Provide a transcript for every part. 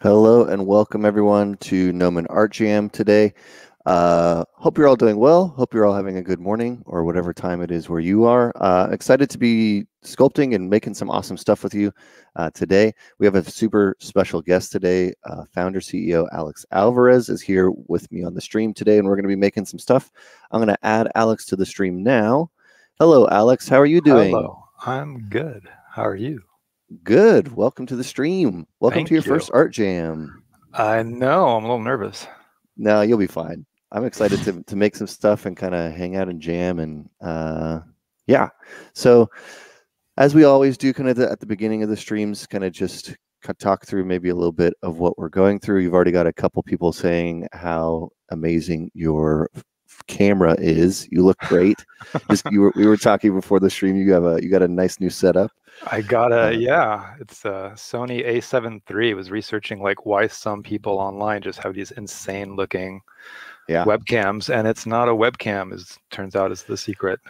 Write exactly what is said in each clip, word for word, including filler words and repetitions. Hello and welcome everyone to Gnomon Art Jam today. Uh, hope you're all doing well. Hope you're all having a good morning or whatever time it is where you are. Uh, excited to be sculpting and making some awesome stuff with you uh, today. We have a super special guest today. Uh, founder C E O Alex Alvarez is here with me on the stream today, and we're going to be making some stuff. I'm going to add Alex to the stream now. Hello, Alex. How are you doing? Hello. I'm good. How are you? Good. Welcome to the stream. Welcome Thank to your you. first art jam. I know. I'm a little nervous. No, you'll be fine. I'm excited to, to make some stuff and kind of hang out and jam. And uh, yeah, so as we always do kind of at the beginning of the streams, kind of just talk through maybe a little bit of what we're going through. You've already got a couple people saying how amazing your camera is. You look great. just, you were, we were talking before the stream. You have a you got a nice new setup. I got a, uh, yeah, it's a Sony A seven three. I was researching like why some people online just have these insane looking yeah. webcams, and it's not a webcam, as turns out is the secret.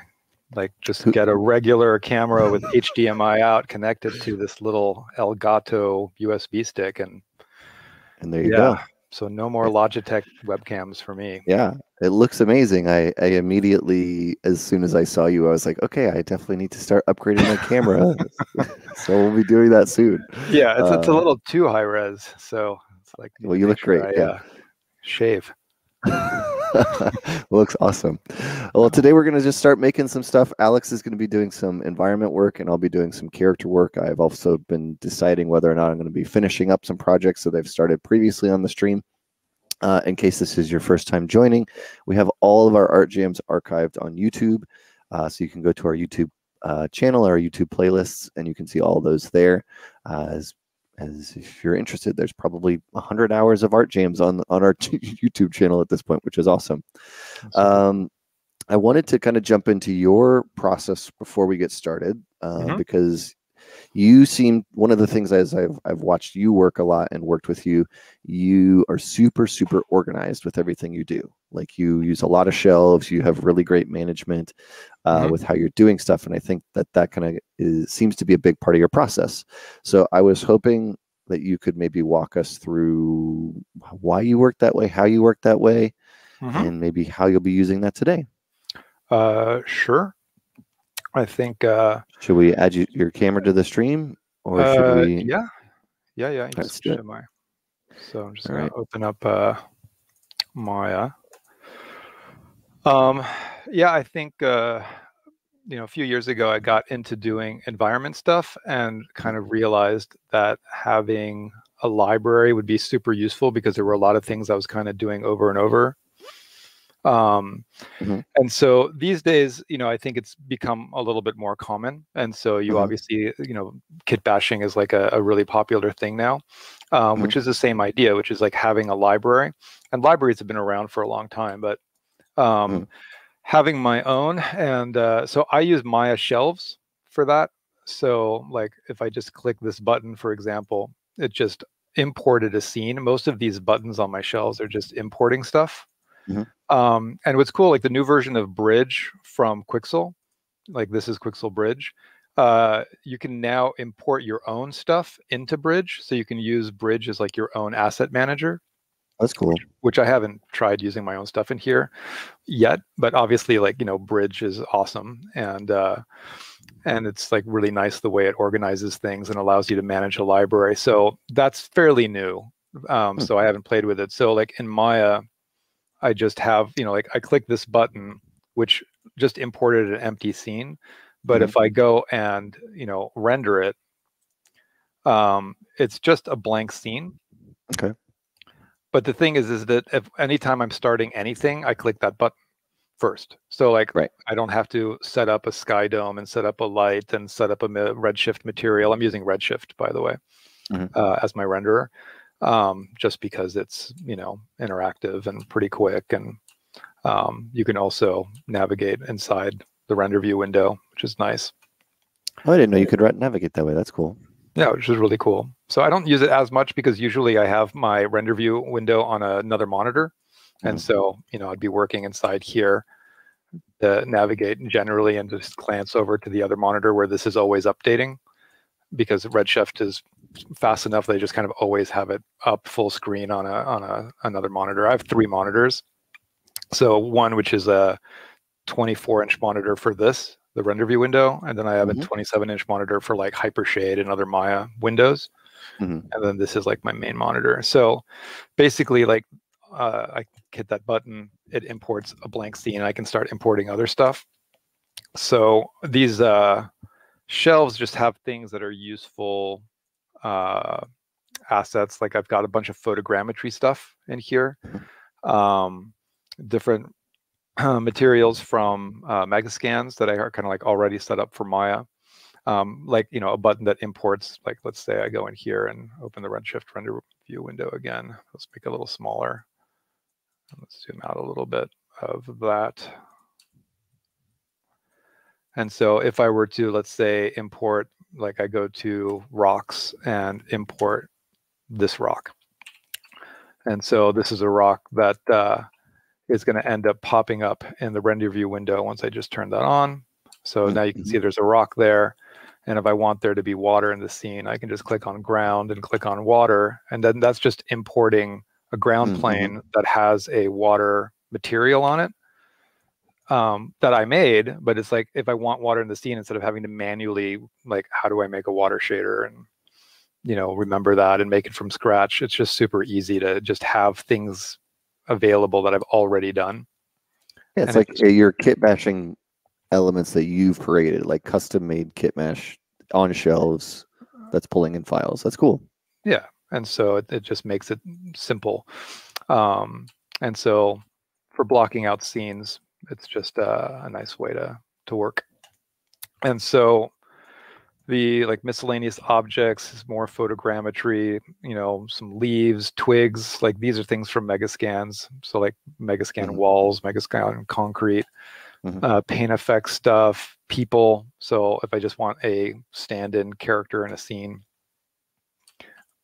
Like just who, get a regular camera with H D M I out connected to this little Elgato U S B stick, and and there you yeah. go. So no more Logitech webcams for me. Yeah, it looks amazing. I, I immediately, as soon as I saw you, I was like, okay, I definitely need to start upgrading my camera. So we'll be doing that soon. Yeah, it's, uh, it's a little too high res. So it's like, well, you look great. I, yeah, uh, shave. Looks awesome. Well, today we're going to just start making some stuff. Alex is going to be doing some environment work, and I'll be doing some character work. I've also been deciding whether or not I'm going to be finishing up some projects that I've started previously on the stream. Uh, in case this is your first time joining, we have all of our art jams archived on YouTube. Uh, so you can go to our YouTube uh, channel, our YouTube playlists, and you can see all those there. Uh, as As if you're interested, there's probably one hundred hours of art jams on, on our YouTube channel at this point, which is awesome. Um, I wanted to kind of jump into your process before we get started, uh, mm-hmm. because you seem, one of the things as I've, I've watched you work a lot and worked with you, you are super, super organized with everything you do. Like you use a lot of shelves, you have really great management uh, mm-hmm. with how you're doing stuff. And I think that that kind of seems to be a big part of your process. So I was hoping that you could maybe walk us through why you work that way, how you work that way, mm-hmm. and maybe how you'll be using that today. Uh, sure. I think. Uh, should we add you, your camera to the stream, or uh, should we? Yeah, yeah, yeah. You just it. My, so I'm just All gonna right. open up uh, Maya. Um, yeah, I think uh, you know a few years ago I got into doing environment stuff and kind of realized that having a library would be super useful because there were a lot of things I was kind of doing over and over. Um, mm-hmm. And so these days, you know, I think it's become a little bit more common. And so you mm-hmm. obviously, you know, kit bashing is like a, a really popular thing now, um, mm-hmm. which is the same idea, which is like having a library. And libraries have been around for a long time, but um, mm-hmm. having my own. And uh, so I use Maya shelves for that. So like if I just click this button, for example, it just imported a scene. Most of these buttons on my shelves are just importing stuff. Mm-hmm. Um, and what's cool, like the new version of Bridge from Quixel, like this is Quixel Bridge, uh, you can now import your own stuff into Bridge. So you can use Bridge as like your own asset manager. That's cool. Which, which I haven't tried using my own stuff in here yet, but obviously like, you know, Bridge is awesome. And, uh, and it's like really nice the way it organizes things and allows you to manage a library. So that's fairly new. Um, mm-hmm. So I haven't played with it. So like in Maya, I just have, you know, like I click this button, which just imported an empty scene. But mm-hmm. if I go and, you know, render it, um, it's just a blank scene. Okay. But the thing is, is that if anytime I'm starting anything, I click that button first. So like, right. I don't have to set up a sky dome and set up a light and set up a Redshift material. I'm using Redshift, by the way, mm-hmm. uh, as my renderer. Um, just because it's, you know, interactive and pretty quick. And um, you can also navigate inside the render view window, which is nice. Oh, I didn't know you could navigate that way. That's cool. Yeah, which is really cool. So I don't use it as much because usually I have my render view window on another monitor. Mm-hmm. And so, you know, I'd be working inside here to navigate generally and just glance over to the other monitor where this is always updating because Redshift is fast enough that I just kind of always have it up full screen on a on a another monitor. I have three monitors. So one which is a twenty-four inch monitor for this, the render view window, and then I have mm-hmm. a twenty-seven inch monitor for like HyperShade and other Maya windows. Mm-hmm. And then this is like my main monitor. So basically, like uh, I hit that button, it imports a blank scene. I can start importing other stuff. So these uh, shelves just have things that are useful uh, assets. Like I've got a bunch of photogrammetry stuff in here, um, different uh, materials from uh, Megascans that I are kind of like already set up for Maya. Um, like, you know, a button that imports, like, let's say I go in here and open the Redshift render view window again. Let's make it a little smaller. Let's zoom out a little bit of that. And so if I were to, let's say, import, like I go to rocks and import this rock. And so this is a rock that uh, is going to end up popping up in the render view window once I just turn that on. So now you can see there's a rock there. And if I want there to be water in the scene, I can just click on ground and click on water. And then that's just importing a ground mm-hmm. plane that has a water material on it um, that I made. But it's like, if I want water in the scene, instead of having to manually, like, how do I make a water shader and, you know, remember that and make it from scratch? It's just super easy to just have things available that I've already done. Yeah, it's and like it just, you're kit bashing elements that you've created, like custom made kit mesh on shelves that's pulling in files. That's cool. Yeah. And so it, it just makes it simple. Um, and so for blocking out scenes, it's just uh, a nice way to, to work. And so the like miscellaneous objects is more photogrammetry, you know, some leaves, twigs, like these are things from Megascans. So like Megascan mm-hmm. walls, Megascan concrete, Mm-hmm. uh, paint effects stuff, people. So if I just want a stand-in character in a scene,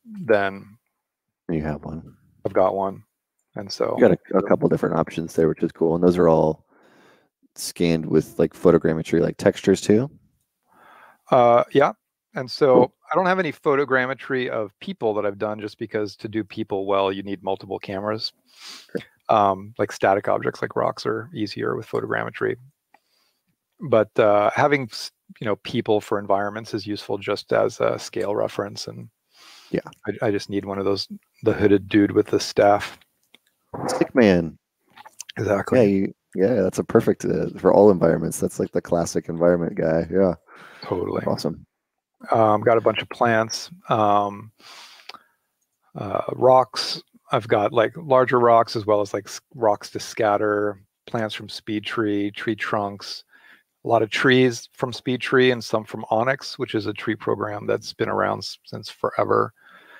then you have one. I've got one, and so you got a, a couple different options there, which is cool. And those are all scanned with like photogrammetry, like textures too. Uh, yeah, and so cool. I don't have any photogrammetry of people that I've done, just because to do people well, you need multiple cameras. Sure. Um, like static objects like rocks are easier with photogrammetry. But uh, having, you know, people for environments is useful just as a scale reference. And yeah, I, I just need one of those, the hooded dude with the staff. Stick man. Exactly. Yeah, you, yeah that's a perfect uh, for all environments. That's like the classic environment guy. Yeah, totally. Awesome. Um, got a bunch of plants, um, uh, rocks. I've got like larger rocks as well as like rocks to scatter, plants from SpeedTree, tree trunks, a lot of trees from SpeedTree and some from Onyx, which is a tree program that's been around since forever.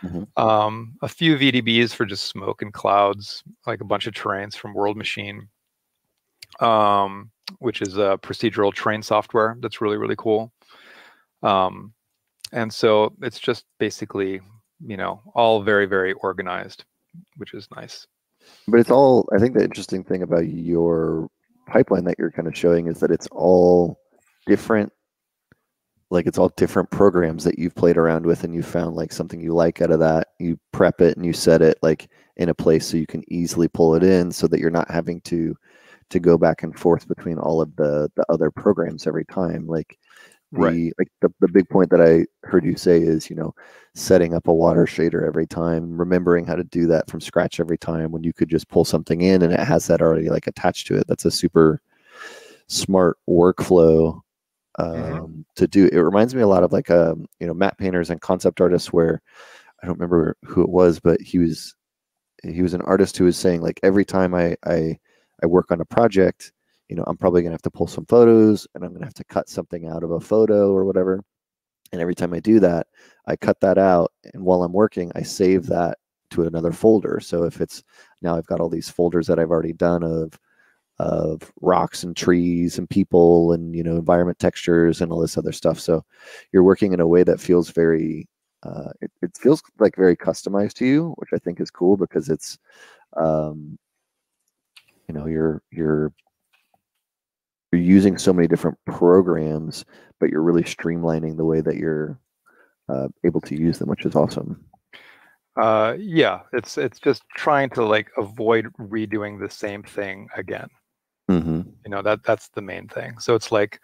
Mm-hmm. Um, a few V D Bs for just smoke and clouds, like a bunch of terrains from World Machine, um, which is a procedural terrain software that's really, really cool. Um, and so it's just basically, you know, all very, very organized, which is nice. But it's all, I think the interesting thing about your pipeline that you're kind of showing is that it's all different, like it's all different programs that you've played around with and you found like something you like out of that. You prep it and you set it like in a place so you can easily pull it in so that you're not having to to go back and forth between all of the, the other programs every time. Like the, right. like the, the big point that I heard you say is, you know, setting up a water shader every time, remembering how to do that from scratch every time when you could just pull something in and it has that already like attached to it. That's a super smart workflow um, mm-hmm. to do. It reminds me a lot of like, um, you know, map painters and concept artists where I don't remember who it was, but he was, he was an artist who was saying like, every time I, I, I work on a project, you know, I'm probably going to have to pull some photos and I'm going to have to cut something out of a photo or whatever. And every time I do that, I cut that out. And while I'm working, I save that to another folder. So if it's now I've got all these folders that I've already done of of rocks and trees and people and, you know, environment textures and all this other stuff. So you're working in a way that feels very, uh, it, it feels like very customized to you, which I think is cool because it's, um, you know, you're, you're, You're using so many different programs, but you're really streamlining the way that you're uh, able to use them, which is awesome. Uh, yeah, it's it's just trying to like avoid redoing the same thing again. Mm-hmm. You know, that that's the main thing. So it's like,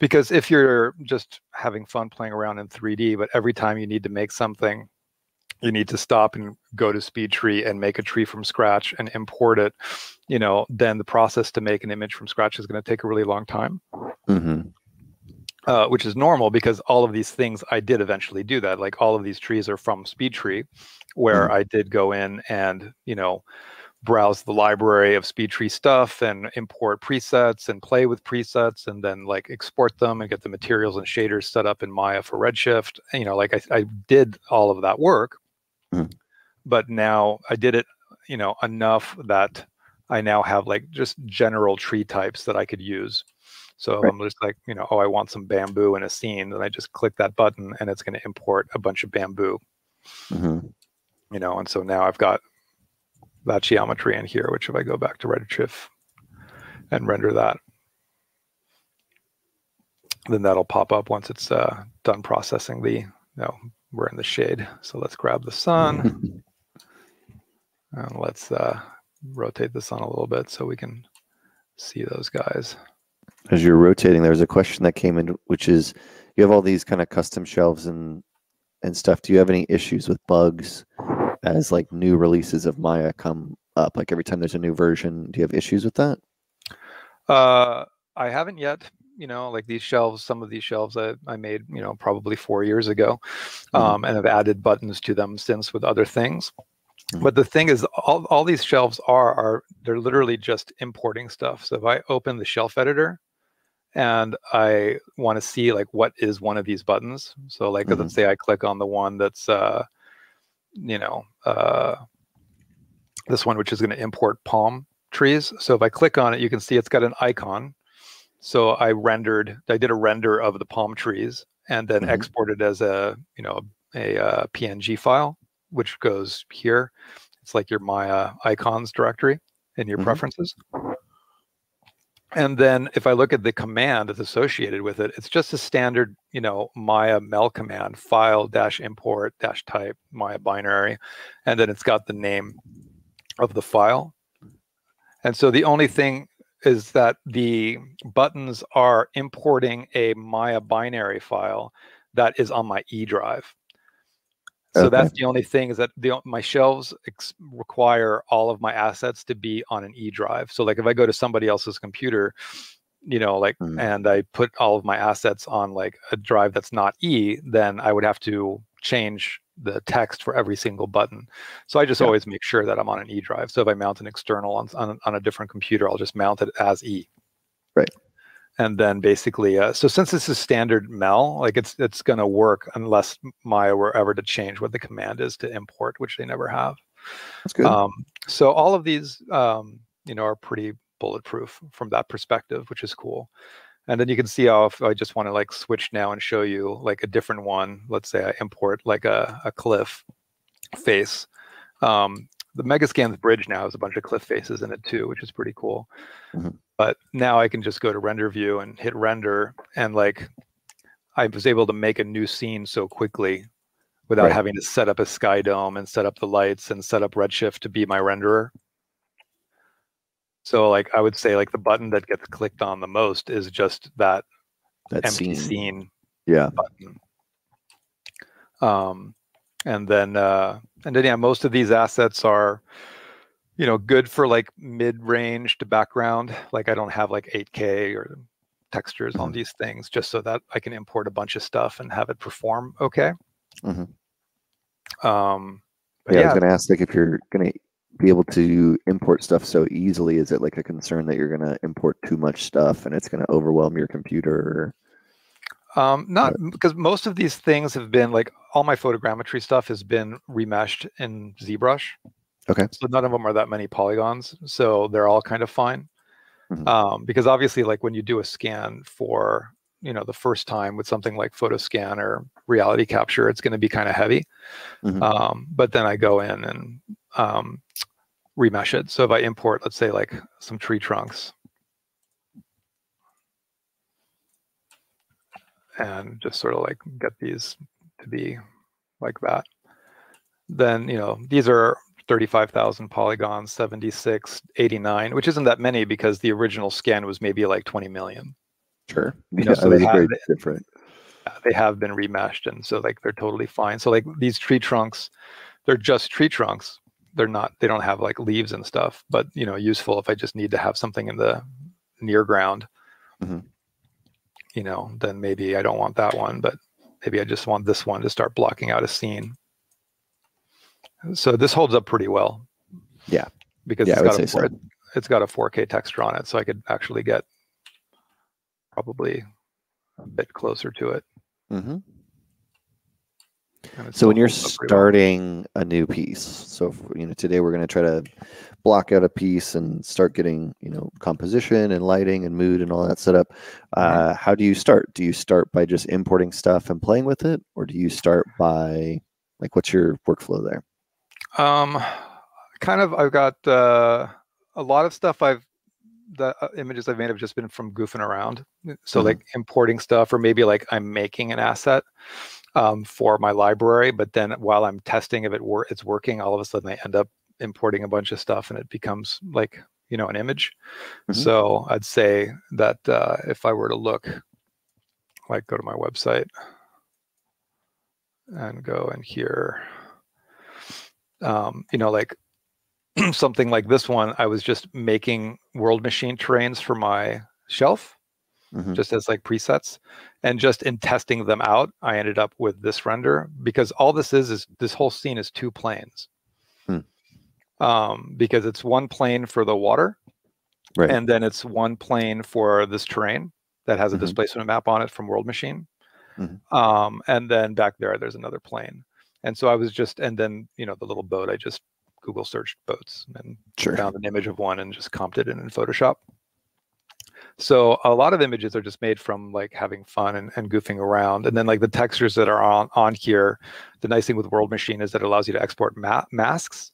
because if you're just having fun playing around in three D, but every time you need to make something, you need to stop and go to SpeedTree and make a tree from scratch and import it, you know, then the process to make an image from scratch is going to take a really long time. Mm-hmm. Uh, which is normal, because all of these things I did eventually do that. Like all of these trees are from SpeedTree, where mm-hmm. I did go in and, you know, browse the library of SpeedTree stuff and import presets and play with presets and then like export them and get the materials and shaders set up in Maya for Redshift. And, you know, like I, I did all of that work, mm-hmm. but now I did it, you know, enough that I now have like just general tree types that I could use. So right. I'm just like, you know, oh, I want some bamboo in a scene, and I just click that button and it's going to import a bunch of bamboo, mm-hmm. you know, and so now I've got that geometry in here, which if I go back to Redshift and render that, then that'll pop up once it's uh, done processing the, no, we're in the shade. So let's grab the sun and let's uh, rotate the sun a little bit so we can see those guys. As you're rotating, there's a question that came in, which is, you have all these kind of custom shelves and and stuff. Do you have any issues with bugs as like new releases of Maya come up? Like every time there's a new version, do you have issues with that? Uh, I haven't yet. You know, like these shelves, some of these shelves I, I made, you know, probably four years ago, um, mm-hmm. and have added buttons to them since with other things. But the thing is, all, all these shelves are, are, they're literally just importing stuff. So if I open the shelf editor and I want to see like what is one of these buttons. So like, mm-hmm. let's say I click on the one that's, uh, you know, uh, this one, which is going to import palm trees. So if I click on it, you can see it's got an icon. So I rendered, I did a render of the palm trees and then mm-hmm. exported as a, you know, a, a P N G file, which goes here. It's like your Maya icons directory in your mm-hmm. preferences. And then if I look at the command that's associated with it, it's just a standard, you know, Maya mel command, file dash import dash type Maya binary. And then it's got the name of the file. And so the only thing is that the buttons are importing a Maya binary file that is on my E drive. So okay. that's the only thing, is that the, my shelves ex require all of my assets to be on an E drive. So like if I go to somebody else's computer, you know, like, mm-hmm. and I put all of my assets on like a drive that's not E, then I would have to change the text for every single button. So I just yeah. always make sure that I'm on an E drive. So if I mount an external on, on, on a different computer, I'll just mount it as E. Right. And then basically, uh, so since this is standard mel, like it's it's going to work unless Maya were ever to change what the command is to import, which they never have. That's good. Um, so all of these, um, you know, are pretty bulletproof from that perspective, which is cool. And then you can see how if I just want to like switch now and show you like a different one. Let's say I import like a, a cliff face. Um, the Megascans bridge now has a bunch of cliff faces in it too, which is pretty cool. Mm-hmm. But now I can just go to render view and hit render, and like I was able to make a new scene so quickly without right. having to set up a sky dome and set up the lights and set up Redshift to be my renderer. So like I would say like the button that gets clicked on the most is just that, that empty scene, scene yeah. button. Um, and then uh, and then yeah, most of these assets are, you know, good for like mid-range to background. Like I don't have like eight K or textures on these things, just so that I can import a bunch of stuff and have it perform okay. Mm-hmm. um, but yeah, yeah, I was going to ask, like, if you're going to be able to import stuff so easily, is it like a concern that you're going to import too much stuff and it's going to overwhelm your computer? Um, not because most of these things have been like, all my photogrammetry stuff has been remeshed in ZBrush. Okay. So none of them are that many polygons, so they're all kind of fine. Mm-hmm. Um, because obviously, like when you do a scan for, you know, the first time with something like PhotoScan or Reality Capture, it's going to be kind of heavy. Mm-hmm. Um, but then I go in and um, remesh it. So if I import, let's say, like some tree trunks, and just sort of like get these to be like that. Then, you know, these are thirty-five thousand polygons, seventy-six, eighty-nine, which isn't that many because the original scan was maybe like twenty million. Sure. You know, yeah, so they have, they, different. They have been remashed, and so like they're totally fine. So like these tree trunks, they're just tree trunks. They're not, they don't have like leaves and stuff, but you know, useful if I just need to have something in the near ground. Mm-hmm. You know, then maybe I don't want that one, but maybe I just want this one to start blocking out a scene. So this holds up pretty well. Yeah. Because yeah, it's, got a four, so. it's got a four K texture on it, so I could actually get probably a bit closer to it. Mm-hmm. So when you're starting well. a new piece, so if, you know, today we're going to try to block out a piece and start getting, you know, composition and lighting and mood and all that set up. Uh, mm-hmm. How do you start? Do you start by just importing stuff and playing with it, or do you start by, like, what's your workflow there? Um, kind of. I've got uh, a lot of stuff. I've the images I've made have just been from goofing around. So mm-hmm. like importing stuff, or maybe like I'm making an asset um, for my library, but then while I'm testing if it wor it's working, all of a sudden I end up importing a bunch of stuff, and it becomes like, you know, an image. Mm-hmm. So I'd say that uh, if I were to look, like go to my website and go in here. Um, you know, like something like this one, I was just making World Machine terrains for my shelf, mm-hmm. just as like presets. And just in testing them out, I ended up with this render, because all this is, is this whole scene is two planes. Hmm. Um, because it's one plane for the water, right. and then it's one plane for this terrain that has a mm-hmm. displacement map on it from World Machine. Mm-hmm. Um, and then back there, there's another plane. And so I was just, and then, you know, the little boat, I just Google searched boats and sure. found an image of one and just comped it in, in Photoshop. So a lot of images are just made from like having fun and, and goofing around. And then like the textures that are on, on here, the nice thing with World Machine is that it allows you to export ma masks.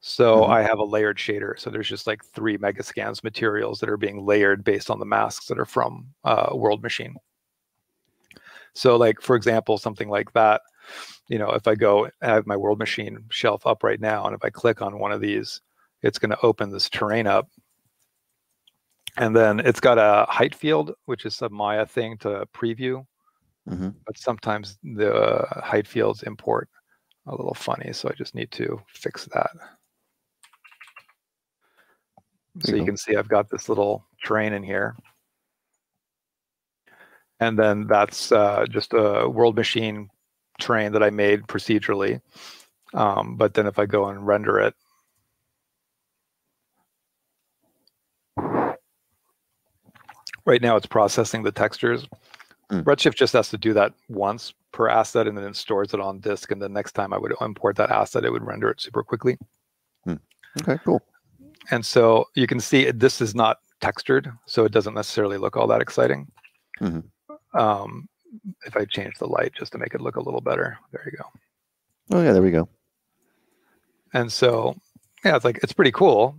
So mm-hmm. I have a layered shader. So there's just like three Megascans materials that are being layered based on the masks that are from uh, World Machine. So like, for example, something like that, you know, if I go, I have my World Machine shelf up right now, and if I click on one of these, it's going to open this terrain up. And then it's got a height field, which is a Maya thing to preview. Mm-hmm. But sometimes the uh, height fields import a little funny, so I just need to fix that. There so you go. Can see I've got this little terrain in here. And then that's uh, just a World Machine terrain that I made procedurally. Um, but then if I go and render it, right now it's processing the textures. Mm. Redshift just has to do that once per asset, and then it stores it on disk. And the next time I would import that asset, it would render it super quickly. Mm. Okay, cool. And so you can see this is not textured, so it doesn't necessarily look all that exciting. Mm-hmm. Um, if I change the light just to make it look a little better. There you go. Oh yeah, there we go. And so yeah, it's like it's pretty cool.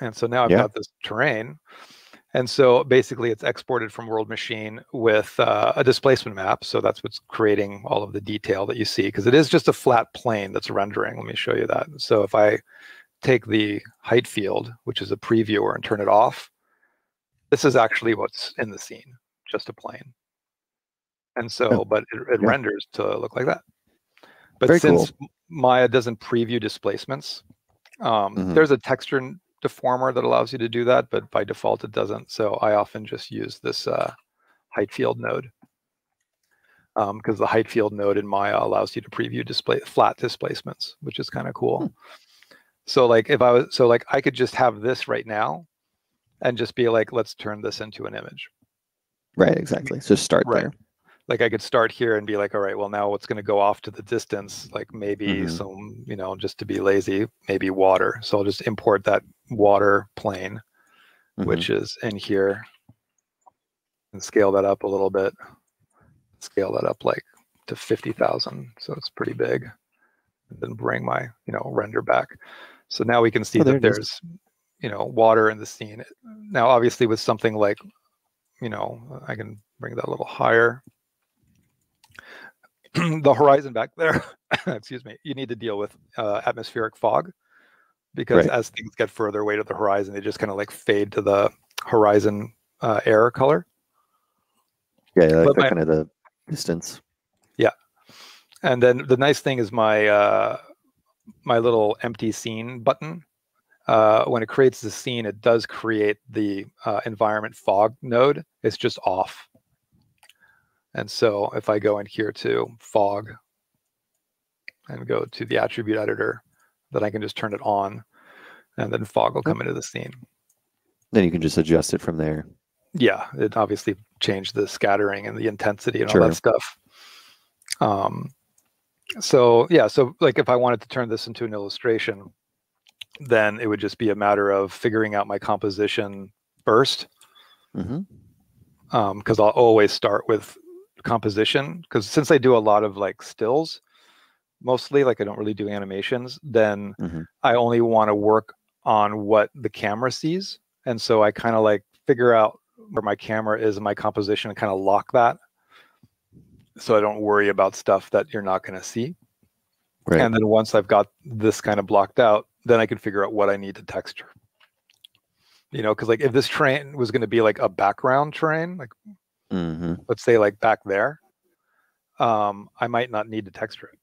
And so now I've yeah. got this terrain. And so basically it's exported from World Machine with uh, a displacement map. So that's what's creating all of the detail that you see, because it is just a flat plane that's rendering. Let me show you that. So if I take the height field, which is a previewer, and turn it off, this is actually what's in the scene. Just a plane. And so, yeah. but it, it yeah. renders to look like that. But Very since cool. Maya doesn't preview displacements, um, mm-hmm. there's a texture deformer that allows you to do that, but by default it doesn't. So I often just use this uh, height field node, because um, the height field node in Maya allows you to preview display flat displacements, which is kind of cool. Hmm. So like if I was, so like I could just have this right now, and just be like, let's turn this into an image. Right, exactly. So start right. there. Like I could start here and be like, all right, well now what's going to go off to the distance? Like maybe mm-hmm. some, you know, just to be lazy, maybe water. So I'll just import that water plane, mm-hmm. which is in here, and scale that up a little bit. Scale that up like to fifty thousand. So it's pretty big. And then bring my, you know, render back. So now we can see oh, there that there's, you know, water in the scene. Now, obviously with something like, you know, I can bring that a little higher. the horizon back there, excuse me, you need to deal with uh, atmospheric fog, because right. as things get further away to the horizon, they just kind of like fade to the horizon uh, air color. Yeah, yeah like my, kind of the distance. Yeah. And then the nice thing is my uh, my little empty scene button. Uh, when it creates the scene, it does create the uh, environment fog node. It's just off. And so if I go in here to fog and go to the attribute editor, then I can just turn it on, and then fog will come into the scene. Then you can just adjust it from there. Yeah, it obviously changed the scattering and the intensity and sure. all that stuff. Um, so yeah, so like if I wanted to turn this into an illustration, then it would just be a matter of figuring out my composition first. Mm-hmm. Um, because I'll always start with composition, because since I do a lot of like stills, mostly, like I don't really do animations, then mm-hmm. I only want to work on what the camera sees. And so I kind of like figure out where my camera is in my composition and kind of lock that, so I don't worry about stuff that you're not going to see. Right. And then once I've got this kind of blocked out, then I can figure out what I need to texture. You know, because like if this train was going to be like a background train, like mm-hmm. let's say like back there, um, I might not need to texture it.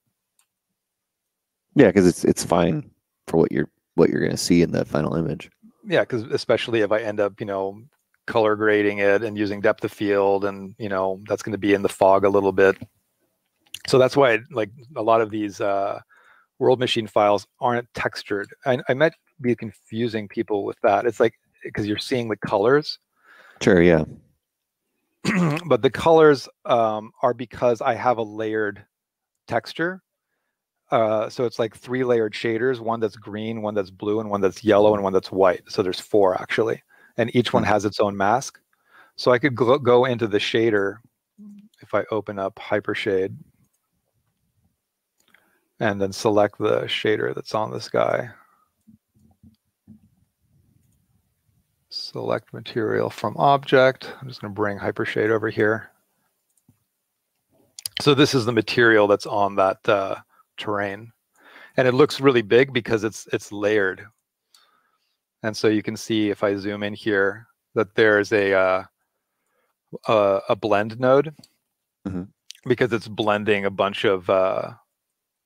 Yeah, because it's it's fine for what you're what you're going to see in that final image. Yeah, because especially if I end up, you know, color grading it and using depth of field, and you know that's going to be in the fog a little bit. So that's why like a lot of these uh, World Machine files aren't textured. I, I might be confusing people with that. It's like because you're seeing the colors. Sure. Yeah. But the colors um, are because I have a layered texture. Uh, so it's like three layered shaders, one that's green, one that's blue, and one that's yellow, and one that's white. So there's four actually, and each one has its own mask. So I could go, go into the shader if I open up HyperShade and then select the shader that's on this guy. Select material from object. I'm just going to bring HyperShade over here. So this is the material that's on that uh, terrain, and it looks really big because it's it's layered. And so you can see if I zoom in here that there's a uh, a, a blend node mm-hmm. because it's blending a bunch of uh,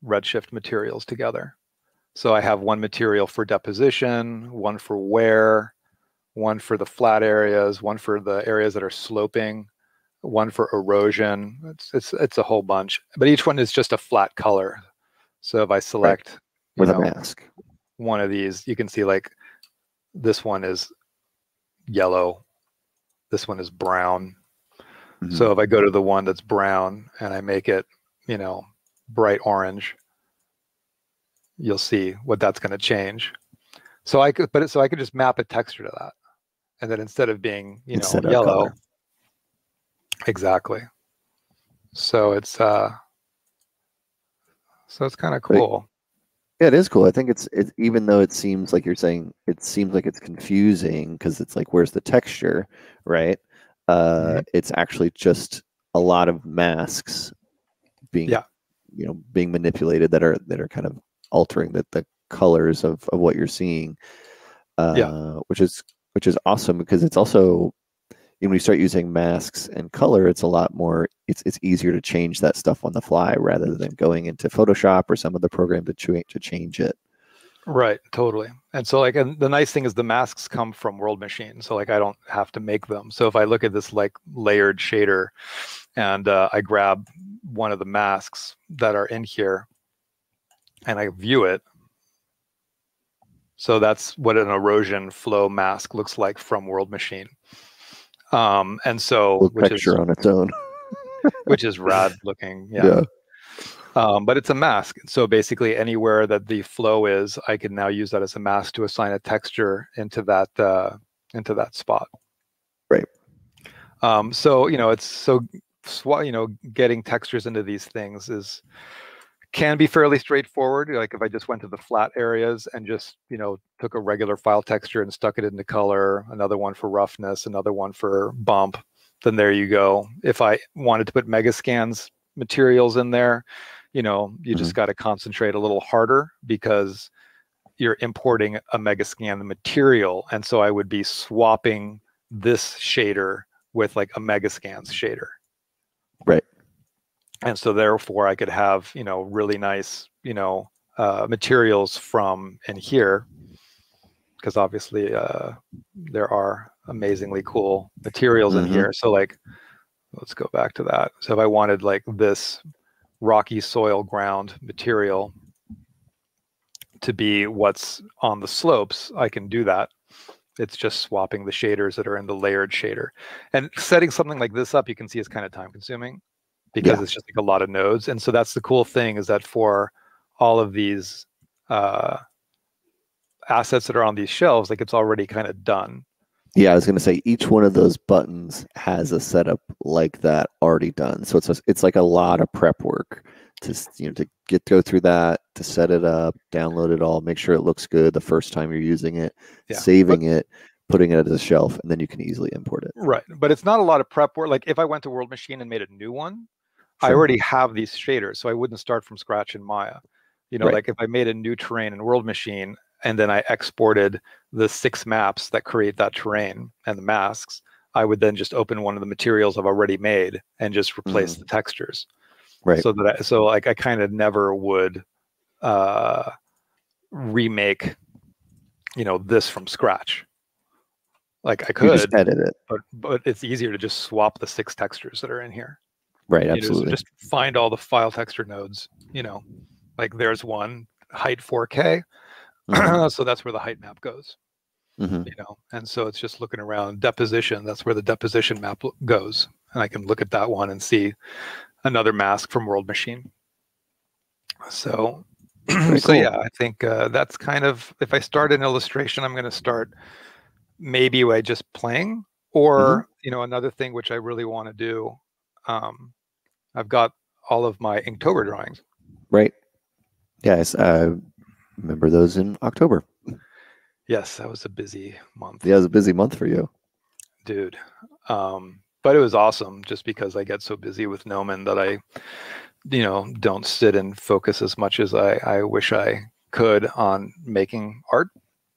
Redshift materials together. So I have one material for deposition, one for wear, one for the flat areas, one for the areas that are sloping, one for erosion. It's it's it's a whole bunch, but each one is just a flat color. So if I select right. with you know, a mask, one of these, you can see like this one is yellow, this one is brown. Mm-hmm. So if I go to the one that's brown and I make it, you know, bright orange, you'll see what that's going to change. So I could, but it, so I could just map a texture to that, and then instead of being, you know, yellow, exactly. So it's uh. So it's kind of cool. Yeah, it is cool. I think it's, it's even though it seems like you're saying it seems like it's confusing because it's like, where's the texture, right? Uh, right. It's actually just a lot of masks being, yeah. you know, being manipulated that are that are kind of altering the the colors of of what you're seeing. Uh, yeah, which is which is awesome, because it's also, you know, when you start using masks and color, it's a lot more, it's it's easier to change that stuff on the fly rather than going into Photoshop or some other program to, ch to change it. Right, totally. And so like, and the nice thing is the masks come from World Machine. So like, I don't have to make them. So if I look at this like layered shader and uh, I grab one of the masks that are in here and I view it, so that's what an erosion flow mask looks like from World Machine. Um, and so, which texture is on its own, which is rad looking. Yeah. yeah. Um, but it's a mask. So basically anywhere that the flow is, I can now use that as a mask to assign a texture into that, uh, into that spot. Right. Um, so, you know, it's so, you know, getting textures into these things is, can be fairly straightforward. Like if I just went to the flat areas and just, you know, took a regular file texture and stuck it into color, another one for roughness, another one for bump, then there you go. If I wanted to put Megascans materials in there, you know, you just mm-hmm. got to concentrate a little harder because you're importing a Megascan material. And so I would be swapping this shader with like a Megascans shader. Right. And so therefore I could have, you know, really nice, you know, uh, materials from in here, because obviously uh, there are amazingly cool materials mm-hmm. in here. So like, let's go back to that. So if I wanted like this rocky soil ground material to be what's on the slopes, I can do that. It's just swapping the shaders that are in the layered shader. And setting something like this up, you can see it's kind of time consuming because yeah. it's just like a lot of nodes. And so that's the cool thing, is that for all of these uh, assets that are on these shelves, like it's already kind of done. Yeah, I was going to say each one of those buttons has a setup like that already done. So it's a, it's like a lot of prep work to you know to get go through that, to set it up, download it all, make sure it looks good the first time you're using it, yeah. saving it, putting it as a shelf, and then you can easily import it. Right, but it's not a lot of prep work. Like if I went to World Machine and made a new one, sure. I already have these shaders, so I wouldn't start from scratch in Maya. You know, right. like if I made a new terrain in World Machine, and then I exported the six maps that create that terrain and the masks, I would then just open one of the materials I've already made and just replace mm. the textures. Right. So that I, so like I kind of never would uh, remake, you know, this from scratch. Like I could you just edit it, but but it's easier to just swap the six textures that are in here. Right. Absolutely. You know, so just find all the file texture nodes. You know, like there's one height four K. Mm-hmm. So that's where the height map goes, mm-hmm. you know, and so it's just looking around deposition. That's where the deposition map goes. And I can look at that one and see another mask from World Machine. So, so cool. yeah, I think uh, that's kind of, if I start an illustration, I'm going to start maybe by just playing or, mm-hmm. you know, another thing which I really want to do. Um, I've got all of my Inktober drawings. Right. Yes. Uh, Remember those in October? Yes, that was a busy month. Yeah, it was a busy month for you, dude. Um, but it was awesome, just because I get so busy with Gnomon that I, you know, don't sit and focus as much as I, I wish I could on making art.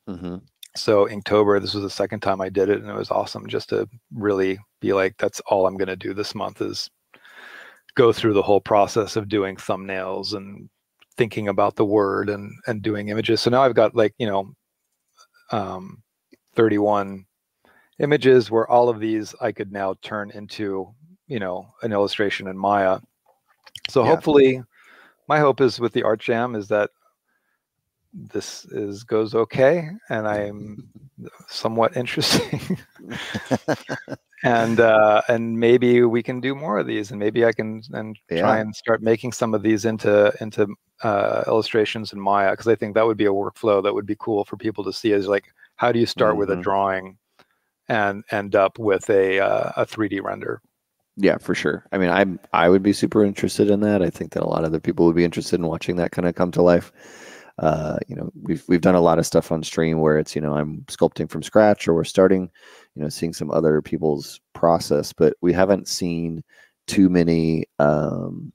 Mm-hmm. So Inktober, this was the second time I did it, and it was awesome just to really be like, that's all I'm going to do this month is go through the whole process of doing thumbnails and thinking about the word and and doing images. So now I've got like, you know, um, thirty-one images where all of these I could now turn into, you know, an illustration in Maya. So yeah. hopefully my hope is with the art jam is that this is goes okay. And I'm somewhat interesting and, uh, and maybe we can do more of these, and maybe I can and yeah. try and start making some of these into, into, uh, illustrations in Maya. Cause I think that would be a workflow that would be cool for people to see, is like, how do you start mm-hmm. with a drawing and end up with a, uh, a three D render? Yeah, for sure. I mean, I'm, I would be super interested in that. I think that a lot of other people would be interested in watching that kind of come to life. Uh, you know, we've, we've done a lot of stuff on stream where it's, you know, I'm sculpting from scratch, or we're starting, you know, seeing some other people's process, but we haven't seen too many, um,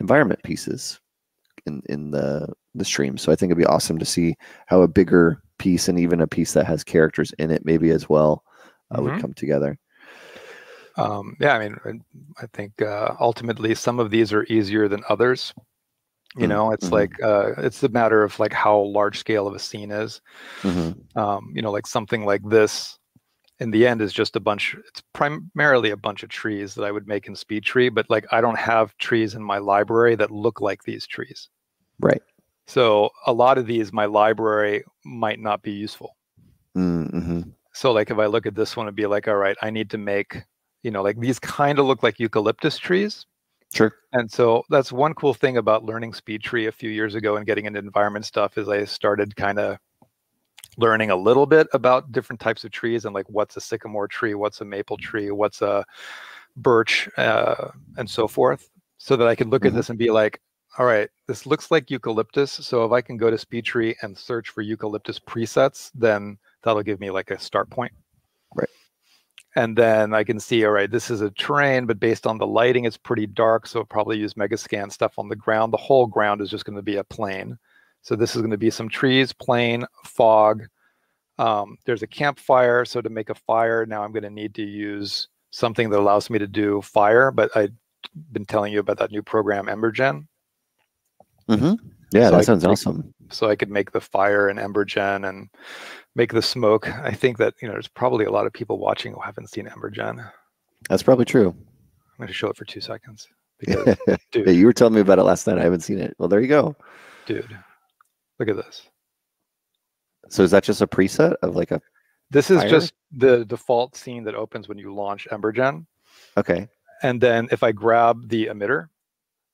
environment pieces in, in the, the stream. So I think it'd be awesome to see how a bigger piece, and even a piece that has characters in it, maybe as well, uh, mm-hmm. would come together. Um, yeah. I mean, I think, uh, ultimately some of these are easier than others. You know, it's mm-hmm. like uh, it's a matter of like how large scale of a scene is. Mm-hmm. Um, you know, like something like this in the end is just a bunch. It's primarily a bunch of trees that I would make in SpeedTree, but like I don't have trees in my library that look like these trees. Right. So a lot of these, my library might not be useful. Mm-hmm. So like if I look at this one and be like, all right, I need to make, you know, like these kind of look like eucalyptus trees. Sure. And so that's one cool thing about learning SpeedTree a few years ago and getting into environment stuff, is I started kind of learning a little bit about different types of trees, and like what's a sycamore tree, what's a maple tree, what's a birch, uh, and so forth, so that I could look mm-hmm. at this and be like, all right, this looks like eucalyptus. So if I can go to SpeedTree and search for eucalyptus presets, then that'll give me like a start point. Right. And then I can see, all right, this is a terrain, but based on the lighting, it's pretty dark. So I'll probably use Megascan stuff on the ground. The whole ground is just going to be a plane. So this is going to be some trees, plane, fog. Um, there's a campfire. So to make a fire, now I'm going to need to use something that allows me to do fire. But I've been telling you about that new program, Embergen. Mm-hmm. Yeah, so that I sounds could, awesome. So I could make the fire in Embergen and make the smoke. I think that, you know, there's probably a lot of people watching who haven't seen Embergen. That's probably true. I'm going to show it for two seconds. Because, dude, you were telling me about it last night. I haven't seen it. Well, there you go. Dude, look at this. So is that just a preset of like a... This is fire? Just the default scene that opens when you launch Embergen. Okay. And then if I grab the emitter,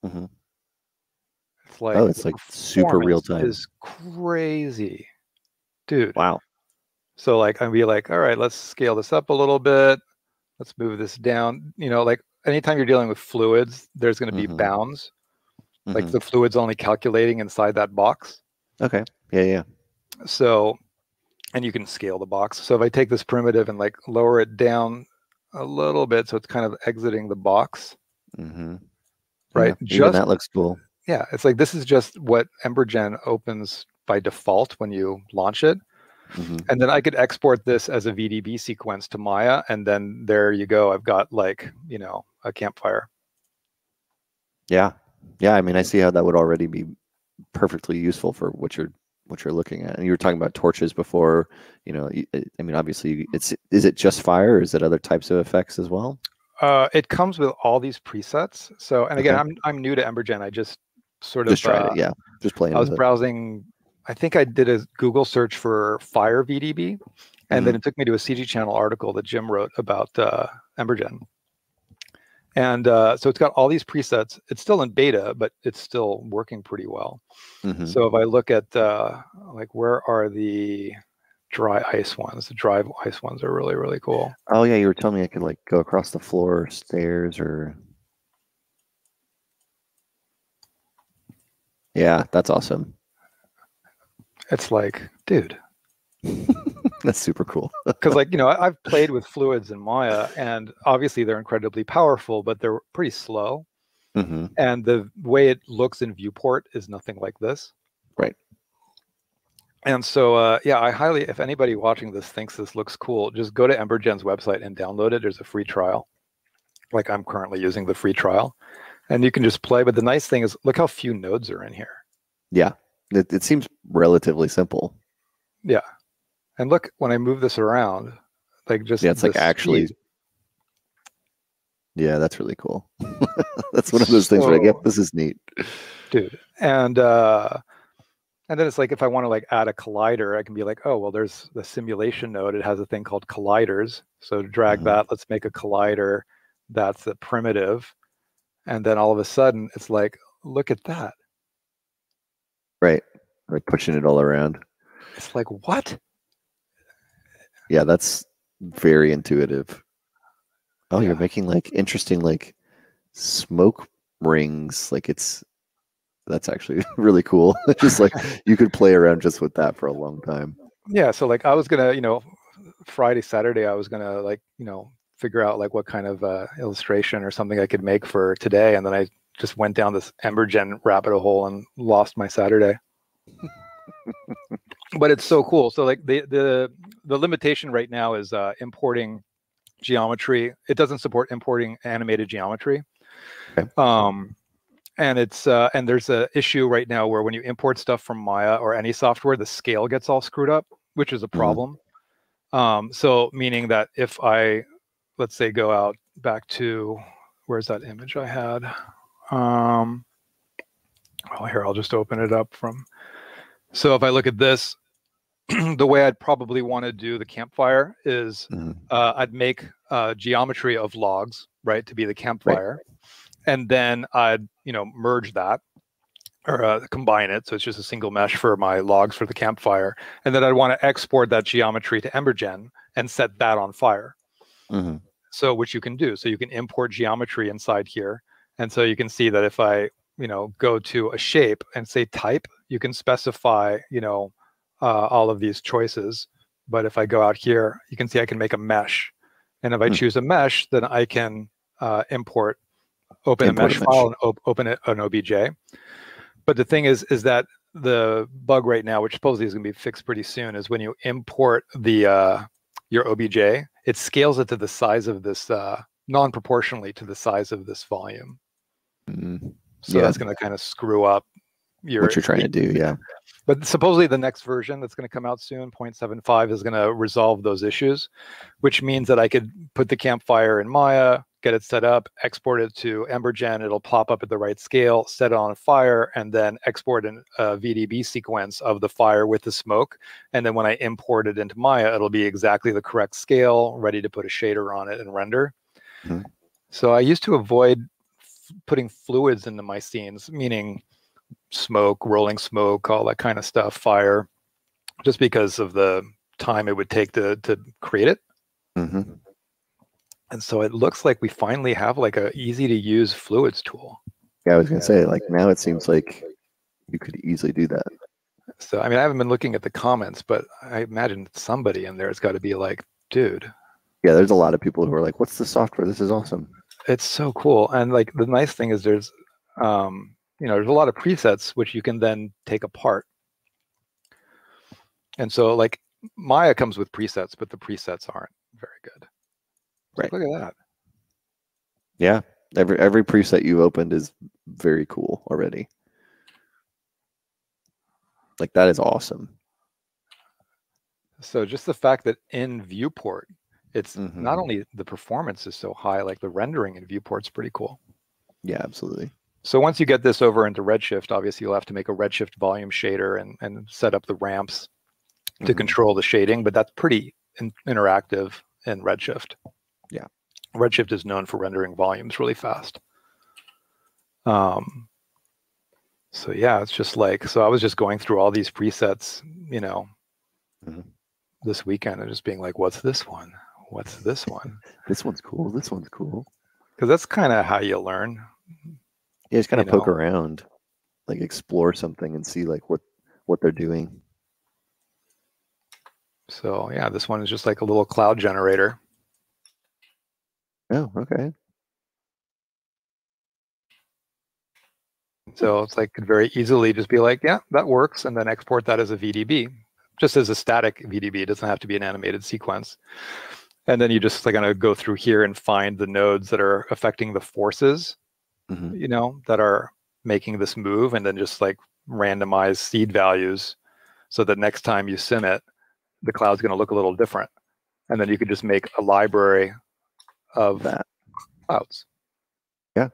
mm-hmm. it's like... Oh, it's like super real time. Is crazy. Dude. Wow. So like I'd be like, all right, let's scale this up a little bit. Let's move this down. You know, like anytime you're dealing with fluids, there's going to be mm-hmm. bounds. Mm-hmm. Like the fluid's only calculating inside that box. Okay. Yeah, yeah. So, and you can scale the box. So if I take this primitive and like lower it down a little bit, so it's kind of exiting the box. Mm-hmm. Right. Yeah, just, that looks cool. Yeah. It's like this is just what Embergen opens by default when you launch it. Mm-hmm. And then I could export this as a V D B sequence to Maya. And then there you go. I've got like, you know, a campfire. Yeah. Yeah. I mean, I see how that would already be perfectly useful for what you're what you're looking at. And you were talking about torches before, you know, I mean, obviously it's, is it just fire or is it other types of effects as well? Uh, it comes with all these presets. So, and again, okay. I'm, I'm new to Embergen. I just sort of, just tried uh, it. Yeah, just playing. I was browsing, it. I think I did a Google search for fire V D B. And mm-hmm. then it took me to a C G Channel article that Jim wrote about uh, Embergen. And uh, so it's got all these presets. It's still in beta, but it's still working pretty well. Mm-hmm. So if I look at uh, like where are the dry ice ones? The dry ice ones are really, really cool. Oh, yeah. You were telling me I could like go across the floor or stairs or. Yeah, that's awesome. It's like, dude. That's super cool. Because like, you know, I've played with fluids in Maya and obviously they're incredibly powerful, but they're pretty slow. Mm-hmm. And the way it looks in viewport is nothing like this. Right. And so, uh, yeah, I highly, if anybody watching this thinks this looks cool, just go to Embergen's website and download it. There's a free trial. Like I'm currently using the free trial and you can just play. But the nice thing is look how few nodes are in here. Yeah. It, it seems relatively simple. Yeah. And look, when I move this around, like just yeah, it's like actually, speed. Yeah, that's really cool. That's one of those so, things where I get this is neat, dude. And uh, and then it's like if I want to like add a collider, I can be like, oh well, there's the simulation node. It has a thing called colliders. So to drag mm-hmm. that, let's make a collider. That's the primitive, and then all of a sudden it's like, look at that. Right, like pushing it all around. It's like what? Yeah, that's very intuitive. Oh, yeah. You're making like interesting like smoke rings. Like it's that's actually really cool. Just like you could play around just with that for a long time. Yeah, so like I was gonna, you know, Friday, Saturday, I was gonna like, you know, figure out like what kind of uh, illustration or something I could make for today, and then I just went down this Embergen rabbit hole and lost my Saturday. But it's so cool. So like the the the limitation right now is uh, importing geometry. It doesn't support importing animated geometry. Okay. Um, and it's uh, and there's an issue right now where when you import stuff from Maya or any software, the scale gets all screwed up, which is a problem. Mm-hmm. Um, so meaning that if I, let's say, go out back to where's that image I had? Um, well, here I'll just open it up from. So if I look at this, the way I'd probably want to do the campfire is mm-hmm. uh, I'd make uh, geometry of logs, right, to be the campfire. Right. And then I'd, you know, merge that or uh, combine it. So it's just a single mesh for my logs for the campfire. And then I'd want to export that geometry to Embergen and set that on fire. Mm-hmm. So which you can do. So you can import geometry inside here. And so you can see that if I, you know, go to a shape and say type, you can specify, you know, uh, all of these choices. But if I go out here, you can see I can make a mesh. And if I hmm. choose a mesh, then I can uh, import, open import a mesh, mesh file and op open it, an O B J. But the thing is, is that the bug right now, which supposedly is going to be fixed pretty soon, is when you import the uh, your O B J, it scales it to the size of this, uh, non-proportionally to the size of this volume. Mm-hmm. So yeah. that's going to kind of screw up your, what you're trying to do, yeah. But supposedly the next version that's going to come out soon, zero point seven five, is going to resolve those issues, which means that I could put the campfire in Maya, get it set up, export it to Embergen, it'll pop up at the right scale, set it on fire, and then export an uh, V D B sequence of the fire with the smoke. And then when I import it into Maya, it'll be exactly the correct scale, ready to put a shader on it and render. Mm-hmm. So I used to avoid putting fluids into my scenes, meaning smoke, rolling smoke, all that kind of stuff, fire, just because of the time it would take to to create it. Mm-hmm. And so it looks like we finally have like a easy to use fluids tool. Yeah, I was gonna say, like, now it seems like you could easily do that. So I mean, I haven't been looking at the comments, but I imagine somebody in there has got to be like, dude. Yeah, there's a lot of people who are like, what's the software? This is awesome. It's so cool. And like the nice thing is there's um you know, there's a lot of presets which you can then take apart. And so like Maya comes with presets, but the presets aren't very good. Right. Look at that. Yeah. Every every preset you've opened is very cool already. Like, that is awesome. So just the fact that in viewport, it's mm-hmm. not only the performance is so high, like the rendering in viewport's pretty cool. Yeah, absolutely. So once you get this over into Redshift, obviously you'll have to make a Redshift volume shader and, and set up the ramps to mm-hmm. control the shading, but that's pretty in interactive in Redshift. Yeah. Redshift is known for rendering volumes really fast. Um, so yeah, it's just like, so I was just going through all these presets, you know, mm-hmm. this weekend and just being like, what's this one? What's this one? This one's cool. This one's cool. Because that's kind of how you learn. Yeah, just kind of poke know. around, like explore something and see like what what they're doing. So yeah, this one is just like a little cloud generator. Oh, okay. So it's like could very easily just be like, yeah, that works, and then export that as a V D B, just as a static V D B. It doesn't have to be an animated sequence. And then you just like gonna go through here and find the nodes that are affecting the forces. Mm-hmm. You know, that are making this move, and then just like randomize seed values so that next time you sim it, the cloud's going to look a little different. And then you could just make a library of that clouds. Yeah.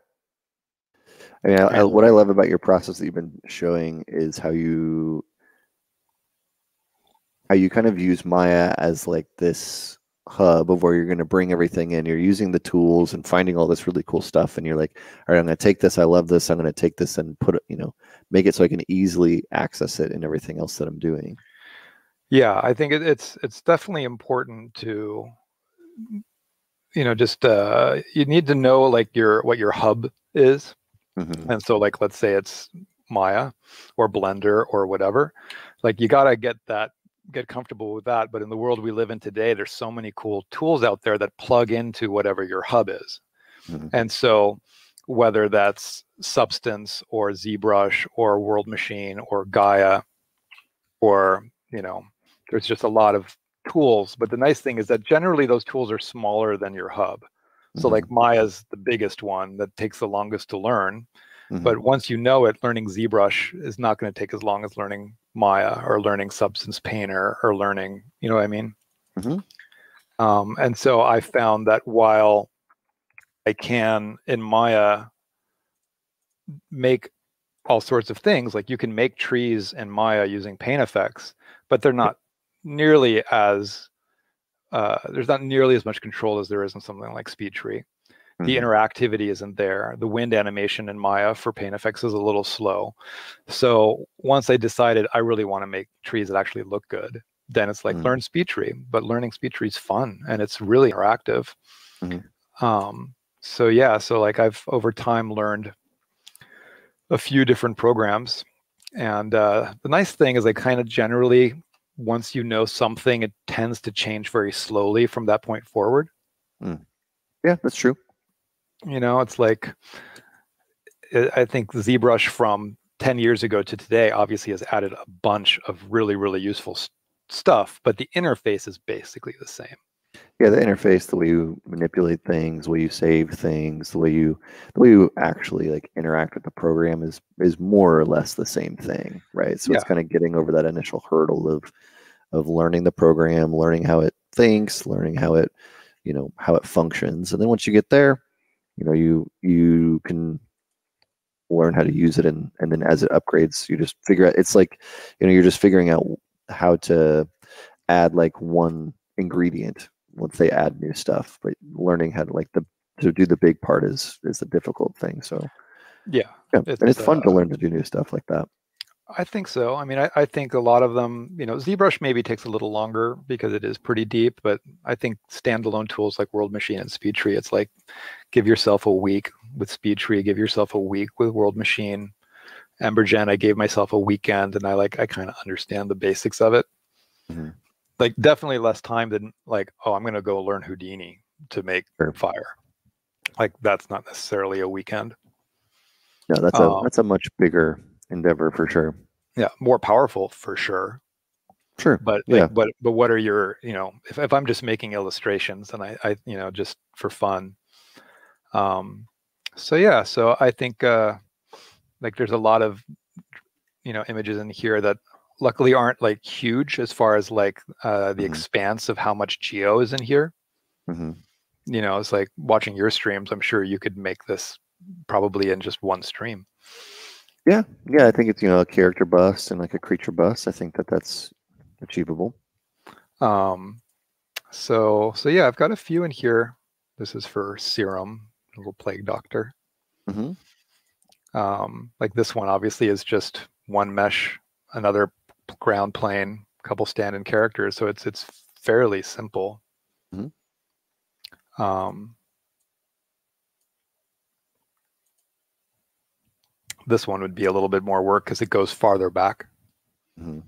I mean, I, I, what I love about your process that you've been showing is how you how you kind of use Maya as like this hub of where you're going to bring everything in. You're using the tools and finding all this really cool stuff, and you're like, all right, I'm going to take this, I love this, I'm going to take this and put it, you know, make it so I can easily access it in everything else that I'm doing. Yeah, I think it, it's it's definitely important to, you know, just uh you need to know like your what your hub is. Mm-hmm. And so like let's say it's Maya or Blender or whatever, like you got to get that get comfortable with that. But in the world we live in today, there's so many cool tools out there that plug into whatever your hub is. Mm-hmm. And so whether that's Substance or ZBrush or World Machine or Gaia, or, you know, there's just a lot of tools. But the nice thing is that generally those tools are smaller than your hub. Mm-hmm. So like Maya's the biggest one that takes the longest to learn. Mm-hmm. But once you know it, learning ZBrush is not going to take as long as learning Maya or learning Substance Painter or learning, you know what I mean? Mm-hmm. Um, and so I found that while I can in Maya make all sorts of things, like you can make trees in Maya using paint effects, but they're not nearly as, uh, there's not nearly as much control as there is in something like SpeedTree. The interactivity isn't there. The wind animation in Maya for paint effects is a little slow. So once I decided I really want to make trees that actually look good, then it's like mm-hmm. learn SpeedTree. But learning SpeedTree is fun and it's really interactive. Mm-hmm. Um, so yeah, so like I've over time learned a few different programs. And uh, the nice thing is I kind of generally, once you know something, it tends to change very slowly from that point forward. Mm. Yeah, that's true. You know, it's like, I think ZBrush from ten years ago to today obviously has added a bunch of really, really useful st stuff, but the interface is basically the same. Yeah, the interface, the way you manipulate things, the way you save things, the way you the way you actually like interact with the program is is more or less the same thing, right? So yeah. It's kind of getting over that initial hurdle of of learning the program, learning how it thinks, learning how it, you know, how it functions. And then once you get there, you know, you you can learn how to use it, and and then as it upgrades, you just figure out, it's like, you know, you're just figuring out how to add like one ingredient once they add new stuff, but learning how to like the to do the big part is is the difficult thing. So yeah, yeah. It's, and it's fun uh, to learn to do new stuff like that. I think so. I mean, I, I think a lot of them, you know, ZBrush maybe takes a little longer because it is pretty deep, but I think standalone tools like World Machine and SpeedTree, it's like, give yourself a week with SpeedTree, give yourself a week with World Machine. Embergen, I gave myself a weekend, and I like, I kind of understand the basics of it. Mm-hmm. Like, definitely less time than like, oh, I'm going to go learn Houdini to make sure. fire. Like, that's not necessarily a weekend. No, that's a um, that's a much bigger endeavor for sure. Yeah, more powerful for sure. Sure, but like, yeah, but but what are your, you know, if if I'm just making illustrations and I I you know, just for fun. Um, so yeah, so I think uh, like there's a lot of, you know, images in here that luckily aren't like huge as far as like uh, the mm-hmm. expanse of how much geo is in here. Mm-hmm. You know, it's like watching your streams. I'm sure you could make this probably in just one stream. Yeah, yeah. I think it's, you know, a character bust and like a creature bust. I think that that's achievable. Um, so so yeah, I've got a few in here. This is for Serum, a little plague doctor. Mm-hmm. Um, like this one obviously is just one mesh, another ground plane, couple stand-in characters, so it's it's fairly simple. Mm-hmm. Um, this one would be a little bit more work because it goes farther back. Mm-hmm.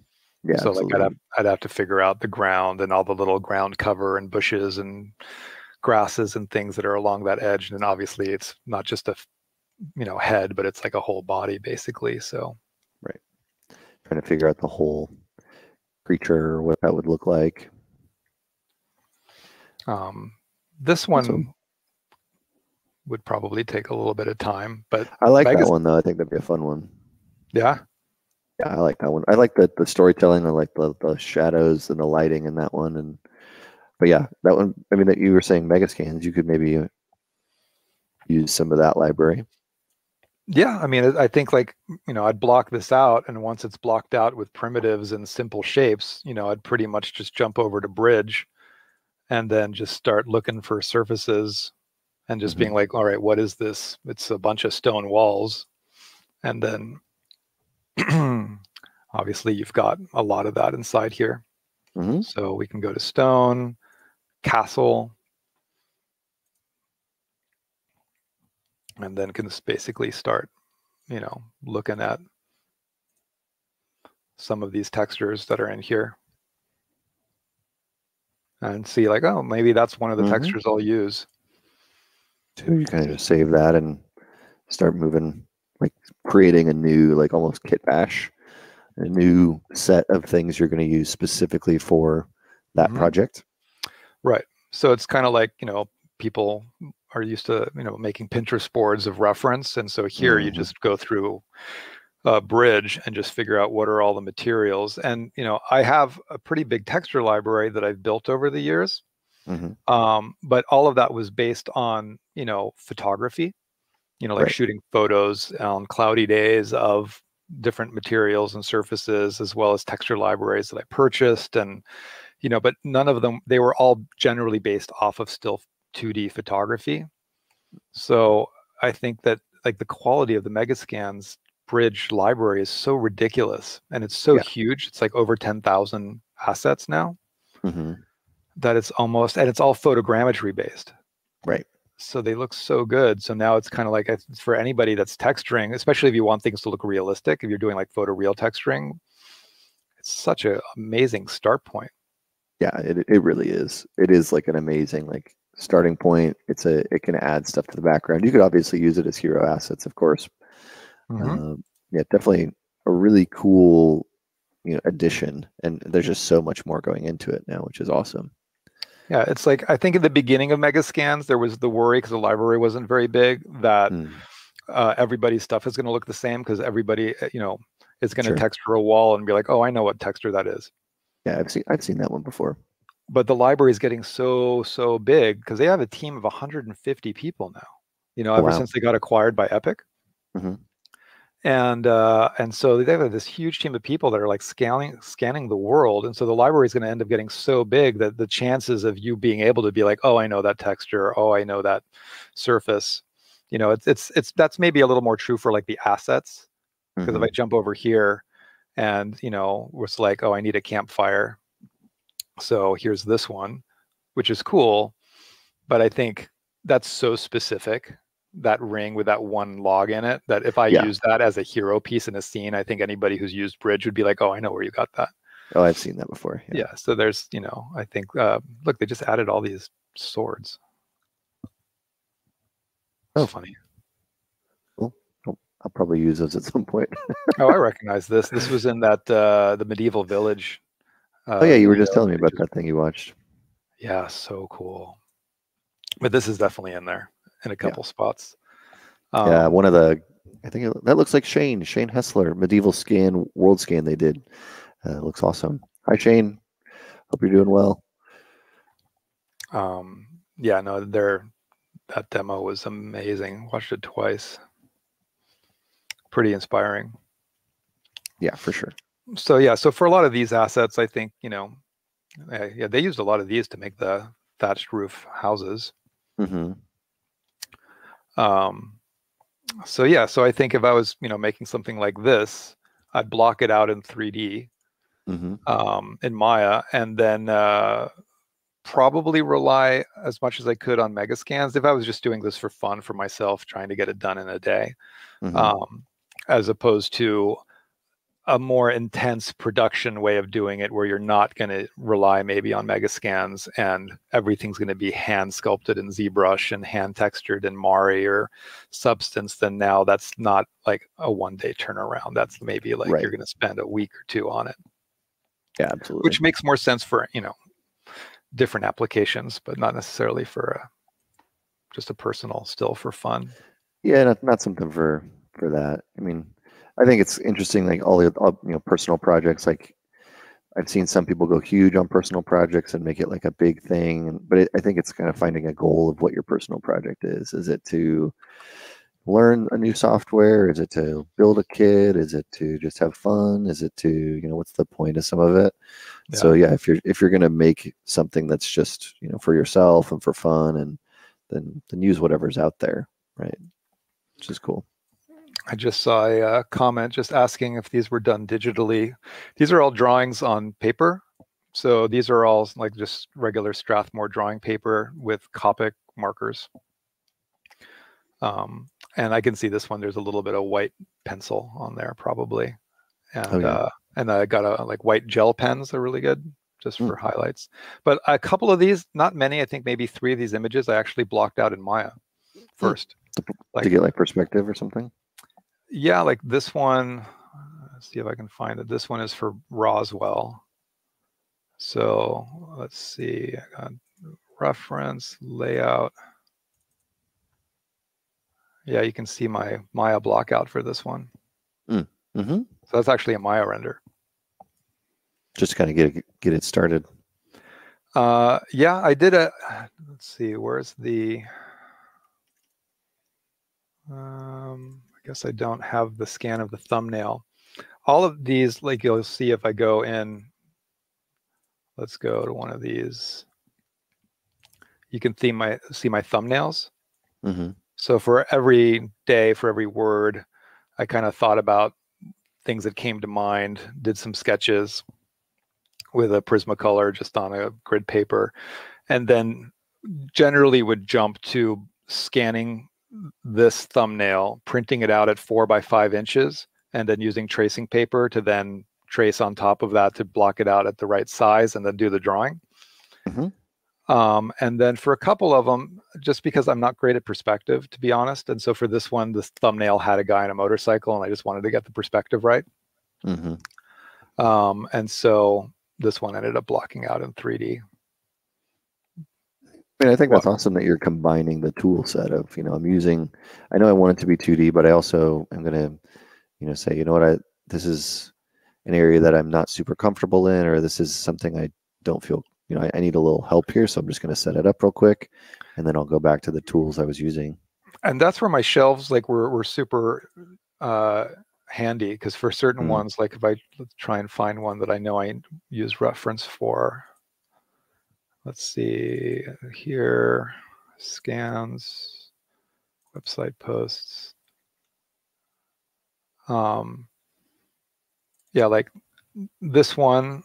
Yeah, so absolutely. Like I'd have, I'd have to figure out the ground and all the little ground cover and bushes and grasses and things that are along that edge, and then obviously it's not just a, you know, head, but it's like a whole body basically. So right, trying to figure out the whole creature, what that would look like. Um, this one so, would probably take a little bit of time, but I like Vegas... that one though. I think that'd be a fun one. Yeah, yeah, I like that one. I like the the storytelling. I like the the shadows and the lighting in that one. And but yeah, that one. I mean, that you were saying Megascans. You could maybe use some of that library. Yeah, I mean, I think like, you know, I'd block this out, and once it's blocked out with primitives and simple shapes, you know, I'd pretty much just jump over to Bridge and then just start looking for surfaces and just mm-hmm. being like, all right, what is this? It's a bunch of stone walls. And then obviously you've got a lot of that inside here. Mm-hmm. So we can go to stone, castle, and then can basically start, you know, looking at some of these textures that are in here and see like, oh, maybe that's one of the mm-hmm. textures I'll use. So you kind of just save that and start moving, like creating a new, like almost kit bash, a new set of things you're going to use specifically for that mm-hmm. project. Right. So it's kind of like, you know, people are used to, you know, making Pinterest boards of reference. And so here mm-hmm. you just go through a Bridge and just figure out what are all the materials. And, you know, I have a pretty big texture library that I've built over the years. Mm-hmm. Um, but all of that was based on, you know, photography, you know, like right. shooting photos on cloudy days of different materials and surfaces, as well as texture libraries that I purchased. And, you know, but none of them, they were all generally based off of still two D photography. So I think that like the quality of the Megascans Bridge library is so ridiculous, and it's so yeah. huge. It's like over ten thousand assets now mm-hmm. that it's almost, and it's all photogrammetry based. Right. So they look so good. So now it's kind of like, for anybody that's texturing, especially if you want things to look realistic, if you're doing like photoreal texturing, it's such an amazing start point. Yeah, it, it really is. It is like an amazing, like, starting point. It's a it can add stuff to the background. You could obviously use it as hero assets, of course. Mm-hmm. uh, yeah, definitely a really cool you know addition, and there's just so much more going into it now, which is awesome. Yeah, it's like I think at the beginning of Megascans there was the worry, because the library wasn't very big, that mm. uh, everybody's stuff is going to look the same, because everybody you know is going to sure. texture a wall and be like, oh, I know what texture that is. Yeah, I've seen I've seen that one before. But the library is getting so so big, because they have a team of one hundred fifty people now. You know, ever wow. since they got acquired by Epic. Mm-hmm. And uh, and so they have this huge team of people that are like scanning scanning the world, and so the library is going to end up getting so big that the chances of you being able to be like, oh, I know that texture, oh, I know that surface, you know, it's it's it's that's maybe a little more true for like the assets, because mm-hmm. if I jump over here, and you know, it's like, oh, I need a campfire, so here's this one, which is cool, but I think that's so specific. That ring with that one log in it, that if I yeah. use that as a hero piece in a scene, I think anybody who's used Bridge would be like, oh, I know where you got that. Oh, I've seen that before. Yeah. yeah so there's, you know, I think, uh, look, they just added all these swords. Oh, funny. Cool. I'll probably use those at some point. Oh, I recognize this. This was in that, uh, the medieval village. Uh, oh, yeah. You were just telling me about that thing you watched. Yeah. So cool. But this is definitely in there. In a couple yeah. spots. Um, yeah, one of the, I think it, that looks like Shane, Shane Hessler, medieval scan, world scan they did. Uh, looks awesome. Hi, Shane. Hope you're doing well. Um, yeah, no, their that demo was amazing. Watched it twice. Pretty inspiring. Yeah, for sure. So, yeah, so for a lot of these assets, I think, you know, I, yeah, they used a lot of these to make the thatched roof houses. Mm-hmm. Um, so yeah, so I think if I was, you know, making something like this, I'd block it out in three D mm-hmm. um, in Maya, and then uh, probably rely as much as I could on Megascans if I was just doing this for fun for myself, trying to get it done in a day, mm-hmm. um, as opposed to a more intense production way of doing it where you're not going to rely maybe on Megascans and everything's going to be hand sculpted in ZBrush and hand textured in Mari or Substance. Then now that's not like a one day turnaround. That's maybe like right. you're going to spend a week or two on it. Yeah, absolutely. Which makes more sense for, you know, different applications, but not necessarily for a, just a personal still for fun. Yeah. Not, not something for, for that. I mean, I think it's interesting, like all the all, you know, personal projects. Like I've seen some people go huge on personal projects and make it like a big thing. But it, I think it's kind of finding a goal of what your personal project is. Is it to learn a new software? Is it to build a kit? Is it to just have fun? Is it to, you know, what's the point of some of it? Yeah. So yeah, if you're if you're gonna make something that's just, you know, for yourself and for fun, and then then use whatever's out there, right? Which is cool. I just saw a comment just asking if these were done digitally. These are all drawings on paper. So these are all like just regular Strathmore drawing paper with Copic markers. Um, and I can see this one, there's a little bit of white pencil on there probably. And, oh, yeah. uh, and I got a, like white gel pens are really good just mm. for highlights. But a couple of these, not many, I think maybe three of these images I actually blocked out in Maya first. Mm. Like, to get like perspective or something? Yeah, like this one, let's see if I can find it. This one is for Roswell. So let's see, I got reference, layout. Yeah, you can see my Maya blockout for this one. Mm-hmm. So that's actually a Maya render. Just to kind of get it, get it started. Uh, yeah, I did a, let's see, where's the, um, guess I don't have the scan of the thumbnail. All of these, like you'll see if I go in, let's go to one of these. You can see my see my thumbnails. Mm-hmm. So for every day, for every word, I kind of thought about things that came to mind, did some sketches with a Prismacolor just on a grid paper, and then generally would jump to scanning this thumbnail, printing it out at four by five inches, and then using tracing paper to then trace on top of that to block it out at the right size and then do the drawing. Mm-hmm. Um, and then for a couple of them, just because I'm not great at perspective, to be honest. And so for this one, this thumbnail had a guy on a motorcycle, and I just wanted to get the perspective right. Mm-hmm. Um, and so this one ended up blocking out in three D. I mean, I think that's awesome that you're combining the tool set of, you know, I'm using, I know I want it to be two D, but I also am going to, you know, say, you know what, I, this is an area that I'm not super comfortable in, or this is something I don't feel, you know, I, I need a little help here. So I'm just going to set it up real quick, and then I'll go back to the tools I was using. And that's where my shelves, like, were, were super uh, handy, because for certain mm. ones, like if I try and find one that I know I use reference for, let's see here, scans, website posts. Um, yeah, like this one,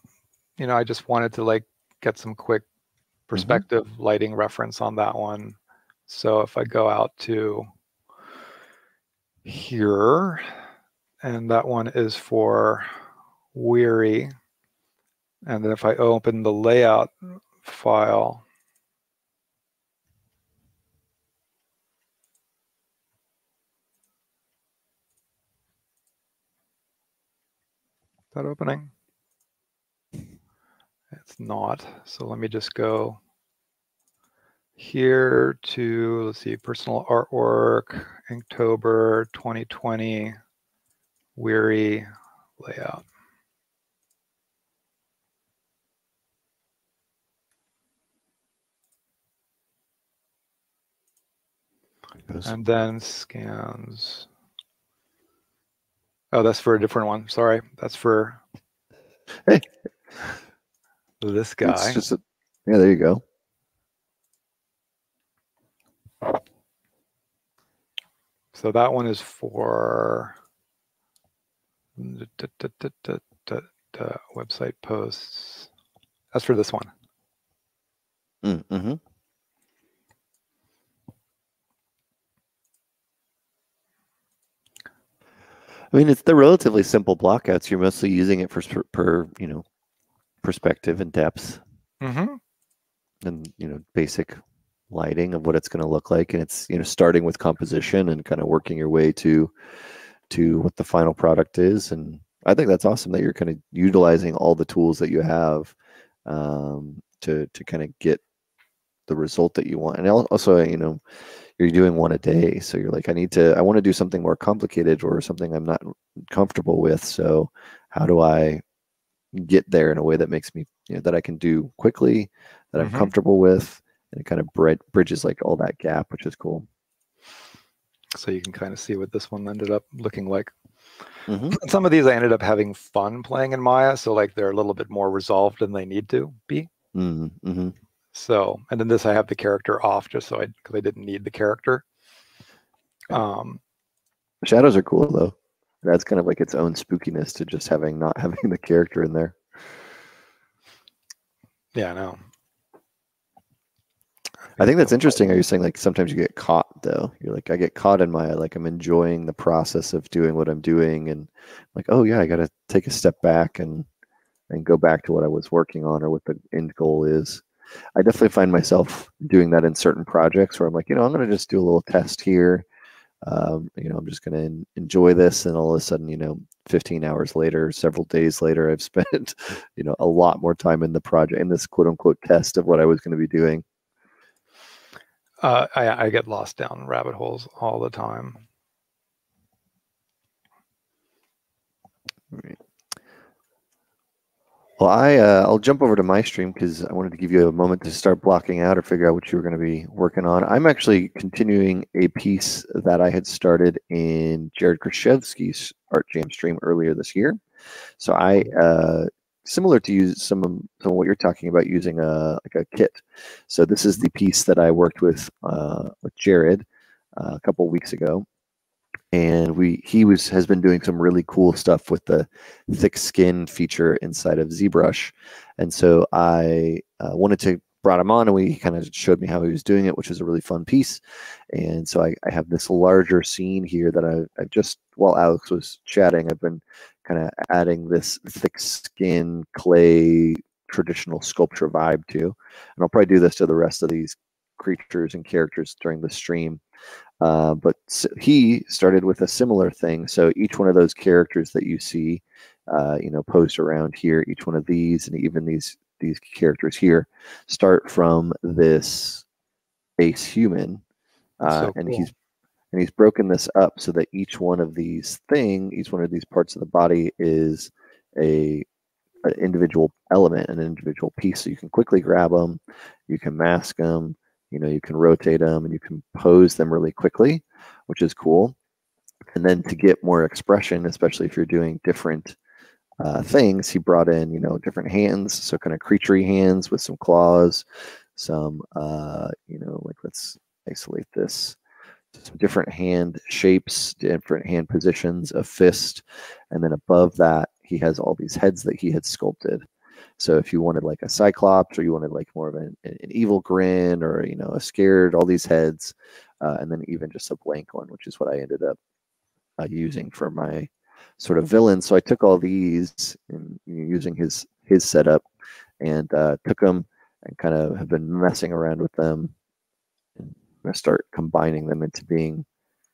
you know, I just wanted to like get some quick perspective mm-hmm. lighting reference on that one. So if I go out to here, and that one is for Weary. And then if I open the layout file, is that opening? It's not. So let me just go here to, let's see, personal artwork, Inktober twenty twenty, Weary layout. And then scans. Oh, that's for a different one. Sorry, that's for hey. this guy. It's just a, yeah, there you go. So that one is for da, da, da, da, da, da, website posts. That's for this one. Mm-hmm. I mean, it's the relatively simple blockouts. You're mostly using it for, per, you know, perspective and depth, mm-hmm. and you know, basic lighting of what it's going to look like. And it's, you know, starting with composition and kind of working your way to to what the final product is. And I think that's awesome that you're kind of utilizing all the tools that you have um, to to kind of get the result that you want. And also, you know, you're doing one a day, so you're like, I need to, I want to do something more complicated or something I'm not comfortable with. So how do I get there in a way that makes me, you know, that I can do quickly, that I'm mm-hmm. comfortable with, and it kind of bridges like all that gap, which is cool. So you can kind of see what this one ended up looking like. Mm-hmm. And some of these I ended up having fun playing in Maya, so like they're a little bit more resolved than they need to be. Mm-hmm. So, and then this, I have the character off just so I, because I didn't need the character. Um, Shadows are cool though. That's kind of like its own spookiness to just having, not having the character in there. Yeah, I know. I think, I think that's interesting. Are you saying like sometimes you get caught though? You're like, I get caught in my, like I'm enjoying the process of doing what I'm doing, and like, oh yeah, I got to take a step back and, and go back to what I was working on or what the end goal is. I definitely find myself doing that in certain projects where I'm like, you know, I'm going to just do a little test here. Um, you know, I'm just going to enjoy this. And all of a sudden, you know, fifteen hours later, several days later, I've spent, you know, a lot more time in the project, in this quote unquote test of what I was going to be doing. Uh, I, I get lost down rabbit holes all the time. All right. Well, I, uh, I'll jump over to my stream because I wanted to give you a moment to start blocking out or figure out what you were going to be working on. I'm actually continuing a piece that I had started in Jared Krzyzewski's Art Jam stream earlier this year. So I, uh, similar to use some of, some of what you're talking about, using a, like a kit. So this is the piece that I worked with, uh, with Jared uh, a couple weeks ago. And we, he was, has been doing some really cool stuff with the thick skin feature inside of ZBrush. And so I uh, wanted to brought him on, and we kind of showed me how he was doing it, which was a really fun piece. And so I, I have this larger scene here that I, I just, while Alex was chatting, I've been kind of adding this thick skin clay traditional sculpture vibe too. And I'll probably do this to the rest of these creatures and characters during the stream. Uh, but so he started with a similar thing. So each one of those characters that you see, uh, you know, posed around here, each one of these, and even these these characters here, start from this base human, uh, so cool. and he's and he's broken this up so that each one of these thing, each one of these parts of the body is a an individual element, an individual piece. So you can quickly grab them, you can mask them. You know, you can rotate them and you can pose them really quickly, which is cool. And then to get more expression, especially if you're doing different uh, things, he brought in, you know, different hands. So kind of creaturey hands with some claws, some, uh, you know, like let's isolate this. Some different hand shapes, different hand positions, a fist. And then above that, he has all these heads that he had sculpted. So if you wanted like a cyclops, or you wanted like more of an, an evil grin, or, you know, a scared, all these heads, uh, and then even just a blank one, which is what I ended up uh, using for my sort of villain. So I took all these and using his, his setup, and uh, took them and kind of have been messing around with them. And I'm going to start combining them into being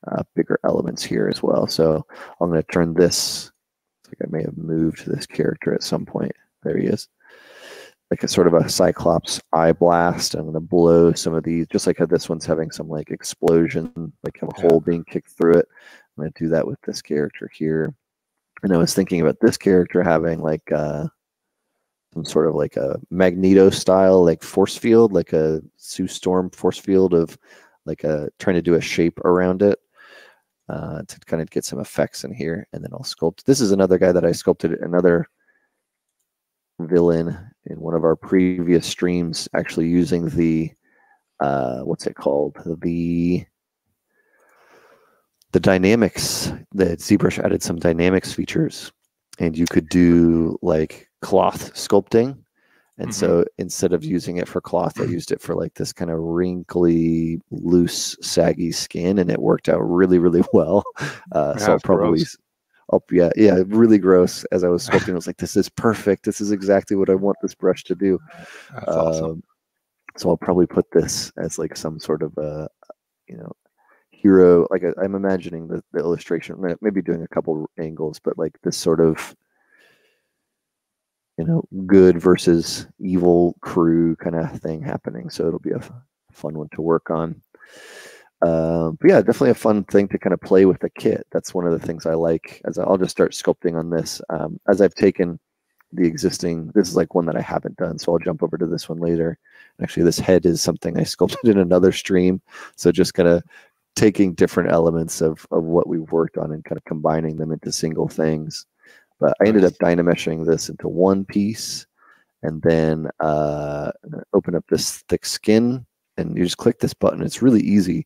uh, bigger elements here as well. So I'm going to turn this, I think I may have moved this character at some point. There he is, like a sort of a cyclops eye blast. I'm going to blow some of these, just like how this one's having some like explosion, like a hole being kicked through it. I'm going to do that with this character here. And I was thinking about this character having like uh, some sort of like a Magneto style, like force field, like a Sue Storm force field of like a trying to do a shape around it. Uh, to kind of get some effects in here. And then I'll sculpt. This is another guy that I sculpted, another villain in one of our previous streams, actually using the uh what's it called, the the dynamics that ZBrush added, some dynamics features, and you could do like cloth sculpting. And mm-hmm. so instead of using it for cloth, I used it for like this kind of wrinkly, loose, saggy skin, and it worked out really, really well. Uh, so I'll probably gross. Oh, yeah, yeah, really gross. As I was sculpting, I was like, this is perfect. This is exactly what I want this brush to do. That's um, awesome. So I'll probably put this as like some sort of a, you know, hero. Like I, I'm imagining the, the illustration, maybe doing a couple angles, but like this sort of, you know, good versus evil crew kind of thing happening. So it'll be a fun one to work on. Uh, but yeah, definitely a fun thing to kind of play with the kit. That's one of the things I like. As I'll just start sculpting on this um, as I've taken the existing. This is like one that I haven't done, so I'll jump over to this one later. Actually, this head is something I sculpted in another stream. So just kind of taking different elements of of what we've worked on and kind of combining them into single things. But I ended up dynameshing this into one piece, and then uh, open up this thick skin. And you just click this button. It's really easy,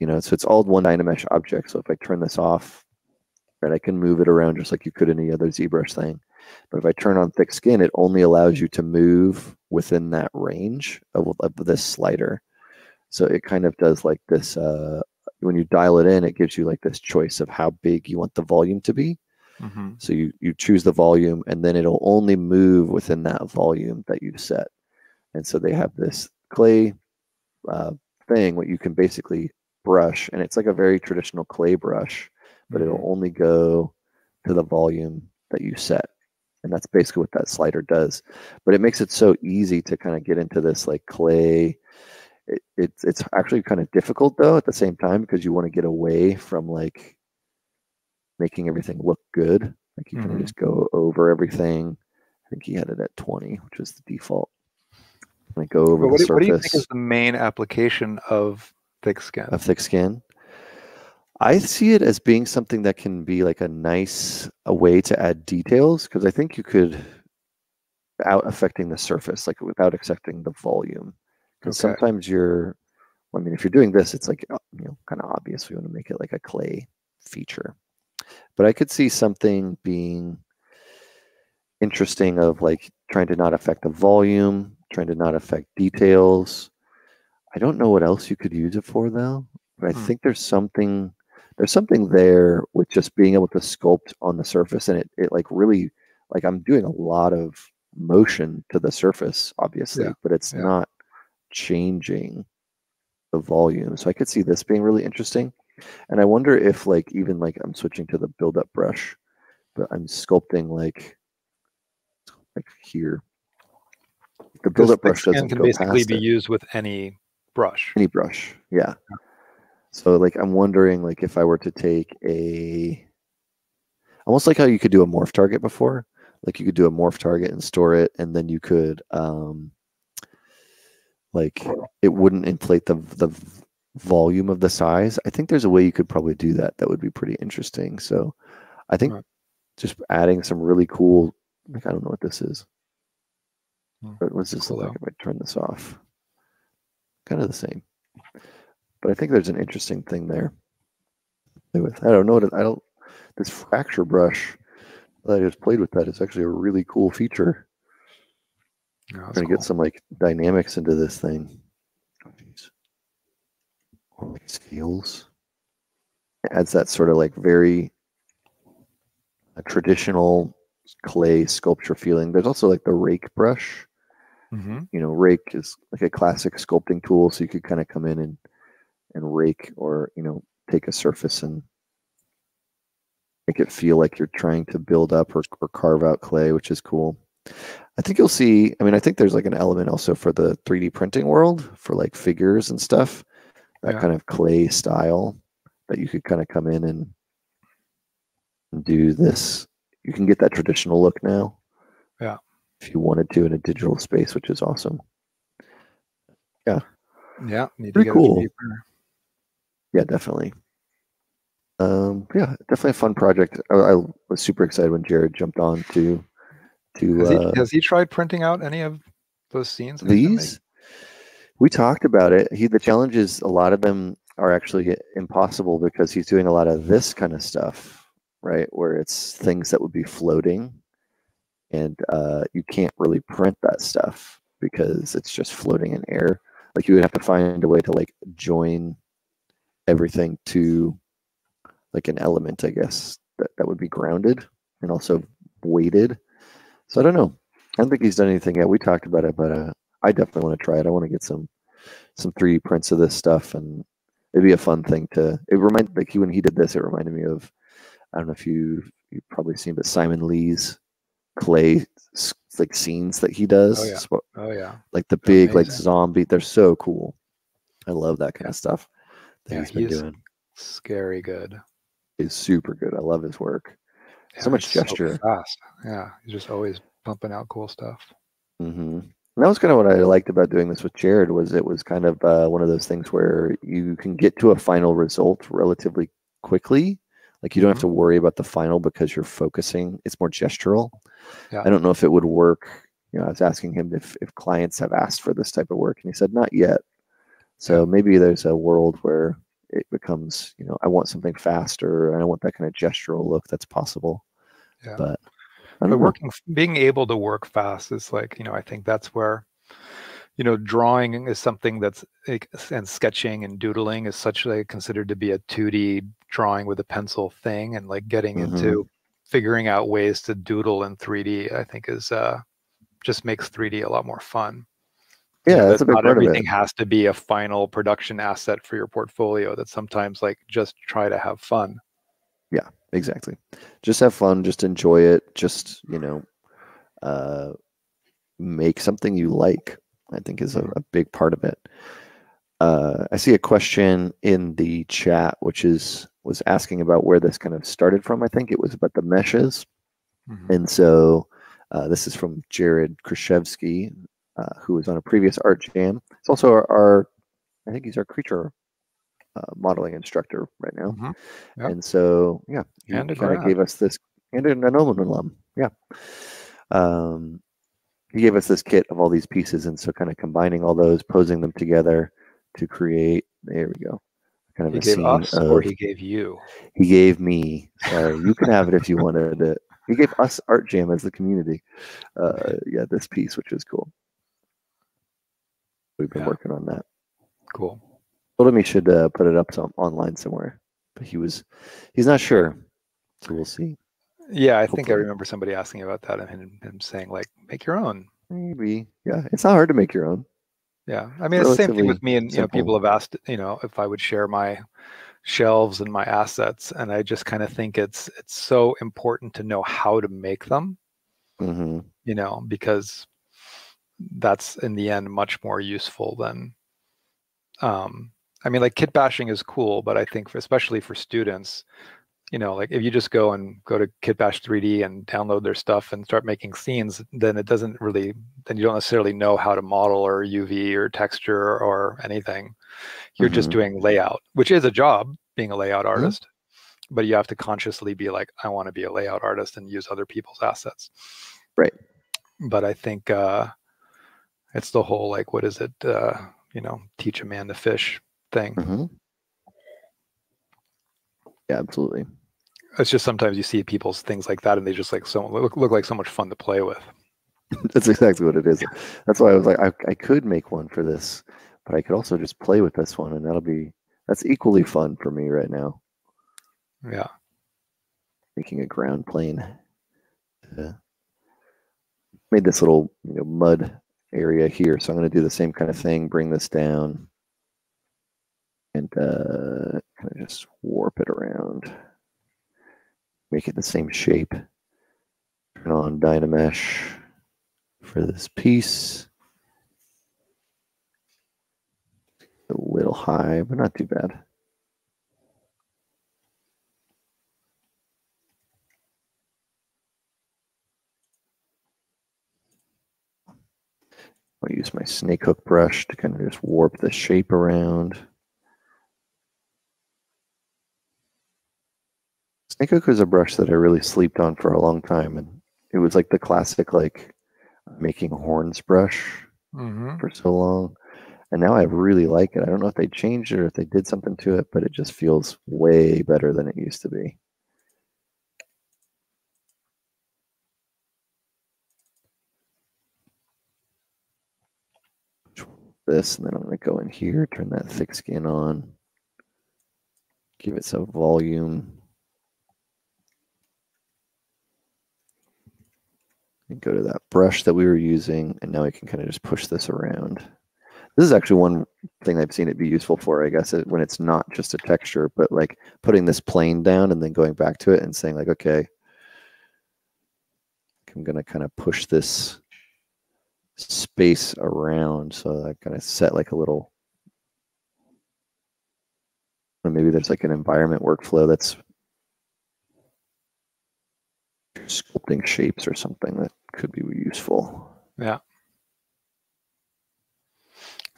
you know. So it's all one Dynamesh object. So if I turn this off, right, I can move it around just like you could any other ZBrush thing. But if I turn on thick skin, it only allows you to move within that range of, of this slider. So it kind of does like this. Uh, when you dial it in, it gives you like this choice of how big you want the volume to be. Mm-hmm. So you you choose the volume, and then it'll only move within that volume that you've set. And so they have this clay Uh, thing what you can basically brush, and it's like a very traditional clay brush, but it'll only go to the volume that you set, and that's basically what that slider does. But it makes it so easy to kind of get into this like clay. It, it's it's actually kind of difficult though at the same time, because you want to get away from like making everything look good. Like you mm-hmm. can just go over everything. I think he had it at twenty, which was the default. Like go over what, the do, what do you think is the main application of thick skin? Of thick skin, I see it as being something that can be like a nice a way to add details, because I think you could, without affecting the surface, like without affecting the volume. Because okay. sometimes you're, I mean, if you're doing this, it's like, you know, kind of obvious. We want to make it like a clay feature, but I could see something being interesting of like trying to not affect the volume. Trying to not affect details. I don't know what else you could use it for though, but I hmm. think there's something there's something there with just being able to sculpt on the surface, and it, it like really like I'm doing a lot of motion to the surface, obviously, yeah. but it's yeah. not changing the volume. So I could see this being really interesting. And I wonder if, like, even like I'm switching to the build up brush, but I'm sculpting like like here. The build up brush doesn't can go basically past be it. used with any brush. Any brush, yeah. yeah. So like I'm wondering like if I were to take a almost like how you could do a morph target before. Like you could do a morph target and store it, and then you could um like it wouldn't inflate the the volume of the size. I think there's a way you could probably do that. That would be pretty interesting. So I think right. just adding some really cool, like I don't know what this is. Hmm. But what's this cool. like if I turn this off? Kind of the same. But I think there's an interesting thing there. I don't know what I don't this fracture brush that I just played with, that is actually a really cool feature. Oh, I'm gonna cool. get some like dynamics into this thing. Or like scales. It adds that sort of like very a traditional clay sculpture feeling. There's also like the rake brush. Mm-hmm. You know, rake is like a classic sculpting tool, so you could kind of come in and and rake, or you know, take a surface and make it feel like you're trying to build up or, or carve out clay, which is cool. I think you'll see, I mean, I think there's like an element also for the three D printing world for like figures and stuff, that yeah. kind of clay style that you could kind of come in and do this. You can get that traditional look now. Yeah. If you wanted to in a digital space, which is awesome. Yeah. Yeah. Need Pretty to get cool. Yeah, definitely. Um, yeah, definitely a fun project. I, I was super excited when Jared jumped on to to. Has he, uh, has he tried printing out any of those scenes? These, we talked about it. He the challenge is a lot of them are actually impossible because he's doing a lot of this kind of stuff, right? Where it's things that would be floating, and uh, you can't really print that stuff because it's just floating in air. Like you would have to find a way to like join everything to like an element, I guess, that, that would be grounded and also weighted. So I don't know. I don't think he's done anything yet. We talked about it, but uh, I definitely want to try it. I want to get some some three D prints of this stuff, and it'd be a fun thing to. It reminded like when he did this, it reminded me of, I don't know if you you've probably seen, but Simon Lee's clay like scenes that he does. Oh yeah. So, oh, yeah. Like the That's big amazing. like zombie. They're so cool. I love that kind yeah. of stuff that yeah, he's been he's doing. Scary good. Is super good. I love his work. Yeah, so much gesture. So fast. Yeah, he's just always pumping out cool stuff. Mm-hmm. And that was kind of what I liked about doing this with Jared, was it was kind of uh, one of those things where you can get to a final result relatively quickly. Like you don't mm-hmm. have to worry about the final because you're focusing. It's more gestural. Yeah. I don't know if it would work. You know, I was asking him if, if clients have asked for this type of work, and he said not yet. So maybe there's a world where it becomes, you know, I want something faster, and I want that kind of gestural look that's possible. Yeah. But, but working, being able to work fast is like, you know, I think that's where, you know, drawing is something that's, and sketching and doodling is such like considered to be a two D drawing with a pencil thing, and like getting mm-hmm. into figuring out ways to doodle in three D, I think is uh, just makes three D a lot more fun. Yeah, you know, that's that a big not part everything of it. Has to be a final production asset for your portfolio. That sometimes, like, just try to have fun. Yeah, exactly. Just have fun. Just enjoy it. Just, you know, uh, make something you like, I think is a, a big part of it. Uh, I see a question in the chat, which is was asking about where this kind of started from. I think it was about the meshes. Mm-hmm. And so uh, this is from Jared Krzyzewski, Uh, who was on a previous art jam. It's also our, our I think he's our creature uh, modeling instructor right now. Mm-hmm. Yep. And so, yeah, he kind of gave us this, and an alum, yeah. Um, he gave us this kit of all these pieces, and so kind of combining all those, posing them together to create, there we go. Kind of he a gave us, of, or he gave you? He gave me. Sorry, you can have it if you wanted it. He gave us art jam as the community. Uh, yeah, this piece, which is cool. We've been yeah. working on that. Cool. Told him he should uh, put it up some, online somewhere, but he was, he's not sure. So we'll see. Yeah, I hopefully. think I remember somebody asking about that and him saying, like, make your own. Maybe. Yeah, it's not hard to make your own. Yeah, I mean, it's the same thing with me. And, you know, people have asked, you know, if I would share my shelves and my assets. And I just kind of think it's it's so important to know how to make them, mm-hmm. you know, because that's in the end much more useful than, um, I mean, like kit bashing is cool, but I think for, especially for students, you know, like if you just go and go to KitBash three D and download their stuff and start making scenes, then it doesn't really, then you don't necessarily know how to model or U V or texture or anything. You're mm-hmm. just doing layout, which is a job, being a layout artist, mm-hmm. but you have to consciously be like, I want to be a layout artist and use other people's assets. Right. But I think uh, it's the whole, like, what is it, uh, you know, teach a man to fish thing. Mm-hmm. Yeah, absolutely. It's just sometimes you see people's things like that, and they just like so look, look like so much fun to play with. That's exactly what it is. That's why I was like, I, I could make one for this, but I could also just play with this one, and that'll be that's equally fun for me right now. Yeah, making a ground plane. Yeah. Made this little you know, mud area here, so I'm going to do the same kind of thing. Bring this down, and uh, kind of just warp it around. Make it the same shape. Turn on Dynamesh for this piece. A little high, but not too bad. I'll use my snake hook brush to kind of just warp the shape around. Snake hook was a brush that I really slept on for a long time, and it was like the classic, like making horns brush mm-hmm. for so long. And now I really like it. I don't know if they changed it or if they did something to it, but it just feels way better than it used to be. This, and then I'm going to go in here, turn that thick skin on, give it some volume, and go to that brush that we were using, and now I can kind of just push this around. This is actually one thing I've seen it be useful for, I guess, when it's not just a texture, but like putting this plane down and then going back to it and saying like, okay, I'm going to kind of push this space around. So I kind of set like a little, or maybe there's like an environment workflow that's sculpting shapes or something that could be useful. Yeah.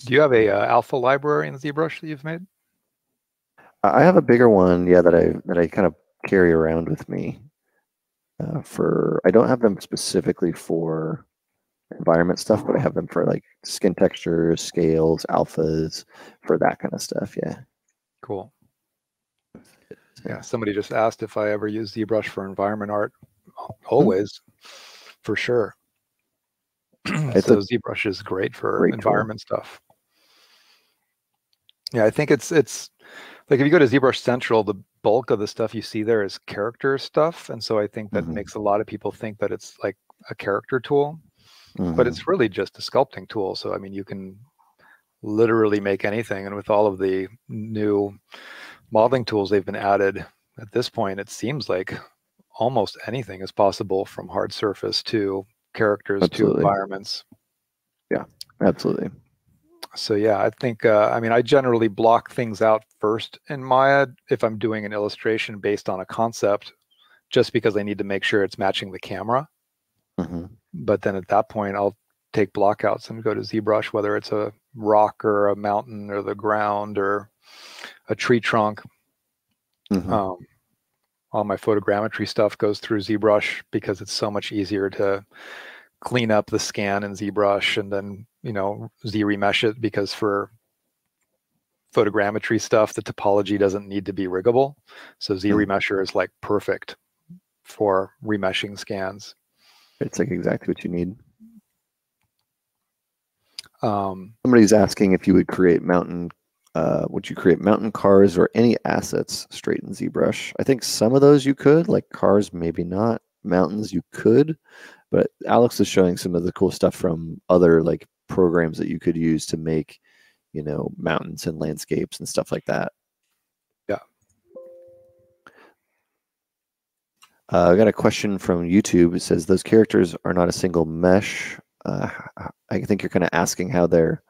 Do you have a uh, alpha library in ZBrush that you've made? I have a bigger one, yeah, that I that I kind of carry around with me. Uh, for I don't have them specifically for environment stuff, but I have them for like skin textures, scales, alphas, for that kind of stuff. Yeah. Cool. Yeah, somebody just asked if I ever use ZBrush for environment art. Always, for sure. It's so ZBrush is great for great environment tool. stuff. Yeah, I think it's it's like if you go to ZBrush Central, the bulk of the stuff you see there is character stuff, and so I think that mm-hmm. makes a lot of people think that it's like a character tool, mm-hmm. but it's really just a sculpting tool. So I mean, you can literally make anything, and with all of the new modeling tools they've been added at this point, it seems like almost anything is possible, from hard surface to characters absolutely. to environments. Yeah, absolutely. So yeah, I think, uh, I mean, I generally block things out first in Maya if I'm doing an illustration based on a concept, just because I need to make sure it's matching the camera. Mm-hmm. But then at that point, I'll take blockouts and go to ZBrush, whether it's a rock or a mountain or the ground or a tree trunk. Mm-hmm. Um, all my photogrammetry stuff goes through ZBrush because it's so much easier to clean up the scan in ZBrush and then, you know, Z-remesh it, because for photogrammetry stuff, the topology doesn't need to be riggable. So Z-remesher is like perfect for remeshing scans. It's like exactly what you need. Um, Somebody's asking if you would create mountain Uh, would you create mountain cars or any assets straight in ZBrush? I think some of those you could, like cars, maybe not. mountains, you could. But Alex is showing some of the cool stuff from other like programs that you could use to make, you know, mountains and landscapes and stuff like that. Yeah. Uh, I got a question from YouTube. It says, those characters are not a single mesh. Uh, I think you're kind of asking how they're,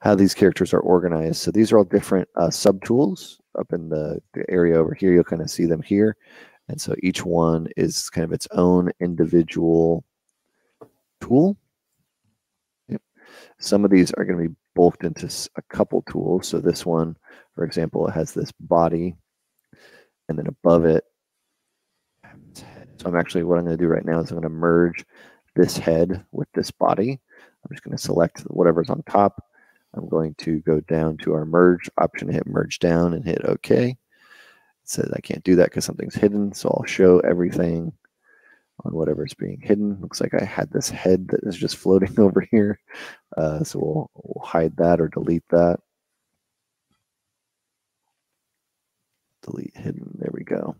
how these characters are organized. So these are all different uh, subtools up in the, the area over here. You'll kind of see them here. And so each one is kind of its own individual tool. Yep. Some of these are going to be bulked into a couple tools. So this one, for example, it has this body, and then above it. So I'm actually, what I'm going to do right now is I'm going to merge this head with this body. I'm just going to select whatever's on top. I'm going to go down to our merge option, hit merge down, and hit OK. It says I can't do that because something's hidden, so I'll show everything on whatever's being hidden. Looks like I had this head that is just floating over here, uh, so we'll, we'll hide that or delete that. Delete hidden. There we go.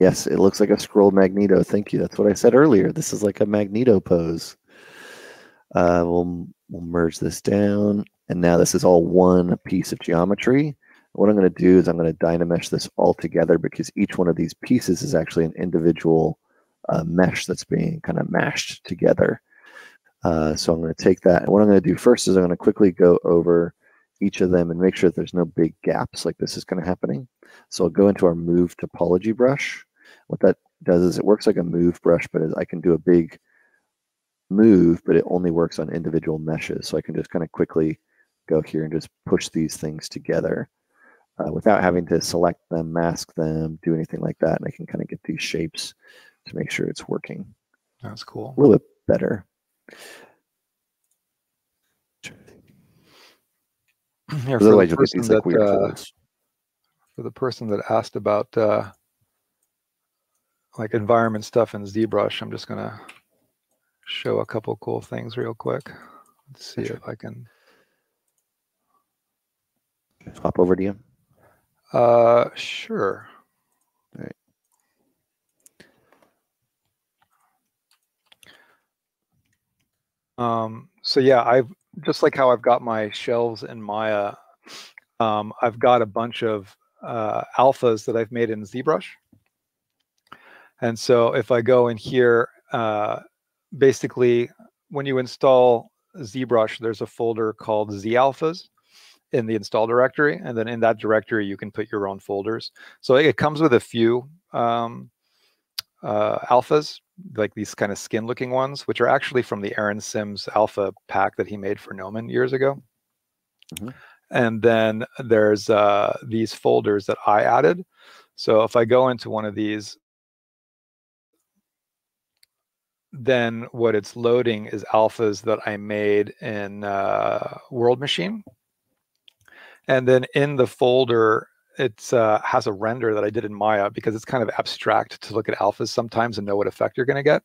Yes, it looks like a scroll Magneto. Thank you. That's what I said earlier. This is like a Magneto pose. Uh, we'll we'll merge this down, and now this is all one piece of geometry. What I'm going to do is I'm going to dynamesh this all together because each one of these pieces is actually an individual uh, mesh that's being kind of mashed together. Uh, so I'm going to take that. And what I'm going to do first is I'm going to quickly go over each of them and make sure that there's no big gaps like this is kind of happening. So I'll go into our move topology brush. What that does is it works like a move brush, but I can do a big move, but it only works on individual meshes. So I can just kind of quickly go here and just push these things together. Uh, without having to select them, mask them, do anything like that. And I can kind of get these shapes to make sure it's working. That's cool. A little bit better. Yeah, for, the you'll get these, like, that, weird uh, for the person that asked about uh, like environment stuff in ZBrush, I'm just going to show a couple cool things real quick. Let's see sure. if I can. Swap over to you. Uh, sure. All right. Um, so yeah, I've just like how I've got my shelves in Maya. Um, I've got a bunch of uh, alphas that I've made in ZBrush, and so if I go in here, uh, basically when you install ZBrush, there's a folder called Z alphas in the install directory, and then in that directory you can put your own folders. So it comes with a few um, uh, alphas, like these kind of skin looking ones, which are actually from the Aaron Sims alpha pack that he made for Gnomon years ago. Mm-hmm. And then there's uh, these folders that I added. So if I go into one of these, then what it's loading is alphas that I made in uh, World Machine. And then in the folder, it uh, has a render that I did in Maya because it's kind of abstract to look at alphas sometimes and know what effect you're going to get.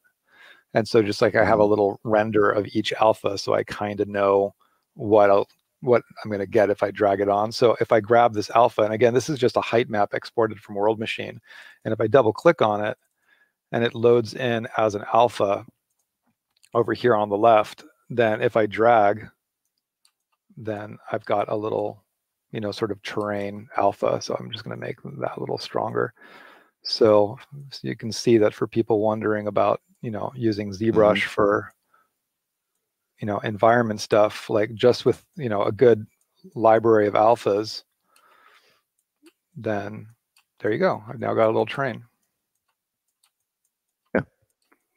And so just like I have a little render of each alpha, so I kind of know what, I'll, what I'm going to get if I drag it on. So if I grab this alpha, and again, this is just a height map exported from World Machine. And if I double click on it and it loads in as an alpha over here on the left, then if I drag, then I've got a little, you know, sort of terrain alpha. So I'm just going to make that a little stronger. So, so you can see that for people wondering about, you know, using ZBrush mm-hmm. for, you know, environment stuff, like just with, you know, a good library of alphas, then there you go. I've now got a little terrain. Yeah.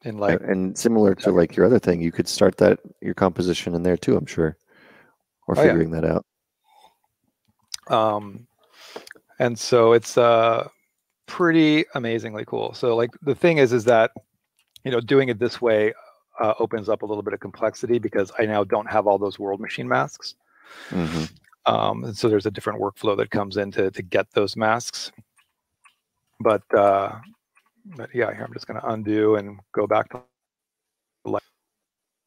And like, and similar to like your other thing, you could start that, your composition in there too, I'm sure, or oh, figuring yeah. that out. Um, and so it's uh, pretty amazingly cool. So like the thing is, is that, you know, doing it this way uh, opens up a little bit of complexity because I now don't have all those World Machine masks. Mm-hmm. Um, and so there's a different workflow that comes in to, to get those masks. But, uh, but yeah, here I'm just going to undo and go back to life.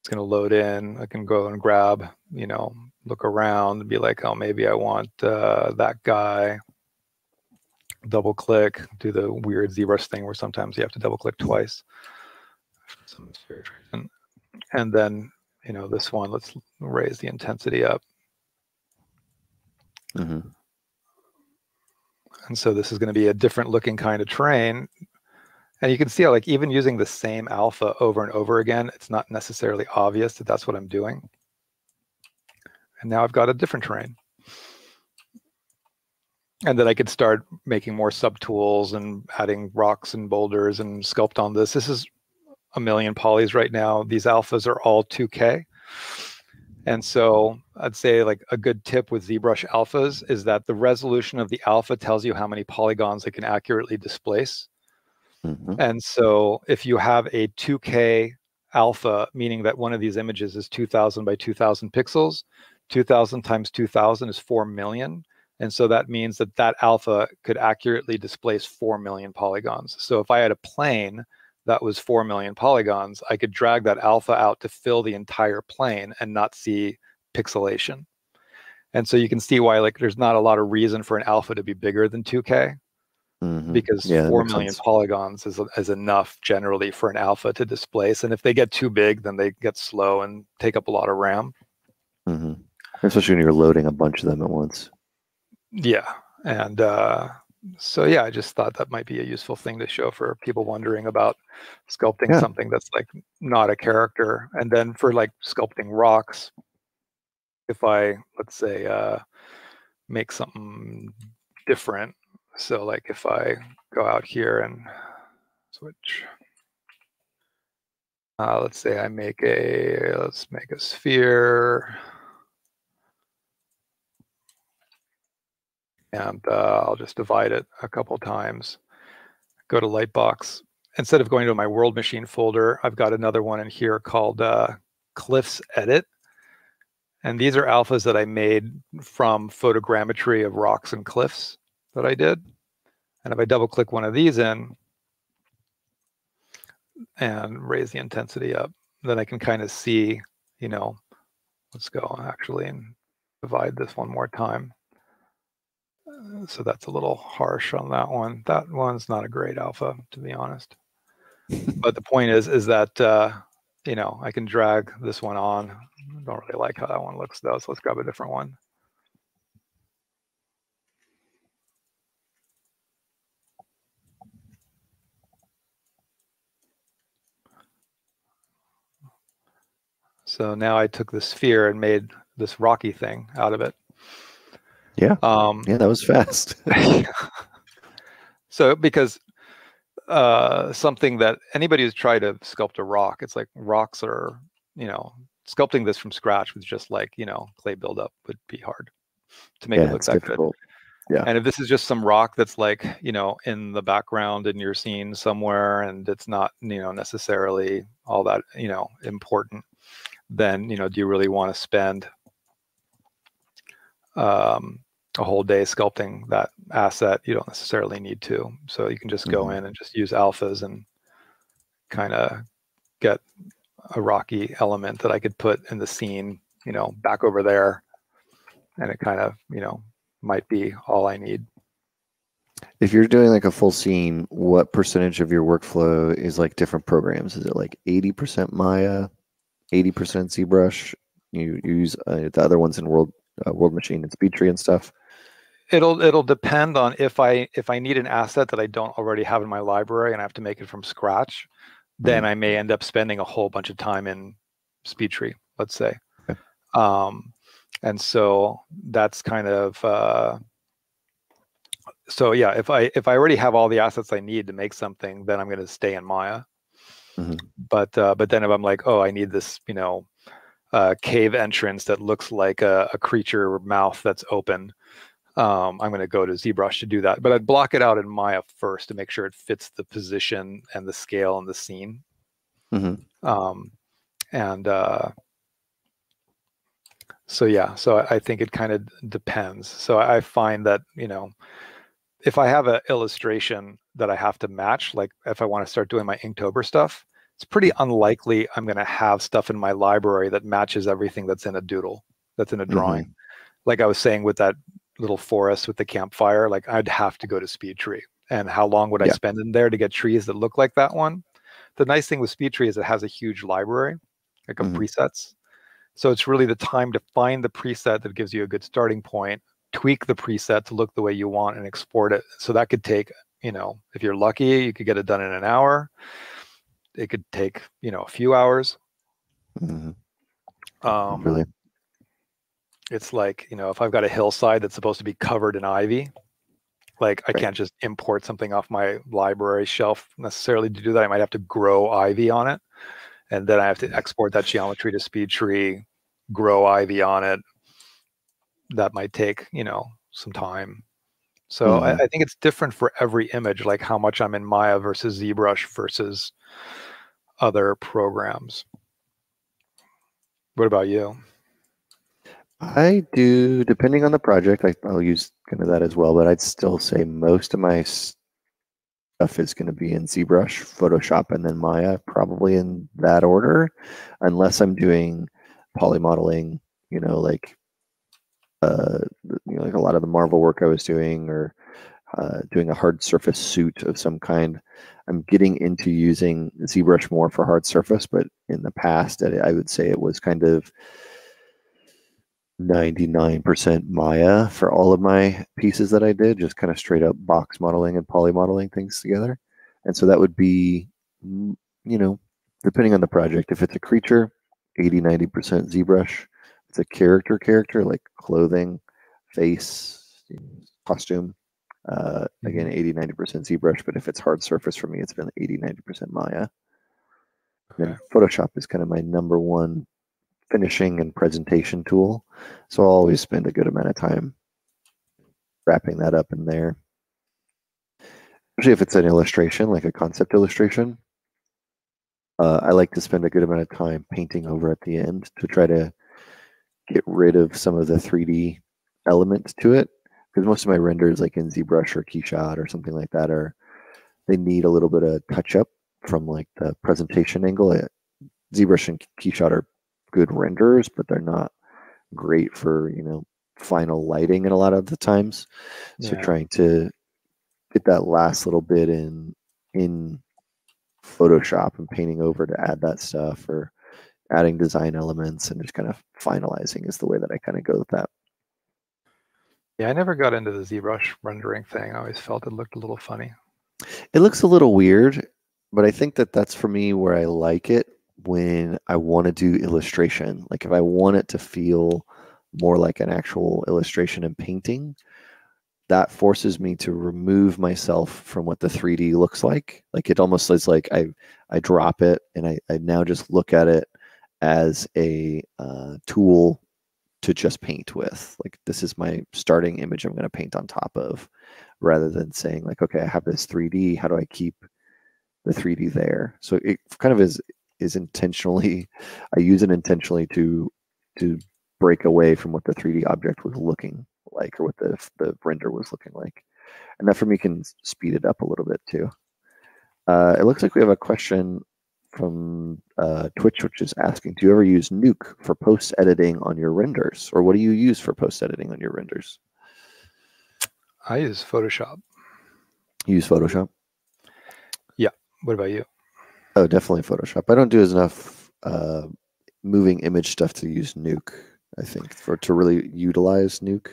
It's going to load in. I can go and grab, you know, look around and be like, oh, maybe I want uh, that guy. double click, do the weird ZBrush thing where sometimes you have to double click twice. And, and then, you know, this one, let's raise the intensity up. Mm-hmm. And so this is going to be a different looking kind of terrain. And you can see, like, even using the same alpha over and over again, it's not necessarily obvious that that's what I'm doing. And now I've got a different terrain. And then I could start making more subtools and adding rocks and boulders and sculpt on this. This is a million polys right now. These alphas are all two K. And so I'd say, like, a good tip with ZBrush alphas is that the resolution of the alpha tells you how many polygons it can accurately displace. Mm-hmm. And so if you have a two K alpha, meaning that one of these images is two thousand by two thousand pixels, two thousand times two thousand is four million. And so that means that that alpha could accurately displace four million polygons. So if I had a plane that was four million polygons, I could drag that alpha out to fill the entire plane and not see pixelation. And so you can see why, like, there's not a lot of reason for an alpha to be bigger than two K. Mm-hmm. Because yeah, four million sense. polygons is, is enough generally for an alpha to displace. And if they get too big, then they get slow and take up a lot of RAM. Mm-hmm. Especially when you're loading a bunch of them at once. Yeah. And uh, so, yeah, I just thought that might be a useful thing to show for people wondering about sculpting yeah. something that's, like, not a character. And then for, like, sculpting rocks, if I, let's say, uh, make something different. So, like, if I go out here and switch, uh, let's say I make a, let's make a sphere. And uh, I'll just divide it a couple times. Go to Lightbox. Instead of going to my World Machine folder, I've got another one in here called uh, Cliffs Edit. And these are alphas that I made from photogrammetry of rocks and cliffs that I did. And if I double click one of these in and raise the intensity up, then I can kind of see, you know, let's go actually and divide this one more time. Uh, so that's a little harsh on that one. That one's not a great alpha, to be honest. But the point is, is that, uh, you know, I can drag this one on. I don't really like how that one looks though. So let's grab a different one. So now I took the sphere and made this rocky thing out of it. Yeah, um, yeah, that was fast. So because uh, something that anybody who's tried to sculpt a rock, it's like rocks are, you know, sculpting this from scratch was just like, you know, clay buildup would be hard to make yeah, it look that difficult. good. Yeah. And if this is just some rock that's, like, you know, in the background in your scene somewhere, and it's not, you know, necessarily all that, you know, important, then, you know, do you really want to spend um, a whole day sculpting that asset? You don't necessarily need to. So you can just go mm-hmm. in and just use alphas and kind of get a rocky element that I could put in the scene, you know, back over there. And it kind of, you know, might be all I need. If you're doing, like, a full scene, what percentage of your workflow is, like, different programs? Is it like eighty percent Maya? eighty percent ZBrush, you use uh, the other ones in World uh, World Machine and SpeedTree and stuff? It'll it'll depend on if I if I need an asset that I don't already have in my library and I have to make it from scratch, then mm-hmm. I may end up spending a whole bunch of time in SpeedTree, let's say. Okay. Um, and so that's kind of uh, so yeah. If I if I already have all the assets I need to make something, then I'm going to stay in Maya. Mm-hmm. But uh, but then if I'm like, oh, I need this, you know, uh, cave entrance that looks like a, a creature mouth that's open, um, I'm going to go to ZBrush to do that. But I'd block it out in Maya first to make sure it fits the position and the scale and the scene. Mm-hmm. Um, and uh, so, yeah, so I, I think it kind of depends. So I, I find that, you know, if I have an illustration that I have to match, like if I want to start doing my Inktober stuff, it's pretty unlikely I'm going to have stuff in my library that matches everything that's in a doodle, that's in a drawing. Mm-hmm. Like I was saying with that little forest with the campfire, like I'd have to go to SpeedTree. And how long would yeah. I spend in there to get trees that look like that one? The nice thing with SpeedTree is it has a huge library, like of mm-hmm. presets. So it's really the time to find the preset that gives you a good starting point, tweak the preset to look the way you want, and export it. So that could take, you know, if you're lucky, you could get it done in an hour. It could take, you know, a few hours. Mm-hmm. um, really? It's like, you know, if I've got a hillside that's supposed to be covered in ivy, like I right. can't just import something off my library shelf necessarily to do that. I might have to grow ivy on it. And then I have to export that geometry to SpeedTree, grow ivy on it. That might take, you know, some time. So mm-hmm. I, I think it's different for every image, like how much I'm in Maya versus ZBrush versus other programs. What about you? I do, depending on the project, I, I'll use kind of that as well, but I'd still say most of my stuff is going to be in ZBrush, Photoshop, and then Maya, probably in that order, unless I'm doing poly modeling, you know, like uh, you know, like a lot of the Marvel work I was doing, or uh, doing a hard surface suit of some kind. I'm getting into using ZBrush more for hard surface, but in the past, I would say it was kind of ninety-nine percent Maya for all of my pieces that I did, just kind of straight up box modeling and poly modeling things together. And so that would be, you know, depending on the project. If it's a creature, eighty, ninety percent ZBrush. If it's a character character, like clothing, face, costume, uh, again, eighty, ninety percent ZBrush. But if it's hard surface for me, it's been eighty, ninety percent Maya. Okay. Photoshop is kind of my number one finishing and presentation tool, so I'll always spend a good amount of time wrapping that up in there. Especially if it's an illustration, like a concept illustration, uh, I like to spend a good amount of time painting over at the end to try to get rid of some of the three D elements to it, because most of my renders, like in ZBrush or KeyShot or something like that, are they need a little bit of touch up from like the presentation angle. ZBrush and KeyShot are good renders, but they're not great for, you know, final lighting in a lot of the times. So yeah. trying to get that last little bit in in Photoshop and painting over to add that stuff, or adding design elements and just kind of finalizing is the way that I kind of go with that. Yeah, I never got into the ZBrush rendering thing. I always felt it looked a little funny. It looks a little weird, but I think that that's for me where I like it. When I want to do illustration, like if I want it to feel more like an actual illustration and painting, that forces me to remove myself from what the three D looks like. Like it almost is like I I drop it and I, I now just look at it as a uh, tool to just paint with. Like this is my starting image I'm going to paint on top of, rather than saying like, okay, I have this three D, how do I keep the three D there? So it kind of is... is intentionally, I use it intentionally to to break away from what the three D object was looking like, or what the the render was looking like, and that for me can speed it up a little bit too. Uh, it looks like we have a question from uh, Twitch, which is asking, do you ever use Nuke for post editing on your renders, or what do you use for post editing on your renders? I use Photoshop. You use Photoshop? Yeah. What about you? Oh, definitely Photoshop. I don't do as enough uh, moving image stuff to use Nuke, I think, for to really utilize Nuke.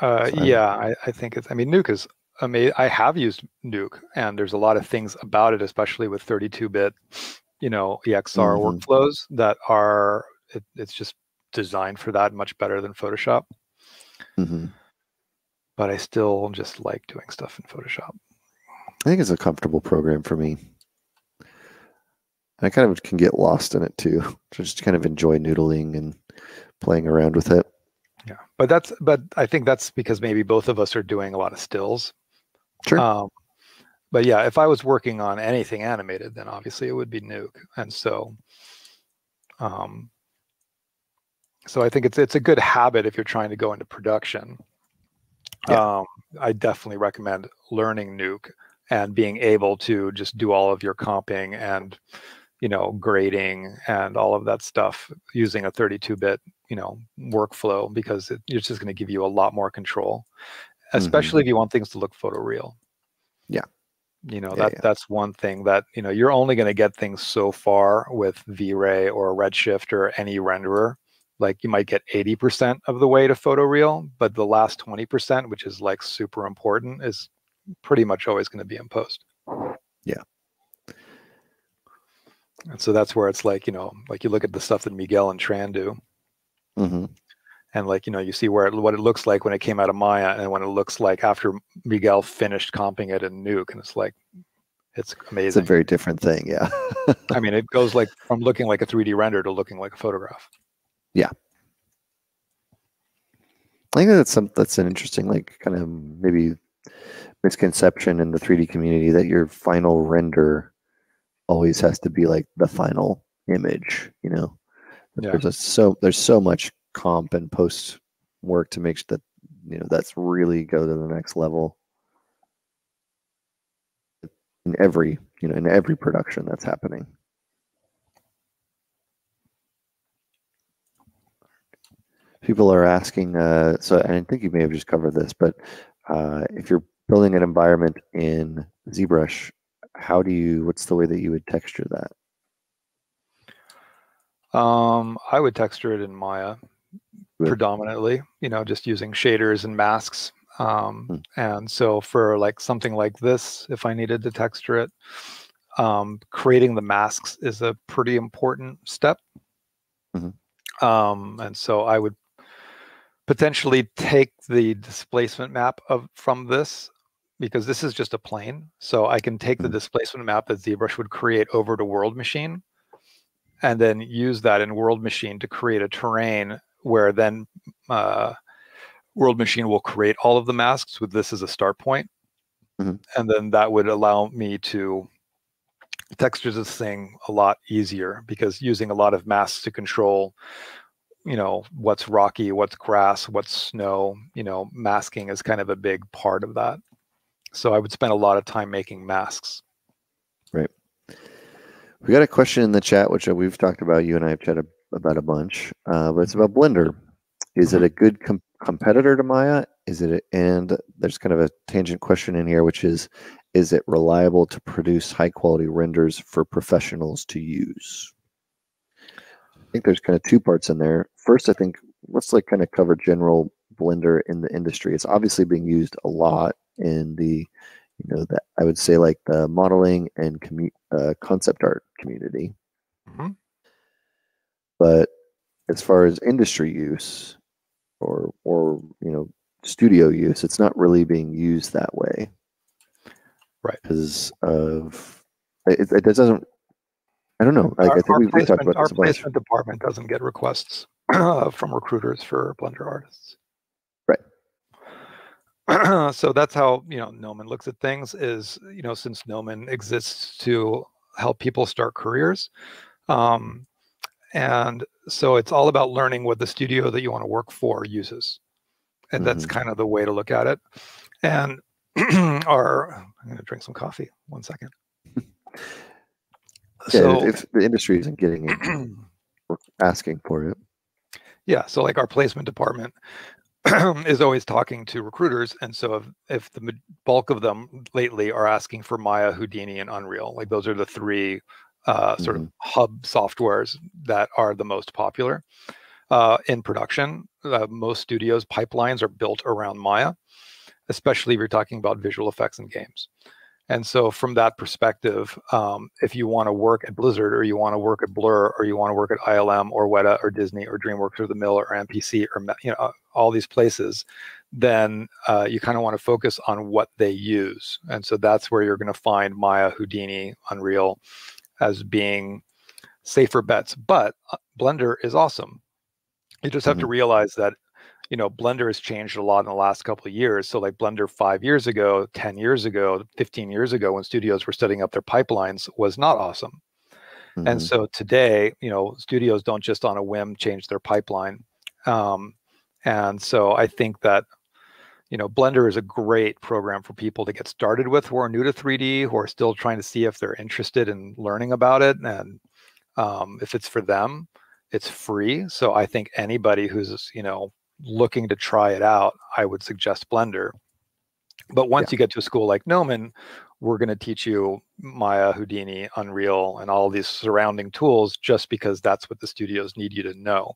Uh, so yeah, I, I think it's, I mean, Nuke is amazing. I have used Nuke, and there's a lot of things about it, especially with thirty-two bit, you know, E X R mm-hmm. workflows that are, it, it's just designed for that much better than Photoshop. Mm-hmm. But I still just like doing stuff in Photoshop. I think it's a comfortable program for me. I kind of can get lost in it too. Just kind of enjoy noodling and playing around with it. Yeah, but that's but I think that's because maybe both of us are doing a lot of stills. Sure. Um, but yeah, if I was working on anything animated, then obviously it would be Nuke, and so, um, so I think it's it's a good habit if you're trying to go into production. Yeah. Um, I definitely recommend learning Nuke and being able to just do all of your comping and, you know, grading and all of that stuff using a thirty-two bit you know, workflow, because it, it's just going to give you a lot more control, especially mm-hmm. if you want things to look photoreal. Yeah. You know, yeah, that yeah. that's one thing that, you know, you're only going to get things so far with V-Ray or Redshift or any renderer. Like, you might get eighty percent of the way to photoreal, but the last twenty percent, which is like super important, is pretty much always going to be in post. Yeah. And so that's where it's like, you know, like you look at the stuff that Miguel and Tran do. Mm-hmm. And like, you know, you see where it, what it looks like when it came out of Maya and when it looks like after Miguel finished comping it in Nuke. And it's like, it's amazing. It's a very different thing. Yeah. I mean, it goes like from looking like a three D render to looking like a photograph. Yeah. I think that's some, that's an interesting, like, kind of maybe misconception in the three D community that your final render always has to be like the final image, you know? Yeah. There's a, so there's so much comp and post work to make sure that, you know, that's really go to the next level in every, you know, in every production that's happening. People are asking, uh, so and I think you may have just covered this, but uh, if you're building an environment in ZBrush, how do you, what's the way that you would texture that? Um, I would texture it in Maya Good. predominantly, you know, just using shaders and masks. Um, hmm. And so for like something like this, if I needed to texture it, um, creating the masks is a pretty important step. Mm-hmm. Um, and so I would potentially take the displacement map of from this, because this is just a plane. So I can take the displacement map that ZBrush would create over to World Machine, and then use that in World Machine to create a terrain where then uh, World Machine will create all of the masks with this as a start point. Mm-hmm. And then that would allow me to texture this thing a lot easier, because using a lot of masks to control, you know, what's rocky, what's grass, what's snow, you know, masking is kind of a big part of that. So I would spend a lot of time making masks. Right. We got a question in the chat, which we've talked about, you and I have chatted about a bunch, uh, but it's about Blender. Is it a good com competitor to Maya? Is it, a, and there's kind of a tangent question in here, which is, is it reliable to produce high quality renders for professionals to use? I think there's kind of two parts in there. First, I think let's like kind of cover general Blender in the industry. It's obviously being used a lot in the, you know, that I would say like the modeling and commu uh, concept art community. Mm-hmm. But as far as industry use or, or, you know, studio use, it's not really being used that way. Right. Because of, it, it doesn't, I don't know. Our, I, I think we've talked about our placement department doesn't get requests from recruiters for Blender artists. So that's how, you know, Gnomon looks at things is, you know, since Gnomon exists to help people start careers. Um, and so it's all about learning what the studio that you want to work for uses. And mm-hmm. that's kind of the way to look at it. And our, I'm going to drink some coffee. One second. Yeah, so if, if the industry isn't getting it, we're asking for it. Yeah. So like our placement department is always talking to recruiters, and so if, if the bulk of them lately are asking for Maya, Houdini, and Unreal, like those are the three uh, sort mm-hmm. of hub softwares that are the most popular uh, in production. Uh, most studios' pipelines are built around Maya, especially if you're talking about visual effects and games. And so from that perspective, um, if you want to work at Blizzard, or you want to work at Blur, or you want to work at I L M or Weta or Disney or DreamWorks or The Mill or M P C or, you know, all these places, then uh, you kind of want to focus on what they use. And so that's where you're going to find Maya, Houdini, Unreal as being safer bets. But Blender is awesome. You just have mm-hmm. to realize that, you know, Blender has changed a lot in the last couple of years. So like Blender five years ago, ten years ago, fifteen years ago, when studios were setting up their pipelines, was not awesome. Mm-hmm. And so today, you know, studios don't just on a whim change their pipeline. Um, and so I think that, you know, Blender is a great program for people to get started with who are new to three D, who are still trying to see if they're interested in learning about it and um, if it's for them. It's free, so I think anybody who's, you know, looking to try it out, I would suggest Blender. But once yeah. you get to a school like Gnomon, we're going to teach you Maya, Houdini, Unreal, and all these surrounding tools just because that's what the studios need you to know.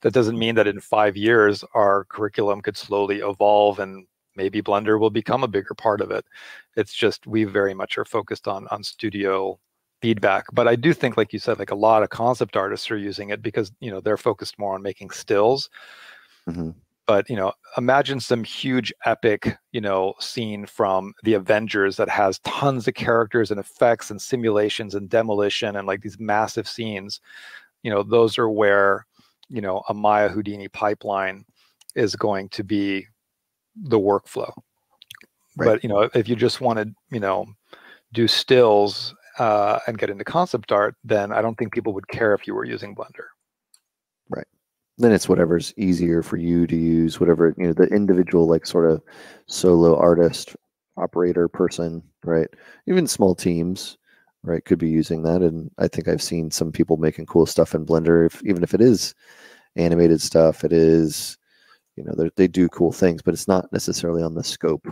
That doesn't mean that in five years our curriculum could slowly evolve and maybe Blender will become a bigger part of it. It's just we very much are focused on on studio feedback. But I do think, like you said, like a lot of concept artists are using it because, you know, they're focused more on making stills. Mm-hmm. But, you know, imagine some huge epic, you know, scene from the Avengers that has tons of characters and effects and simulations and demolition and like these massive scenes. You know, those are where, you know, a Maya Houdini pipeline is going to be the workflow. Right. But, you know, if you just want to, you know, do stills uh, and get into concept art, then I don't think people would care if you were using Blender. Right. Then it's whatever's easier for you to use, whatever, you know, the individual, like sort of solo artist, operator person, right? Even small teams, right, could be using that. And I think I've seen some people making cool stuff in Blender, if, even if it is animated stuff, it is, you know, they do cool things, but it's not necessarily on the scope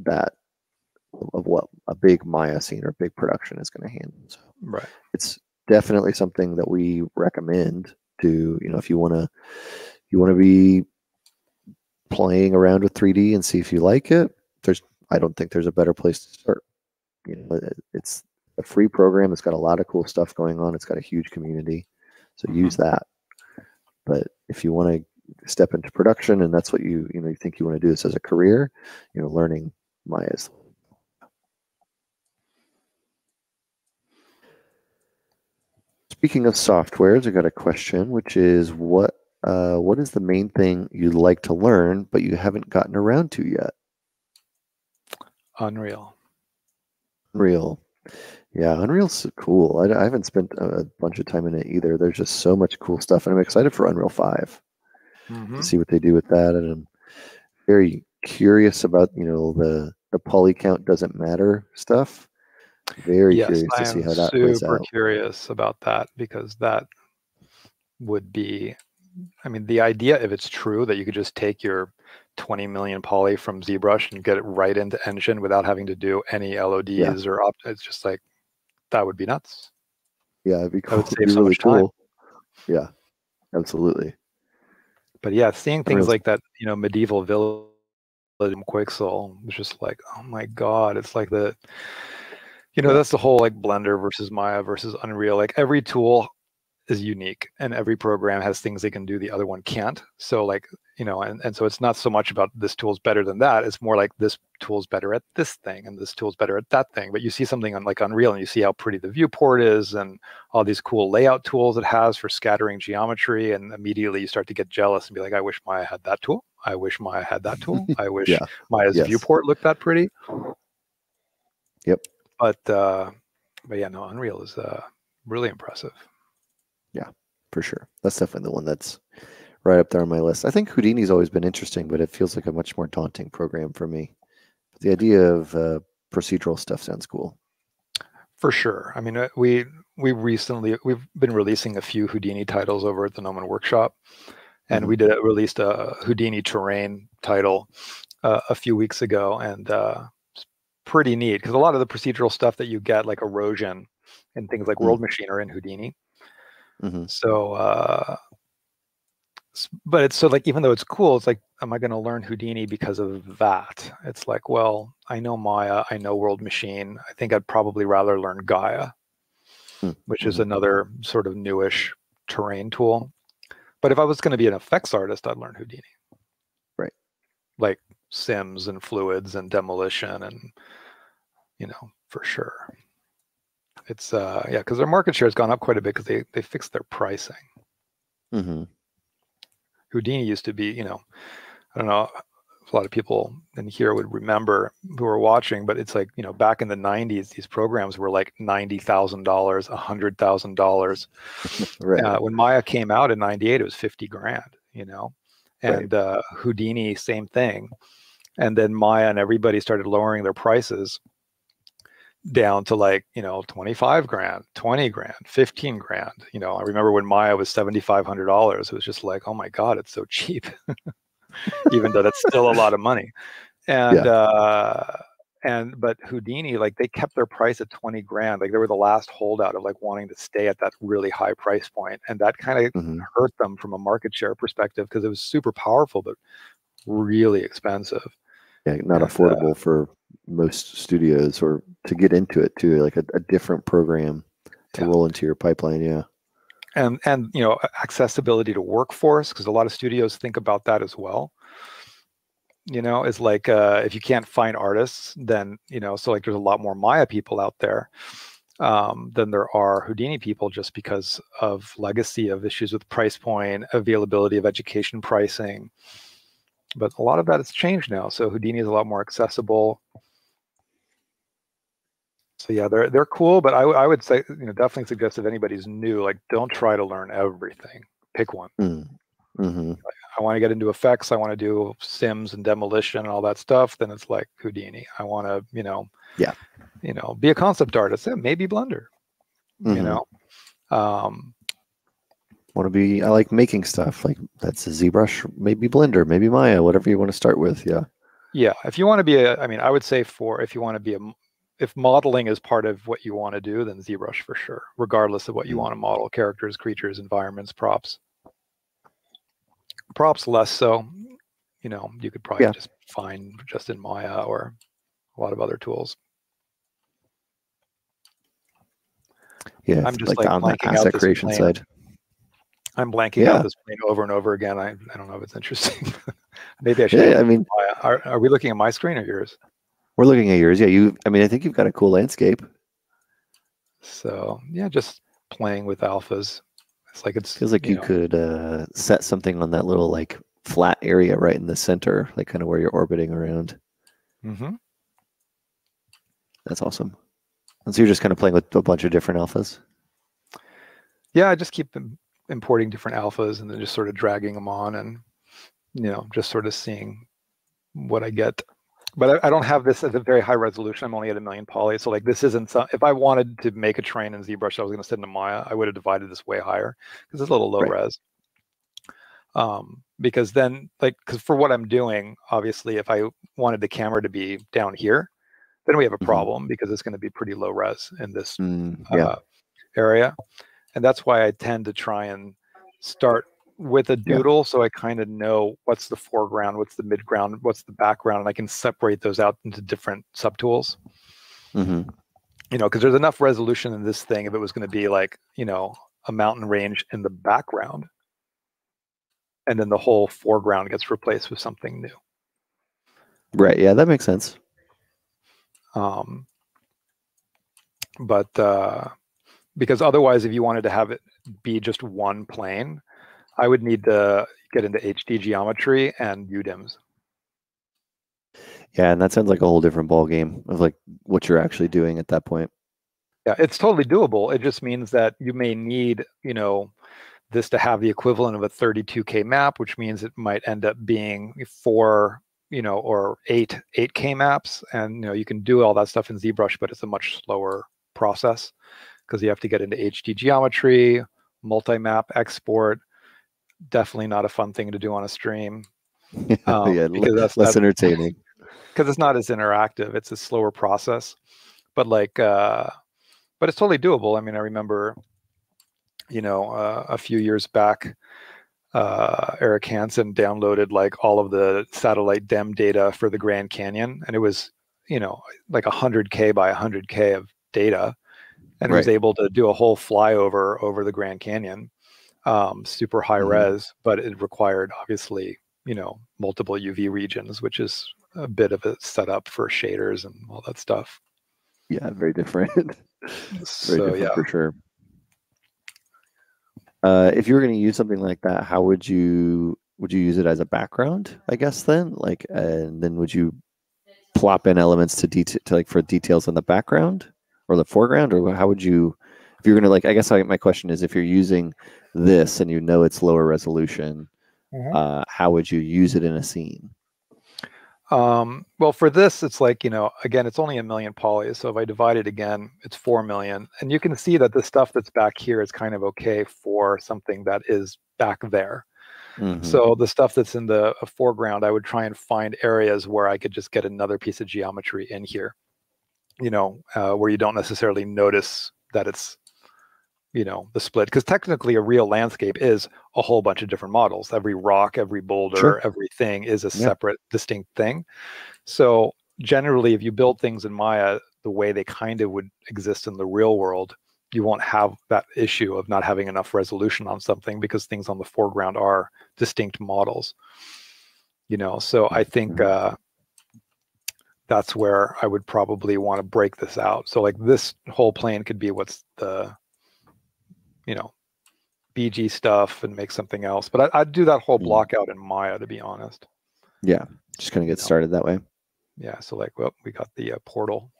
that of what a big Maya scene or big production is going to handle. So right. It's definitely something that we recommend. To, you know, if you want to you want to be playing around with three D and see if you like it, there's I don't think there's a better place to start. You know, it's a free program. It's got a lot of cool stuff going on. It's got a huge community, so mm-hmm. use that. But if you want to step into production and that's what you you know you think you want to do this as a career, you know, learning Maya is. Speaking of softwares, I got a question, which is what uh, what is the main thing you'd like to learn, but you haven't gotten around to yet? Unreal. Unreal. Yeah, Unreal's cool. I, I haven't spent a bunch of time in it either. There's just so much cool stuff, and I'm excited for Unreal five mm-hmm. to see what they do with that. And I'm very curious about, you know, the, the poly count doesn't matter stuff. Very yes, curious to see how that plays out. Super curious about that because that would be, I mean, the idea, if it's true, that you could just take your twenty million poly from ZBrush and get it right into Engine without having to do any L O Ds yeah. or opt, it's just like, that would be nuts. Yeah, it'd be cool. That would save so really much time. Cool. Yeah, absolutely. But yeah, seeing things I mean, like that, you know, medieval village in Quixel was just like, oh my God, it's like the. You know, that's the whole like Blender versus Maya versus Unreal. Like every tool is unique and every program has things they can do the other one can't. So like, you know, and, and so it's not so much about this tool's better than that. It's more like this tool's better at this thing and this tool's better at that thing. But you see something on like Unreal and you see how pretty the viewport is and all these cool layout tools it has for scattering geometry. And immediately you start to get jealous and be like, I wish Maya had that tool. I wish Maya had that tool. I wish yeah. Maya's yes. viewport looked that pretty. Yep. But, uh, but yeah, no, Unreal is uh, really impressive. Yeah, for sure. That's definitely the one that's right up there on my list. I think Houdini's always been interesting, but it feels like a much more daunting program for me. But the idea of uh, procedural stuff sounds cool. For sure. I mean, we we recently, we've been releasing a few Houdini titles over at the Gnomon Workshop. And mm-hmm. we did released a Houdini terrain title uh, a few weeks ago. And uh pretty neat because a lot of the procedural stuff that you get like erosion and things like mm-hmm. World Machine are in Houdini. Mm-hmm. So, uh, but it's so like, even though it's cool, it's like, am I going to learn Houdini because of that? It's like, well, I know Maya, I know World Machine. I think I'd probably rather learn Gaia, mm-hmm. which is another sort of newish terrain tool. But if I was going to be an effects artist, I'd learn Houdini. Right. Like, sims and fluids and demolition and, you know, for sure. It's, uh, yeah, because their market share has gone up quite a bit because they, they fixed their pricing. Mm-hmm. Houdini used to be, you know, I don't know, a lot of people in here would remember who are watching, but it's like, you know, back in the nineties, these programs were like ninety thousand dollars, one hundred thousand dollars. Right. Uh, when Maya came out in ninety-eight, it was fifty grand, you know? And right. uh, Houdini, same thing. And then Maya and everybody started lowering their prices down to like, you know, twenty-five grand, twenty grand, fifteen grand. You know, I remember when Maya was seventy-five hundred dollars, it was just like, oh my God, it's so cheap, even though that's still a lot of money. And, yeah. uh, and, but Houdini, like they kept their price at twenty grand. Like they were the last holdout of like wanting to stay at that really high price point. And that kind of mm-hmm. hurt them from a market share perspective, because it was super powerful, but really expensive. Yeah, not and, affordable uh, for most studios, or to get into it too, like a, a different program to yeah. roll into your pipeline. Yeah. And, and, you know, accessibility to workforce, because a lot of studios think about that as well. You know, it's like, uh, if you can't find artists, then, you know, so like there's a lot more Maya people out there um, than there are Houdini people, just because of legacy of issues with price point, availability of education pricing. But a lot of that has changed now. So Houdini is a lot more accessible. So yeah, they're they're cool, but I, I would say, you know, definitely suggest if anybody's new, like don't try to learn everything. Pick one. Mm. Mm-hmm. Like, I want to get into effects. I want to do sims and demolition and all that stuff. Then it's like Houdini. I want to, you know, yeah, you know, be a concept artist. Yeah, maybe Blender. Mm-hmm. You know, um, want to be? I like making stuff. Like that's a ZBrush. Maybe Blender. Maybe Maya. Whatever you want to start with. Yeah. Yeah. If you want to be a, I mean, I would say for if you want to be a, if modeling is part of what you want to do, then ZBrush for sure, regardless of what you want to model: characters, creatures, environments, props. Props less so, you know, you could probably yeah. just find just in Maya or a lot of other tools. Yeah, I'm just like, like on the asset creation side. I'm blanking yeah. out this plane over and over again. I, I don't know if it's interesting. Maybe I should. Yeah, I mean, are, are we looking at my screen or yours? We're looking at yours. Yeah, you. I mean, I think you've got a cool landscape. So yeah, just playing with alphas. It's like it's feels like you, you know, could uh, set something on that little like flat area right in the center, like kind of where you're orbiting around. Mm-hmm. That's awesome. And so you're just kind of playing with a bunch of different alphas. Yeah, I just keep importing different alphas and then just sort of dragging them on, and you know, just sort of seeing what I get. But I, I don't have this at a very high resolution. I'm only at a million poly. So like this isn't, some, if I wanted to make a train in ZBrush, I was going to send to Maya, I would have divided this way higher because it's a little low right. res. Um, because then like, because for what I'm doing, obviously if I wanted the camera to be down here, then we have a problem mm-hmm. because it's going to be pretty low res in this mm, yeah. uh, area. And that's why I tend to try and start with a doodle, yeah. so I kind of know what's the foreground, what's the midground, what's the background, and I can separate those out into different subtools. Mm-hmm. You know, because there's enough resolution in this thing if it was going to be like, you know, a mountain range in the background, and then the whole foreground gets replaced with something new. Right. Yeah, that makes sense. Um, but uh, because otherwise, if you wanted to have it be just one plane, I would need to get into H D geometry and U DIMs. Yeah, and that sounds like a whole different ballgame of like what you're actually doing at that point. Yeah, it's totally doable. It just means that you may need, you know, this to have the equivalent of a thirty-two K map, which means it might end up being four, you know, or eight, eight K maps. And, you know, you can do all that stuff in ZBrush, but it's a much slower process because you have to get into H D geometry, multi-map export. Definitely not a fun thing to do on a stream. Um, yeah, because that's less not, entertaining. Because it's not as interactive. It's a slower process, but like, uh, but it's totally doable. I mean, I remember, you know, uh, a few years back, uh, Eric Hansen downloaded like all of the satellite D E M data for the Grand Canyon, and it was, you know, like one hundred K by one hundred K of data, and right. was able to do a whole flyover over the Grand Canyon. Um, super high mm-hmm. res, but it required obviously, you know, multiple U V regions, which is a bit of a setup for shaders and all that stuff. Yeah, very different. very so, different yeah. for sure. Uh, if you were going to use something like that, how would you would you use it as a background? I guess then, like, uh, and then would you plop in elements to detail, to like for details on the background or the foreground, or how would you? If you're going to like, I guess I, my question is, if you're using this and you know it's lower resolution, mm-hmm. uh, how would you use it in a scene? Um, well, for this, it's like, you know, again, it's only a million polys. So if I divide it again, it's four million. And you can see that the stuff that's back here is kind of okay for something that is back there. Mm-hmm. So the stuff that's in the foreground, I would try and find areas where I could just get another piece of geometry in here, you know, uh, where you don't necessarily notice that it's, you know, the split. Because technically a real landscape is a whole bunch of different models. Every rock, every boulder, sure. everything is a separate, yeah. distinct thing. So generally, if you build things in Maya the way they kind of would exist in the real world, you won't have that issue of not having enough resolution on something because things on the foreground are distinct models, you know. So I think uh, that's where I would probably want to break this out. So like this whole plane could be what's the, you know, B G stuff and make something else. But I, I'd do that whole block out in Maya, to be honest. Yeah, just gonna get started that way. Yeah. So like, well, we got the uh, portal.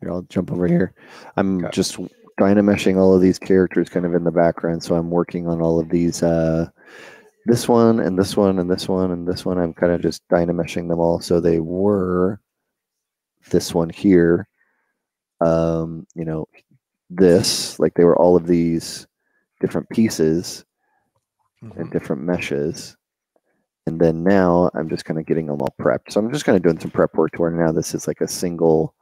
Here, I'll jump over here. I'm okay. just. Dynameshing all of these characters kind of in the background, so I'm working on all of these uh this one and this one and this one and this one. I'm kind of just dynameshing them all, so they were this one here, um you know, this, like they were all of these different pieces mm-hmm. and different meshes. And then now I'm just kind of getting them all prepped, so I'm just kind of doing some prep work to where now this is like a single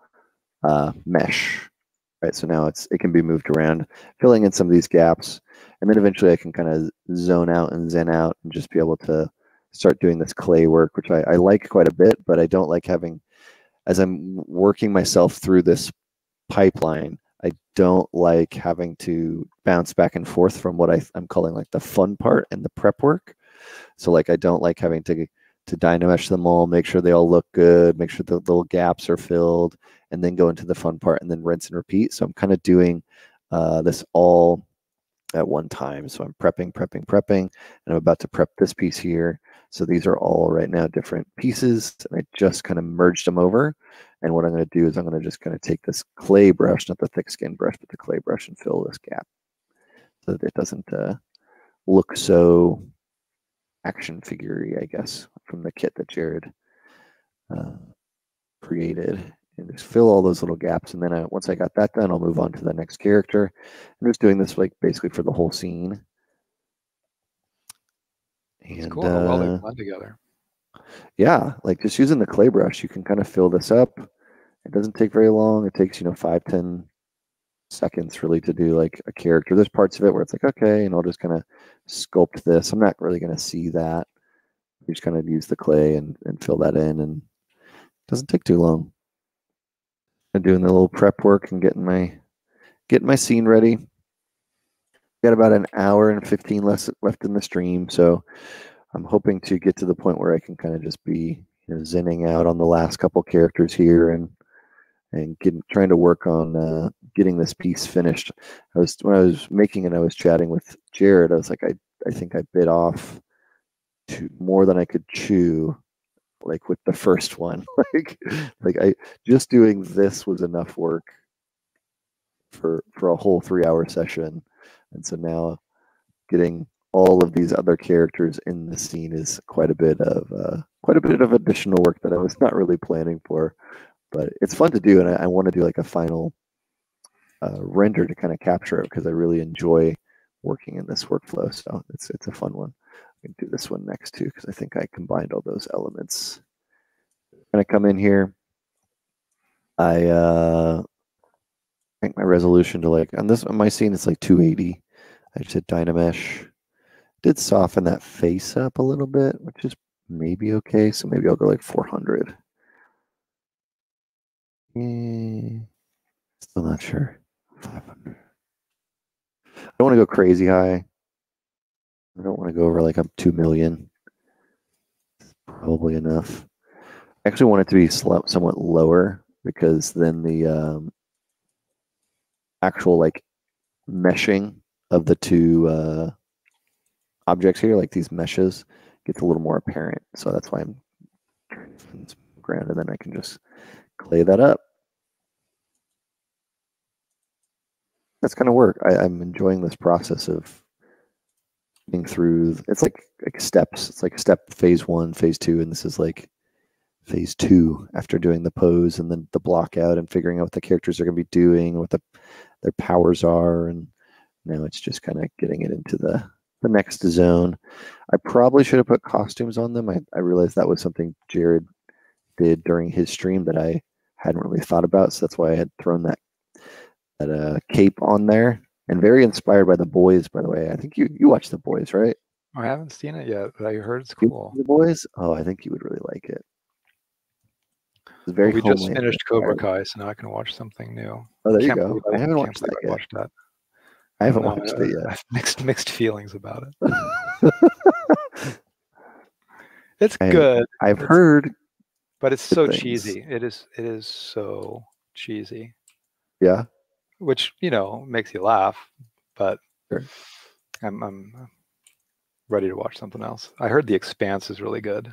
uh mesh. Right, so now it's it can be moved around, filling in some of these gaps, and then eventually I can kind of zone out and zen out and just be able to start doing this clay work, which I, I like quite a bit, but I don't like having, as I'm working myself through this pipeline, I don't like having to bounce back and forth from what I, I'm calling like the fun part and the prep work. So like I don't like having to to dynamesh them all, make sure they all look good, make sure the little gaps are filled, and then go into the fun part and then rinse and repeat. So I'm kind of doing uh, this all at one time. So I'm prepping, prepping, prepping, and I'm about to prep this piece here. So these are all right now different pieces, and I just kind of merged them over. And what I'm going to do is I'm going to just kind of take this clay brush, not the thick skin brush, but the clay brush, and fill this gap so that it doesn't uh, look so action figure-y, I guess, from the kit that Jared uh, created. And just fill all those little gaps, and then I, once I got that done, I'll move on to the next character. I'm just doing this like basically for the whole scene. It's cool how well they blend together. Yeah, like just using the clay brush, you can kind of fill this up. It doesn't take very long. It takes, you know, five, ten seconds really to do like a character. There's parts of it where it's like, okay, and I'll just kind of sculpt this. I'm not really going to see that. You just kind of use the clay and, and fill that in, and it doesn't take too long. I'm doing the little prep work and getting my getting my scene ready. Got about an hour and fifteen less left in the stream, so I'm hoping to get to the point where I can kind of just be, you know, zenning out on the last couple characters here and and getting trying to work on uh, getting this piece finished. I was when I was making it, I was chatting with Jared. I was like, I I think I bit off to more than I could chew. Like with the first one, like, like I just doing this was enough work for for a whole three hour session, and so now getting all of these other characters in the scene is quite a bit of uh, quite a bit of additional work that I was not really planning for, but it's fun to do, and I, I want to do like a final uh, render to kind of capture it because I really enjoy working in this workflow. So it's it's a fun one. I'm gonna do this one next too because I think I combined all those elements. I'm gonna come in here. I uh, think my resolution to like on this on my scene it's like two eighty. I just did Dynamesh. Did soften that face up a little bit, which is maybe okay. So maybe I'll go like four hundred. Mm, still not sure. five hundred. I don't want to go crazy high. I don't want to go over like up two million. It's probably enough. I actually want it to be somewhat lower because then the um, actual like meshing of the two uh, objects here, like these meshes, gets a little more apparent. So that's why I'm trying to find some ground, and then I can just clay that up. That's kind of work. I, I'm enjoying this process of through. It's like, like steps. It's like step phase one, phase two, and this is like phase two after doing the pose and then the block out and figuring out what the characters are going to be doing, what the, their powers are. And now it's just kind of getting it into the, the next zone. I probably should have put costumes on them. I, I realized that was something Jared did during his stream that I hadn't really thought about. So that's why I had thrown that, that uh, cape on there. And very inspired by The Boys, by the way. I think you, you watched The Boys, right? I haven't seen it yet, but I heard it's cool. The Boys? Oh, I think you would really like it. It's very well, we just finished Cobra Kai, so now I can watch something new. Oh, there you go. I, I haven't watched that, yet. watched that. I haven't no, watched I, it yet. I have mixed, mixed feelings about it. It's I, good. I've it's, heard. But it's so things. cheesy. It is. It is so cheesy. Yeah. Which, you know, makes you laugh, but sure. I'm, I'm ready to watch something else. I heard The Expanse is really good.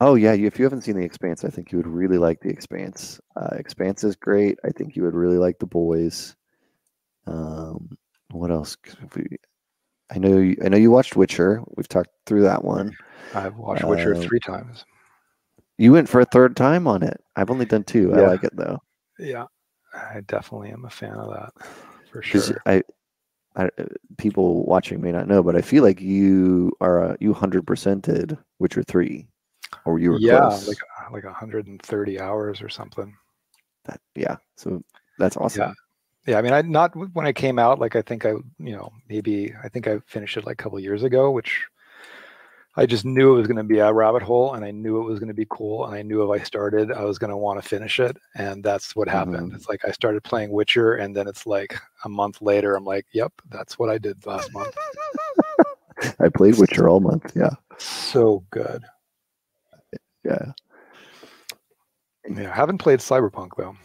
Oh, yeah. If you haven't seen The Expanse, I think you would really like The Expanse. Uh, Expanse is great. I think you would really like The Boys. Um, what else? I know you, I know you watched Witcher. We've talked through that one. I've watched uh, Witcher three times. You went for a third time on it. I've only done two. Yeah. I like it, though. Yeah. I definitely am a fan of that, for sure. I, I, people watching may not know, but I feel like you are uh, you one hundred percented Witcher three, or you were yeah, close. like like one hundred thirty hours or something. That yeah, so that's awesome. Yeah, yeah. I mean, I not when I came out, like I think I you know maybe I think I finished it like a couple years ago, which I just knew it was going to be a rabbit hole, and I knew it was going to be cool, and I knew if I started, I was going to want to finish it, and that's what happened. Mm-hmm. It's like I started playing Witcher, and then it's like a month later, I'm like, yep, that's what I did last month. I played Witcher all month, yeah. So good. Yeah. Yeah, I haven't played Cyberpunk, though.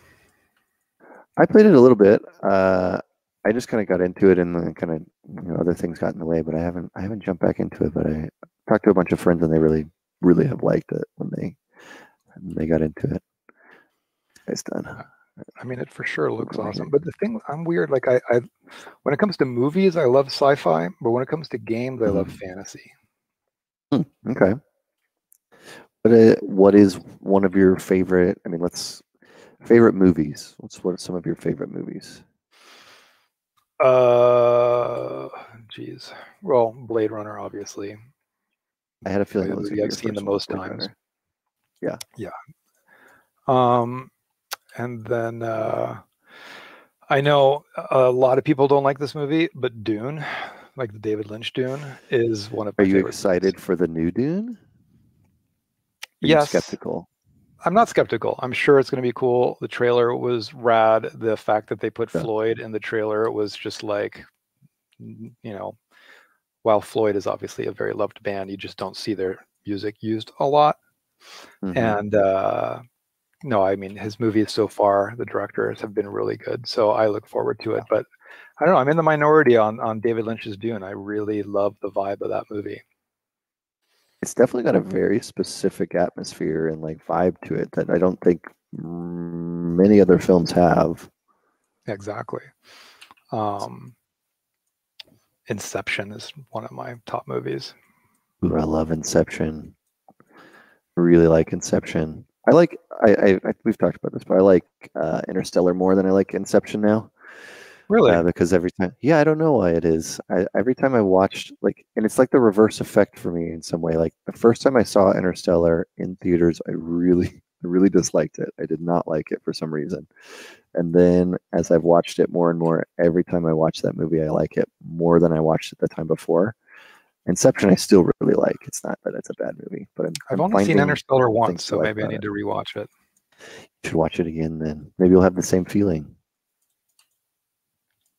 I played it a little bit. Uh, I just kind of got into it, and then kind of you know, other things got in the way, but I haven't, I haven't jumped back into it, but I... talked to a bunch of friends and they really, really have liked it when they when they got into it. It's done. I mean, it for sure looks awesome. But the thing, I'm weird. Like I, I, when it comes to movies, I love sci-fi, but when it comes to games, I love mm. fantasy. Mm, okay. But uh, what is one of your favorite? I mean, let's favorite movies. What's what are some of your favorite movies? Uh, geez. Well, Blade Runner, obviously. I had a feeling that I've seen the most times. Yeah. Yeah. Um, and then uh, I know a lot of people don't like this movie, but Dune, like the David Lynch Dune, is one of my Are you excited movies. for the new Dune? Are yes. You skeptical? I'm not skeptical. I'm sure it's going to be cool. The trailer was rad. The fact that they put yeah. Floyd in the trailer was just like, you know, while Floyd is obviously a very loved band, you just don't see their music used a lot. Mm-hmm. And uh, no, I mean, his movies so far, the directors have been really good. So I look forward to it. But I don't know, I'm in the minority on, on David Lynch's Dune. I really love the vibe of that movie. It's definitely got a very specific atmosphere and like vibe to it that I don't think many other films have. Exactly. Um, Inception is one of my top movies. Ooh, I love Inception. I really like Inception. I like, I, I, I we've talked about this, but I like uh, Interstellar more than I like Inception now. Really? Uh, because every time, yeah, I don't know why it is. I, every time I watched, like, and it's like the reverse effect for me in some way. Like the first time I saw Interstellar in theaters, I really, I really disliked it. I did not like it for some reason. And then as I've watched it more and more, every time I watch that movie, I like it more than I watched it the time before. Inception, I still really like. It's not that it's a bad movie, but I'm, I've I'm only seen Interstellar once, so maybe I need it. to rewatch it. You should watch it again then. Maybe you'll have the same feeling.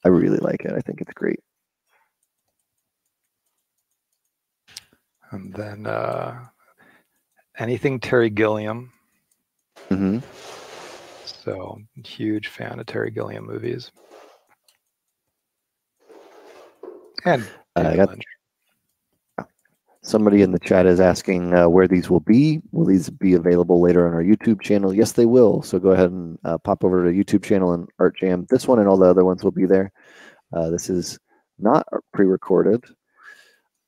I really like it. I think it's great. And then uh, anything Terry Gilliam. Mm-hmm. So, huge fan of Terry Gilliam movies. And uh, I got, somebody in the chat is asking uh, where these will be. Will these be available later on our YouTube channel? Yes, they will. So go ahead and uh, pop over to YouTube channel and Art Jam. This one and all the other ones will be there. Uh, this is not pre-recorded.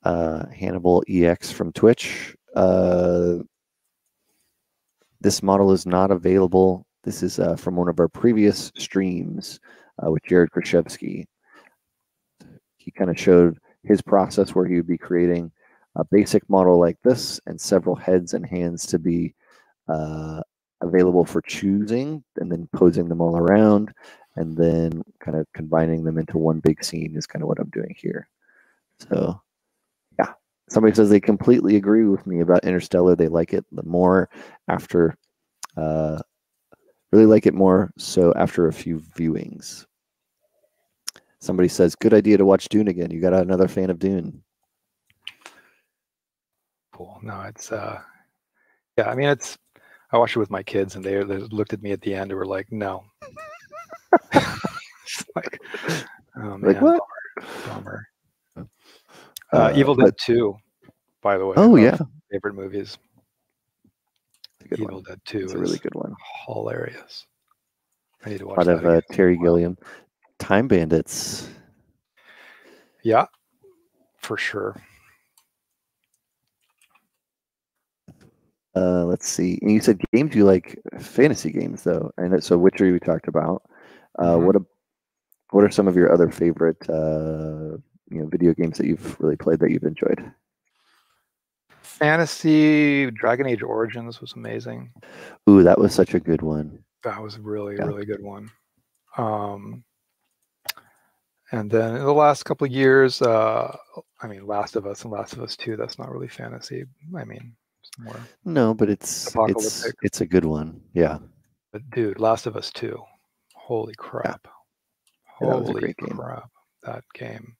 Uh, Hannibal E X from Twitch. Uh, This model is not available. This is uh, from one of our previous streams uh, with Jared Krzyzewski. He kind of showed his process where he would be creating a basic model like this and several heads and hands to be uh, available for choosing, and then posing them all around, and then kind of combining them into one big scene is kind of what I'm doing here. So yeah, somebody says they completely agree with me about Interstellar. They like it more after, uh, really like it more so after a few viewings. Somebody says, good idea to watch Dune again. You got another fan of Dune. Cool. No, it's, uh, yeah, I mean, it's, I watched it with my kids and they, they looked at me at the end and were like, no. It's like, oh, man, like what? Bummer. Uh, uh, Evil Dead but, two, by the way. Oh, yeah. Favorite movies. Evil one. Dead two it's is a really good one. Hilarious. I need to watch out that. Out of uh, Terry Gilliam. Time Bandits. Yeah, for sure. Uh, let's see. And you said games you like, fantasy games though, and so Witcher we talked about. Uh, mm-hmm. What a, what are some of your other favorite uh, you know video games that you've really played that you've enjoyed? Fantasy Dragon Age Origins was amazing. Ooh, that was such a good one. That was really yeah. really good one. Um, and then in the last couple of years, uh, I mean, Last of Us and Last of Us two. That's not really fantasy. I mean. More no, but it's it's it's a good one, yeah. But dude, Last of Us two, holy crap! Yeah. Holy that was a great crap! Game. That game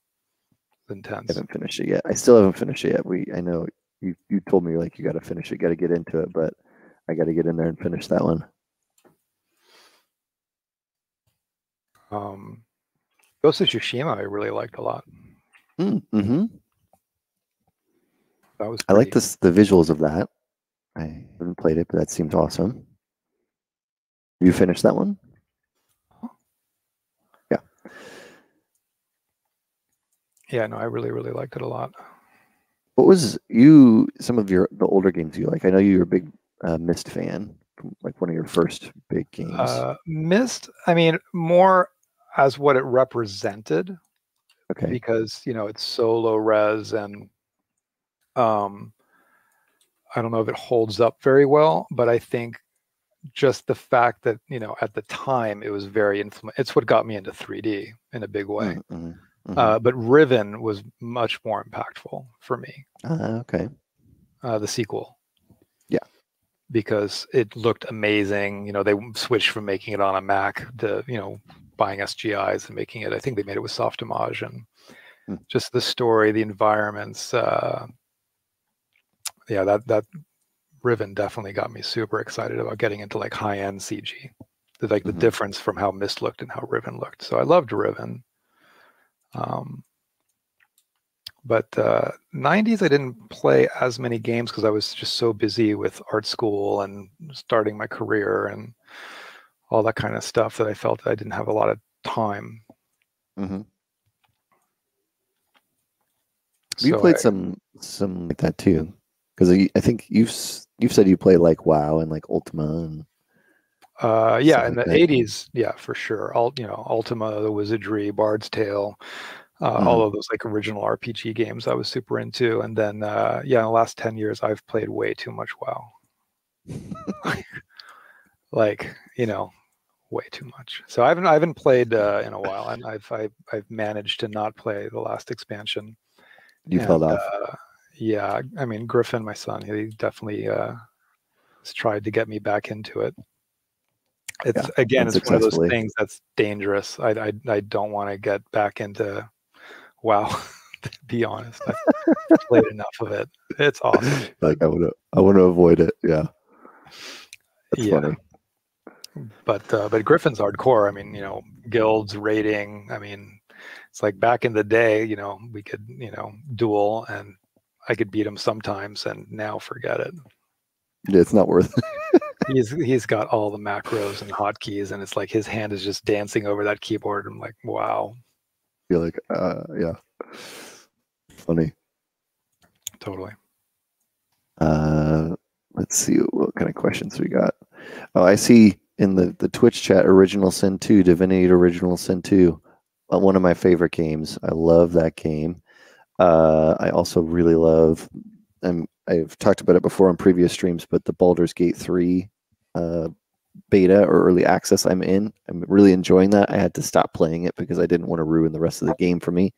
was intense. I haven't finished it yet. I still haven't finished it yet. We, I know you you told me like you got to finish it, got to get into it, but I got to get in there and finish that one. Um, Ghost of Tsushima, I really liked a lot. Mm-hmm. That was I like this, the visuals of that. I haven't played it, but that seems awesome. You finished that one? Yeah. Yeah, no, I really, really liked it a lot. What was you, some of your the older games you like? I know you were a big uh, Myst fan, like one of your first big games. Uh, Myst, I mean, more as what it represented. Okay. Because, you know, it's so low res and Um, I don't know if it holds up very well, but I think just the fact that, you know, at the time it was very influential. It's what got me into three D in a big way. Mm-hmm, mm-hmm. Uh, but Riven was much more impactful for me. Uh, okay. Uh, the sequel. Yeah. Because it looked amazing. You know, they switched from making it on a Mac to, you know, buying S G Is and making it. I think they made it with Softimage and mm. just the story, the environments, uh, yeah, that that Riven definitely got me super excited about getting into like high-end C G, the, like the mm-hmm. difference from how Myst looked and how Riven looked. So I loved Riven. Um, but uh, nineties, I didn't play as many games because I was just so busy with art school and starting my career and all that kind of stuff that I felt that I didn't have a lot of time. Mm-hmm. You so played I, some some like that too. Because I think you've you've said you play like WoW and like Ultima and uh, yeah, in the eighties, yeah, for sure. All you know, Ultima, The Wizardry, Bard's Tale, uh, mm-hmm. all of those like original R P G games I was super into. And then uh, yeah, in the last ten years, I've played way too much WoW. Like you know, way too much. So I haven't I haven't played uh, in a while, and I've I, I've managed to not play the last expansion. You and, fell off. Uh, Yeah, I mean, Griffin, my son, he definitely uh, has tried to get me back into it. It's yeah, again, it's one of those things that's dangerous. I I, I don't want to get back into WoW. To be honest, I've played enough of it. It's awesome. Like I want to, I want to avoid it. Yeah, that's yeah. funny. But uh, but Griffin's hardcore. I mean, you know, guilds, raiding. I mean, it's like back in the day. You know, we could you know duel and. I could beat him sometimes, and now forget it. Yeah, it's not worth it. he's he's got all the macros and hotkeys, and it's like his hand is just dancing over that keyboard. I'm like, wow. You're like, uh, yeah, funny. Totally. Uh, let's see what kind of questions we got. Oh, I see in the, the Twitch chat, Original Sin two, Divinity Original Sin two, one of my favorite games. I love that game. Uh, I also really love, and I've talked about it before on previous streams, but the Baldur's Gate three uh, beta or early access I'm in. I'm really enjoying that. I had to stop playing it because I didn't want to ruin the rest of the game for me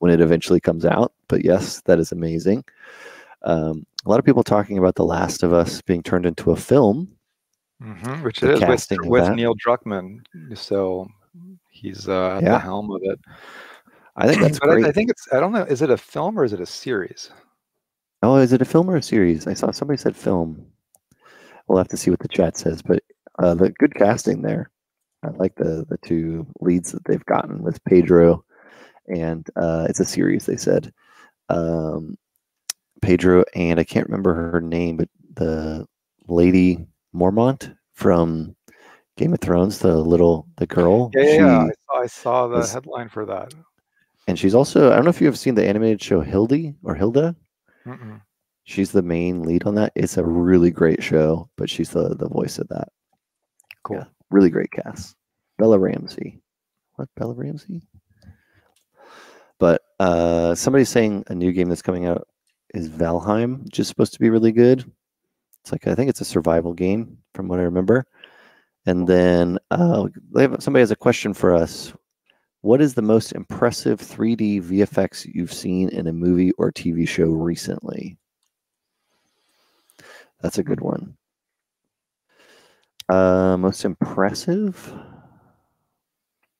when it eventually comes out. But yes, that is amazing. Um, a lot of people talking about The Last of Us being turned into a film. Mm-hmm, which it is with, with Neil Druckmann. So he's uh, at yeah. the helm of it. I think that's but great. I, I think it's, I don't know, is it a film or is it a series? Oh, is it a film or a series? I saw somebody said film. We'll have to see what the chat says, but uh, the good casting there. I like the, the two leads that they've gotten with Pedro, and uh, it's a series, they said. Um, Pedro, and I can't remember her name, but the Lady Mormont from Game of Thrones, the little, the girl. Yeah, yeah, I saw, I saw the was, headline for that. And she's also, I don't know if you have seen the animated show Hildy or Hilda. Mm-mm. She's the main lead on that. It's a really great show, but she's the, the voice of that. Cool. Yeah, really great cast. Bella Ramsey. What, Bella Ramsey? But uh, somebody's saying a new game that's coming out is Valheim, just supposed to be really good. It's like, I think it's a survival game from what I remember. And then uh, they have, somebody has a question for us. What is the most impressive three D V F X you've seen in a movie or T V show recently? That's a good one. Uh, most impressive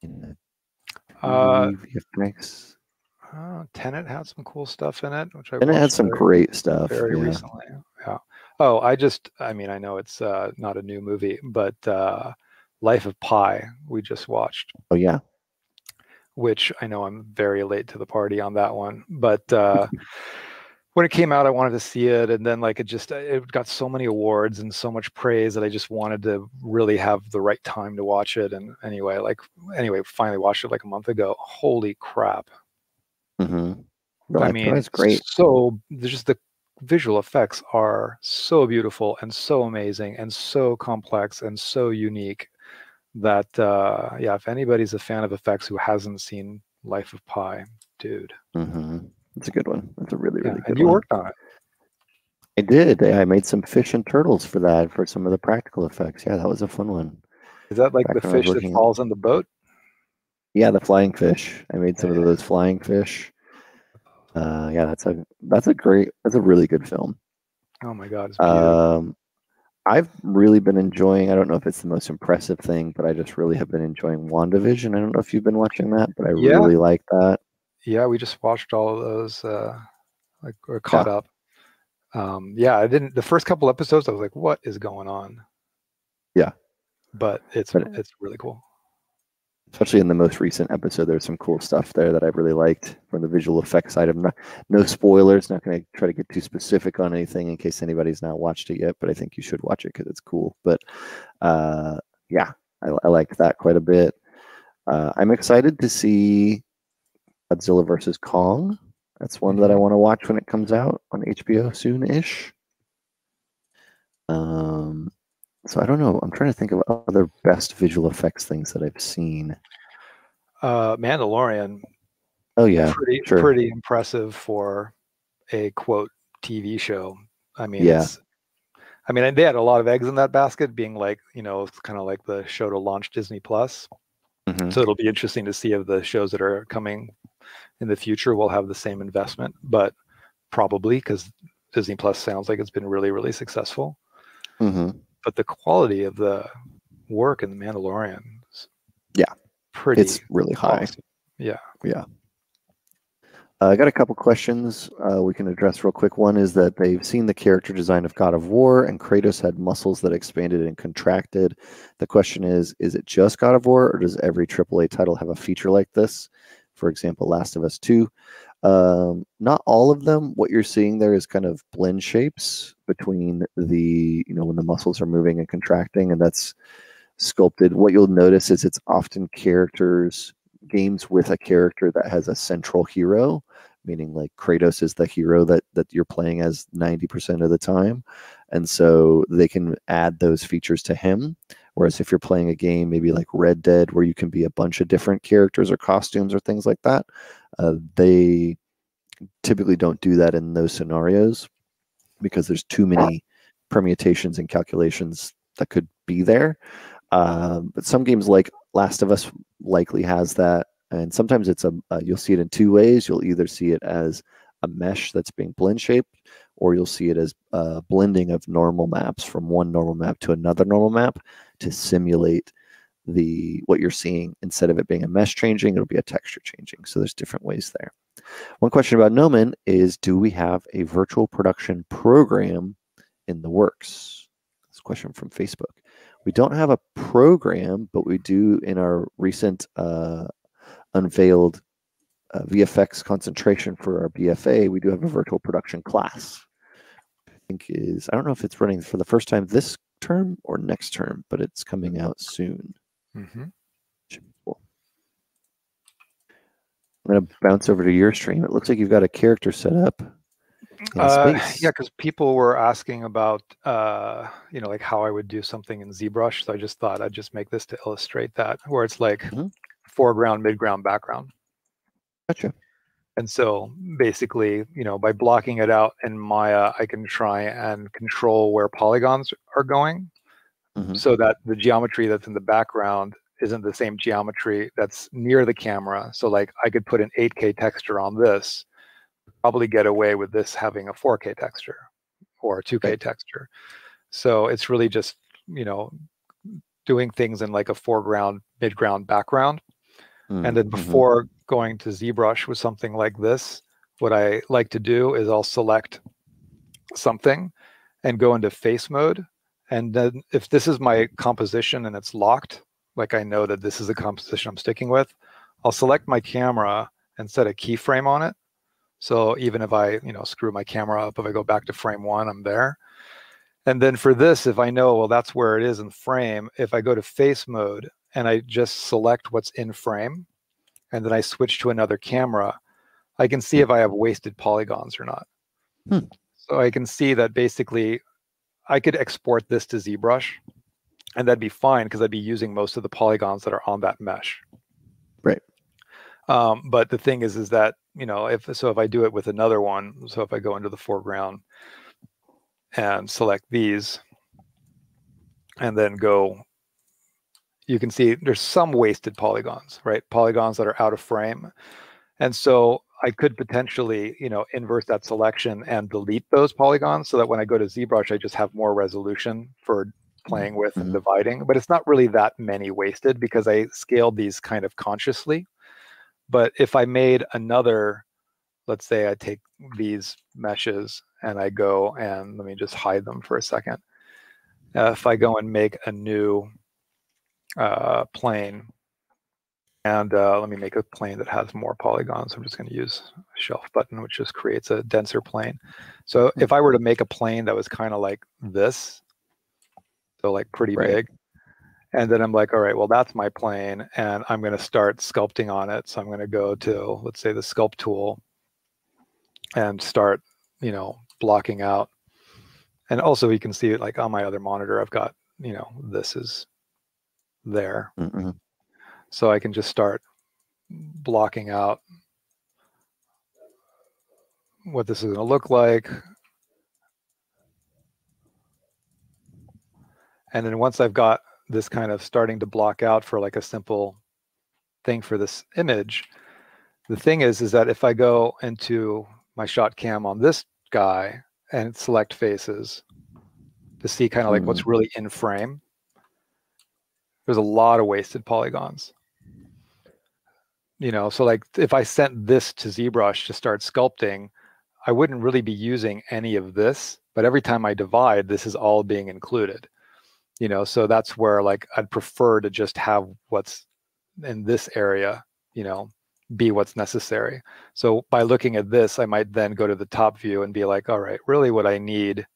in the uh, V F X. Uh, Tenet had some cool stuff in it, which I Tenet had some very, great stuff very yeah. recently. Yeah. Oh, I just, I mean, I know it's uh, not a new movie, but uh, Life of Pi we just watched. Oh yeah. Which I know I'm very late to the party on that one, but uh, when it came out, I wanted to see it, and then like it just it got so many awards and so much praise that I just wanted to really have the right time to watch it. And anyway, like anyway, finally watched it like a month ago. Holy crap! Mm-hmm. Right. I mean, it's great. So there's just the visual effects are so beautiful and so amazing and so complex and so unique. That uh yeah, if anybody's a fan of effects who hasn't seen Life of Pi, dude, mm-hmm. that's a good one. That's a really really yeah, good and you one. You worked on it. I did. I made some fish and turtles for that for some of the practical effects. Yeah, that was a fun one. Is that like Back the fish that falls on the boat? Yeah, the flying fish. I made some yeah. of those flying fish. Uh, yeah, that's a that's a great that's a really good film. Oh my god, it's beautiful. Um, I've really been enjoying, I don't know if it's the most impressive thing, but I just really have been enjoying WandaVision. I don't know if you've been watching that, but I yeah. really like that. Yeah, we just watched all of those, uh, like, or caught yeah. up. Um, yeah, I didn't, the first couple episodes, I was like, what is going on? Yeah. But it's but, it's really cool. Especially in the most recent episode, there's some cool stuff there that I really liked from the visual effects side. I'm not, no spoilers, not going to try to get too specific on anything in case anybody's not watched it yet, but I think you should watch it because it's cool. But uh, yeah, I, I liked that quite a bit. Uh, I'm excited to see Godzilla versus Kong. That's one that I want to watch when it comes out on H B O soon-ish. Um... So I don't know. I'm trying to think of other best visual effects things that I've seen. Uh, Mandalorian. Oh yeah, pretty sure. pretty impressive for a quote T V show. I mean, yeah. It's, I mean, they had a lot of eggs in that basket, being like, you know, it's kind of like the show to launch Disney Plus. Mm-hmm. So it'll be interesting to see if the shows that are coming in the future will have the same investment, but probably because Disney Plus sounds like it's been really really successful. Mm-hmm. But the quality of the work in The Mandalorian is yeah, pretty. It's really high. Yeah. Yeah. Uh, I got a couple questions uh, we can address real quick. One is that they've seen the character design of God of War, and Kratos had muscles that expanded and contracted. The question is, is it just God of War, or does every triple A title have a feature like this? For example, Last of Us two. Um, not all of them. What you're seeing there is kind of blend shapes between the, you know, when the muscles are moving and contracting, and that's sculpted. What you'll notice is it's often characters, games with a character that has a central hero, meaning like Kratos is the hero that, that you're playing as ninety percent of the time. And so they can add those features to him. Whereas if you're playing a game, maybe like Red Dead, where you can be a bunch of different characters or costumes or things like that, uh, they typically don't do that in those scenarios because there's too many permutations and calculations that could be there. Uh, but some games like Last of Us likely has that. And sometimes it's a uh, you'll see it in two ways. You'll either see it as a mesh that's being blend shaped, or you'll see it as uh, blending of normal maps from one normal map to another normal map to simulate the what you're seeing. Instead of it being a mesh changing, it'll be a texture changing. So there's different ways there. One question about Gnomon is, do we have a virtual production program in the works? That's a question from Facebook. We don't have a program, but we do in our recent uh, unveiled Uh, V F X concentration for our B F A, we do have a virtual production class. I think is, I don't know if it's running for the first time this term or next term, but it's coming out soon. Mm-hmm. Should be cool. I'm going to bounce over to your stream. It looks like you've got a character set up. Uh, yeah, because people were asking about, uh, you know, like how I would do something in ZBrush. So I just thought I'd just make this to illustrate that, where it's like mm-hmm. foreground, midground, background. Gotcha. And so basically, you know, by blocking it out in Maya, I can try and control where polygons are going mm-hmm. so that the geometry that's in the background isn't the same geometry that's near the camera. So like I could put an eight K texture on this, probably get away with this having a four K texture or a two K right. texture. So it's really just, you know, doing things in like a foreground, midground, background. Mm-hmm. And then before going to ZBrush with something like this, what I like to do is I'll select something and go into face mode. And then if this is my composition and it's locked, like I know that this is the composition I'm sticking with, I'll select my camera and set a keyframe on it. So even if I, you know, screw my camera up, if I go back to frame one, I'm there. And then for this, if I know, well, that's where it is in frame, if I go to face mode and I just select what's in frame, and then I switch to another camera, I can see if I have wasted polygons or not. Hmm. So I can see that basically I could export this to ZBrush, and that'd be fine because I'd be using most of the polygons that are on that mesh. Right. Um, but the thing is, is that, you know, if so if I do it with another one, so if I go into the foreground and select these and then go, you can see there's some wasted polygons, right? Polygons that are out of frame. And so I could potentially, you know, inverse that selection and delete those polygons so that when I go to ZBrush, I just have more resolution for playing with mm-hmm. and dividing. But it's not really that many wasted because I scaled these kind of consciously. But if I made another, let's say I take these meshes and I go and let me just hide them for a second. Uh, if I go and make a new uh plane and uh let me make a plane that has more polygons. I'm just going to use a shelf button, which just creates a denser plane. So if I were to make a plane that was kind of like this, so like pretty right. big, and then I'm like, all right, well, that's my plane and I'm going to start sculpting on it. So I'm going to go to, let's say, the sculpt tool and start, you know, blocking out. And also you can see it like on my other monitor, I've got, you know, this is there. Mm-hmm. So I can just start blocking out what this is going to look like. And then once I've got this kind of starting to block out for like a simple thing for this image, the thing is, is that if I go into my shot cam on this guy and select faces to see kind of like mm-hmm. what's really in frame, there's a lot of wasted polygons, you know. So like if I sent this to ZBrush to start sculpting, I wouldn't really be using any of this, but every time I divide, this is all being included, you know. So that's where like I'd prefer to just have what's in this area, you know, be what's necessary. So by looking at this, I might then go to the top view and be like, all right, really what I need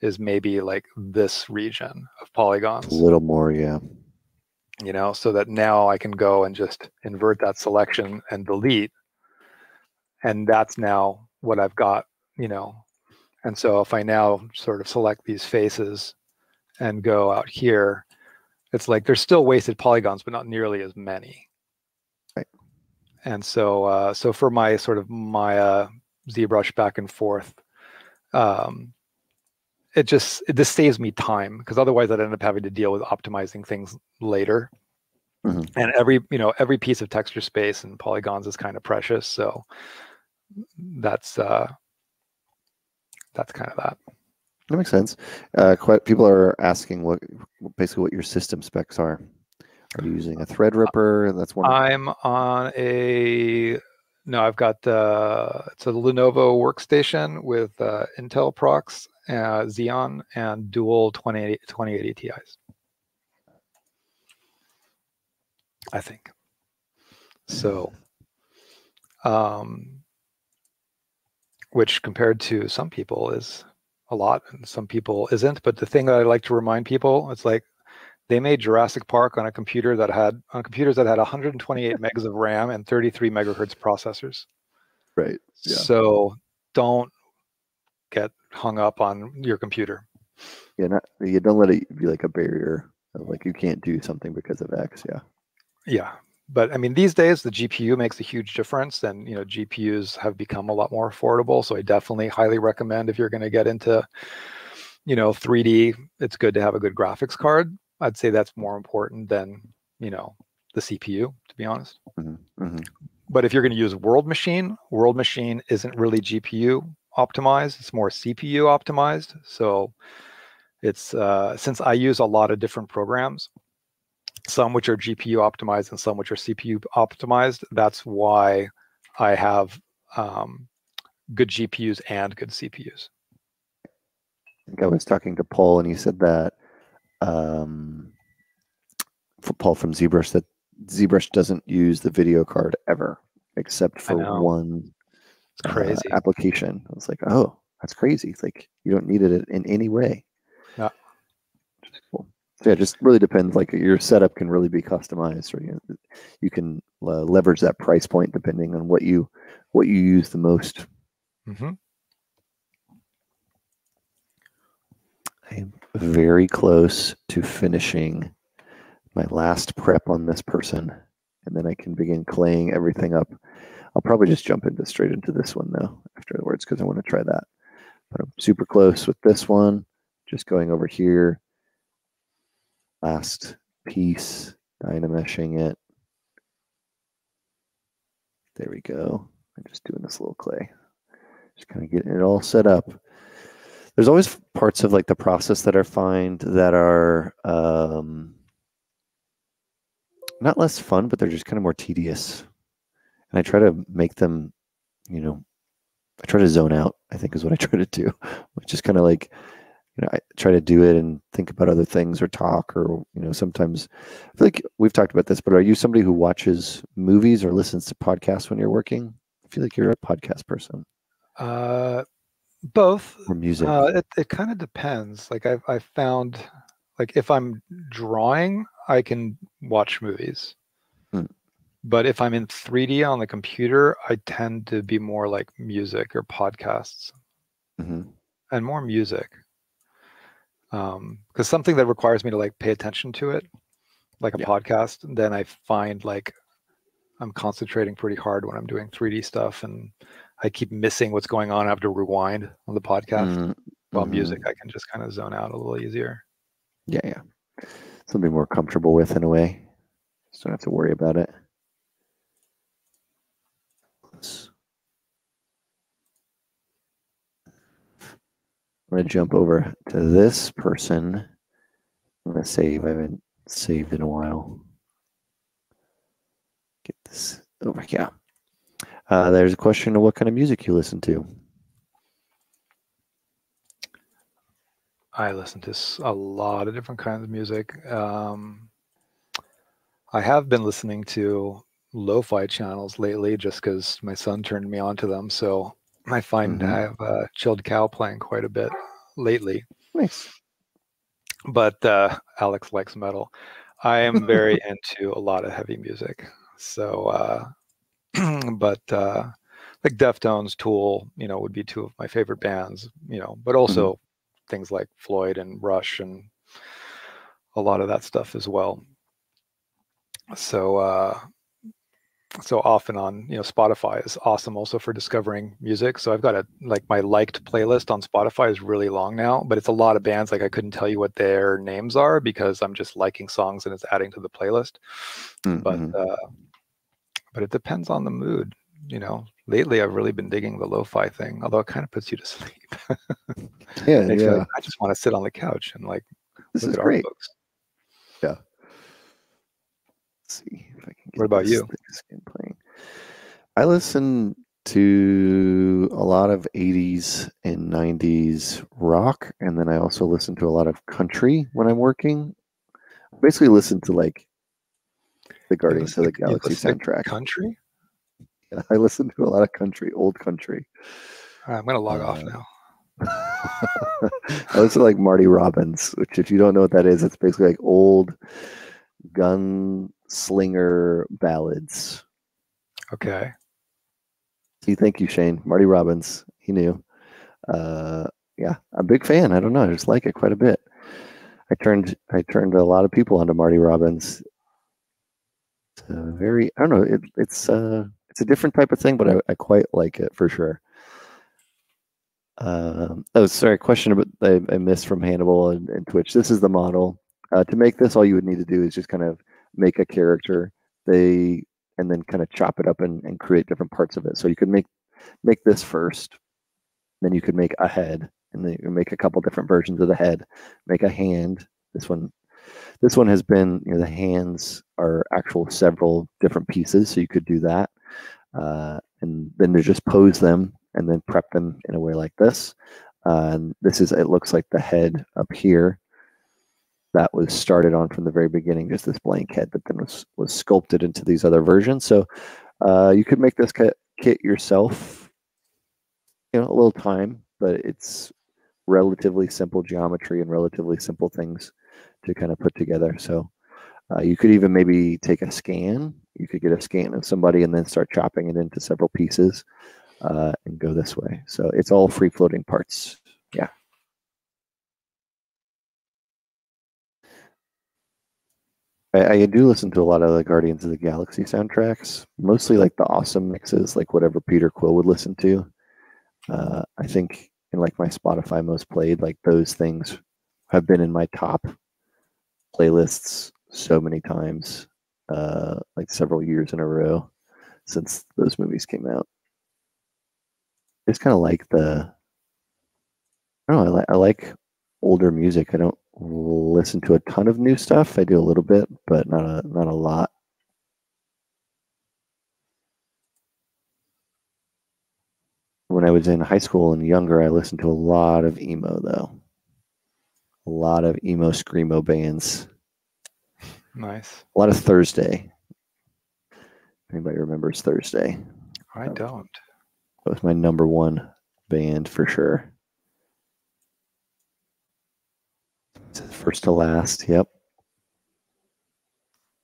is maybe like this region of polygons. A little more, yeah. You know, so that now I can go and just invert that selection and delete. And that's now what I've got, you know. And so if I now sort of select these faces and go out here, it's like there's still wasted polygons, but not nearly as many. Right. And so uh, so for my sort of Maya ZBrush back and forth, um, it just it, this saves me time, because otherwise I'd end up having to deal with optimizing things later. Mm-hmm. And every you know every piece of texture space and polygons is kind of precious, so that's uh, that's kind of that. That makes sense. Uh, quite, people are asking what basically what your system specs are. Are you using a Threadripper? That's one. I'm on a no. I've got uh, it's a Lenovo workstation with uh, Intel Procs, uh, Xeon, and dual twenty eighty Ti's. I think so, um, which compared to some people is a lot, and some people isn't. But the thing that I like to remind people, it's like they made Jurassic Park on a computer that had on computers that had one hundred twenty-eight megs of RAM and thirty-three megahertz processors. Right. Yeah. So don't get hung up on your computer. Yeah. Not, you don't let it be like a barrier of like you can't do something because of X. Yeah. Yeah, but I mean, these days the G P U makes a huge difference, and you know G P Us have become a lot more affordable. So I definitely highly recommend if you're going to get into, you know, three D, it's good to have a good graphics card. I'd say that's more important than you know the C P U, to be honest. Mm-hmm. Mm-hmm. But if you're going to use World Machine, World Machine isn't really G P U optimized; it's more C P U optimized. So it's uh, since I use a lot of different programs, some which are G P U optimized and some which are C P U optimized. That's why I have um, good G P Us and good C P Us. I think I was talking to Paul, and he said that um, for Paul from ZBrush, that ZBrush doesn't use the video card ever, except for one it's crazy. Uh, application. I was like, oh, that's crazy. It's like you don't need it in any way. Yeah. Cool. So yeah, it just really depends. Like your setup can really be customized, or you know, you can uh, leverage that price point depending on what you what you use the most. Mm-hmm. I am very close to finishing my last prep on this person, and then I can begin claying everything up. I'll probably just jump into straight into this one though afterwards, because I want to try that. But I'm super close with this one. Just going over here. Last piece, dynameshing it. There we go. I'm just doing this little clay. Just kind of getting it all set up. There's always parts of like the process that I find that are um, not less fun, but they're just kind of more tedious. And I try to make them, you know, I try to zone out, I think is what I try to do, which is kind of like, you know, I try to do it and think about other things or talk or, you know, sometimes I feel like we've talked about this, but are you somebody who watches movies or listens to podcasts when you're working? I feel like you're a podcast person. Uh, both. Or music. Uh, it it kind of depends. Like I've, I've found like if I'm drawing, I can watch movies. Hmm. But if I'm in three D on the computer, I tend to be more like music or podcasts. Mm-hmm. And more music. Because um, something that requires me to like pay attention to it, like a yeah. podcast, and then I find like I'm concentrating pretty hard when I'm doing three D stuff, and I keep missing what's going on. I have to rewind on the podcast. Mm-hmm. While music, I can just kind of zone out a little easier. Yeah, yeah, something more comfortable with in a way. Just don't have to worry about it. Let's... I'm going to jump over to this person. I'm going to save. I haven't saved in a while. Get this over. Yeah. Uh, there's a question of what kind of music you listen to. I listen to a lot of different kinds of music. Um, I have been listening to lo-fi channels lately just because my son turned me on to them. So I find mm-hmm. I have uh, Chilled Cow playing quite a bit lately. Nice. But uh, Alex likes metal. I am very into a lot of heavy music. So, uh, but uh, like Deftones, Tool, you know, would be two of my favorite bands, you know, but also mm-hmm. things like Floyd and Rush and a lot of that stuff as well. So, uh, so off and on, you know, Spotify is awesome also for discovering music. So I've got a, like my liked playlist on Spotify is really long now, but it's a lot of bands. Like I couldn't tell you what their names are because I'm just liking songs and it's adding to the playlist. Mm-hmm. But, uh, but it depends on the mood, you know. Lately, I've really been digging the lo-fi thing, although it kind of puts you to sleep. yeah, yeah. Like, I just want to sit on the couch and like this look is at great. Art books. Yeah. Let's see if I can. Get what about you? Playing. I listen to a lot of eighties and nineties rock, and then I also listen to a lot of country when I'm working. I basically listen to like the Guardians of the Galaxy soundtrack. Country. I listen to a lot of country, old country. Right, I'm going to log uh, off now. I listen to like Marty Robbins, which if you don't know what that is, it's basically like old gunslinger ballads. Okay. See, thank you, Shane. Marty Robbins. He knew. Uh, yeah, I'm a big fan. I don't know. I just like it quite a bit. I turned I turned a lot of people onto Marty Robbins. It's a very, I don't know, it, it's... Uh, It's a different type of thing, but I, I quite like it for sure. Uh, oh, sorry, question about I, I missed from Hannibal and, and Twitch. This is the model. Uh, to make this, all you would need to do is just kind of make a character, they, and then kind of chop it up and, and create different parts of it. So you could make make this first, then you could make a head, and then you can make a couple different versions of the head. Make a hand. This one. This one has been, you know, the hands are actual several different pieces, so you could do that. Uh, and then to just pose them and then prep them in a way like this. Uh, and this is, it looks like the head up here that was started on from the very beginning, just this blank head, but then was, was sculpted into these other versions. So uh, you could make this kit yourself, you know, a little time, but it's relatively simple geometry and relatively simple things to kind of put together. So uh, you could even maybe take a scan. You could get a scan of somebody and then start chopping it into several pieces uh, and go this way. So it's all free floating parts. Yeah. I, I do listen to a lot of the Guardians of the Galaxy soundtracks, mostly like the awesome mixes, like whatever Peter Quill would listen to. Uh, I think in like my Spotify most played, like those things have been in my top playlists so many times. Uh, like several years in a row since those movies came out. It's kind of like the, I don't know, I, li I like older music. I don't listen to a ton of new stuff. I do a little bit, but not a, not a lot. When I was in high school and younger, I listened to a lot of emo though. A lot of emo screamo bands. Nice. A lot of Thursday. Anybody remembers Thursday? I that don't. Was, that was my number one band for sure. First to last. Yep.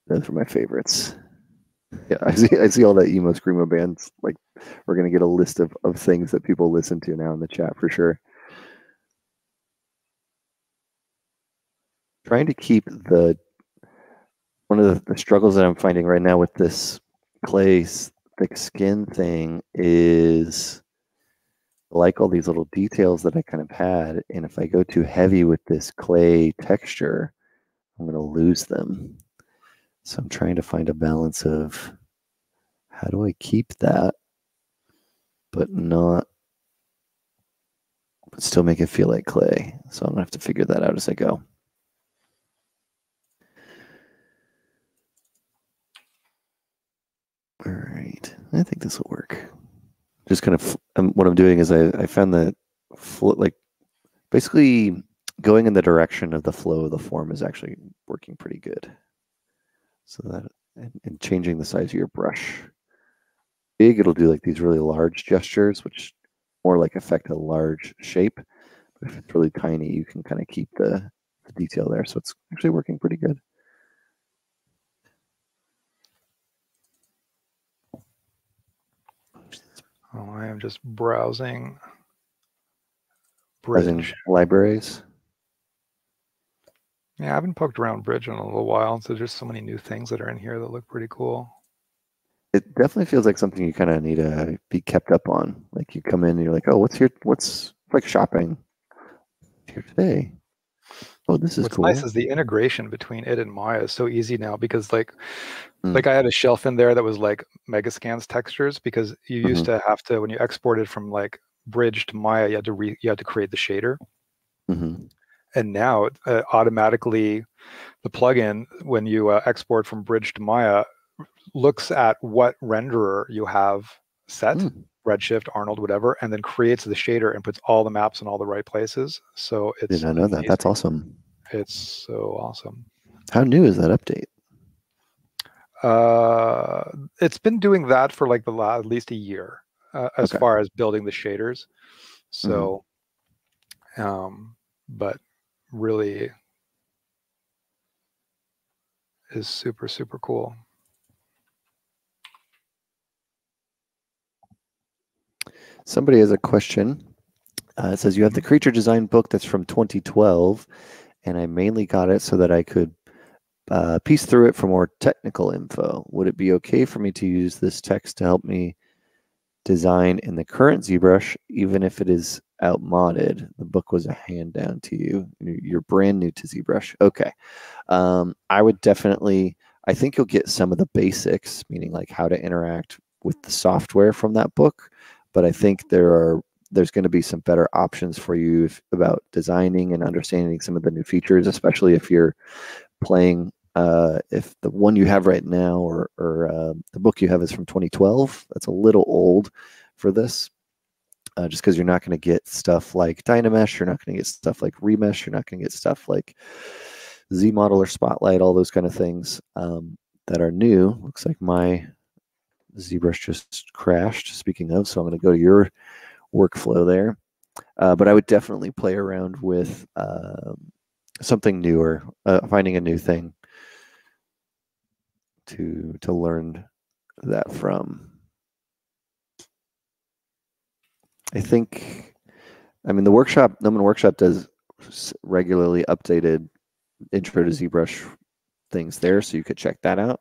Those were my favorites. Yeah, I see. I see all that emo screamo bands. Like, we're gonna get a list of of things that people listen to now in the chat for sure. Trying to keep the. One of the struggles that I'm finding right now with this clay thick skin thing is I like all these little details that I kind of had. And if I go too heavy with this clay texture, I'm going to lose them. So I'm trying to find a balance of how do I keep that, but not, but still make it feel like clay. So I'm going to have to figure that out as I go. All right, I think this will work. Just kind of um, what I'm doing is I, I found that fl like basically going in the direction of the flow of the form is actually working pretty good. So that and, and changing the size of your brush big, it'll do like these really large gestures, which more like affect a large shape. But if it's really tiny, you can kind of keep the, the detail there. So it's actually working pretty good. Oh, I am just browsing. Bridge libraries. Yeah, I haven't poked around Bridge in a little while, so there's so many new things that are in here that look pretty cool. It definitely feels like something you kind of need to be kept up on. Like you come in and you're like, oh, what's here? What's like shopping here today? Oh, this is What's cool. Nice is the integration between it and Maya is so easy now, because like, mm. like I had a shelf in there that was like Megascans textures, because you used mm-hmm. to have to, when you exported from like Bridge to Maya, you had to re, you had to create the shader. Mm-hmm. And now uh, automatically the plugin, when you uh, export from Bridge to Maya, looks at what renderer you have set, mm. Redshift, Arnold, whatever, and then creates the shader and puts all the maps in all the right places. So it's Did I know amazing. that? That's awesome. It's so awesome. How new is that update? Uh, it's been doing that for like the last, at least a year, uh, as okay. far as building the shaders. So, mm-hmm. um, but really is super, super cool. Somebody has a question. Uh, it says, you have the creature design book that's from twenty twelve, and I mainly got it so that I could uh, piece through it for more technical info. Would it be okay for me to use this text to help me design in the current ZBrush, even if it is outmodded? The book was a hand down to you. You're brand new to ZBrush. Okay. Um, I would definitely, I think you'll get some of the basics, meaning like how to interact with the software from that book. But I think there are there's going to be some better options for you if, about designing and understanding some of the new features, especially if you're playing uh, if the one you have right now or, or uh, the book you have is from twenty twelve. That's a little old for this, uh, just because you're not going to get stuff like Dynamesh. You're not going to get stuff like Remesh. You're not going to get stuff like Z-Model or Spotlight, all those kind of things um, that are new. Looks like my ZBrush just crashed, speaking of, so I'm going to go to your workflow there. Uh, but I would definitely play around with uh, something newer, uh, finding a new thing to to learn that from. I think, I mean, the workshop, Noman Workshop does regularly updated intro to ZBrush things there, so you could check that out.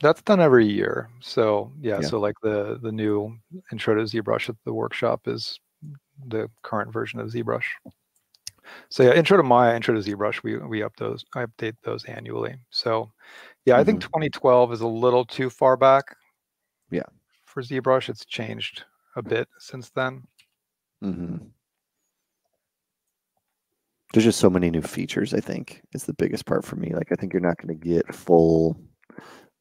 That's done every year. So yeah, yeah, so like the the new intro to ZBrush at the workshop is the current version of ZBrush. So yeah, intro to Maya, intro to ZBrush, we we up those, I update those annually. So yeah, mm-hmm. I think twenty twelve is a little too far back. Yeah, for ZBrush, it's changed a bit since then. Mm-hmm. There's just so many new features. I think is the biggest part for me. Like I think you're not going to get full.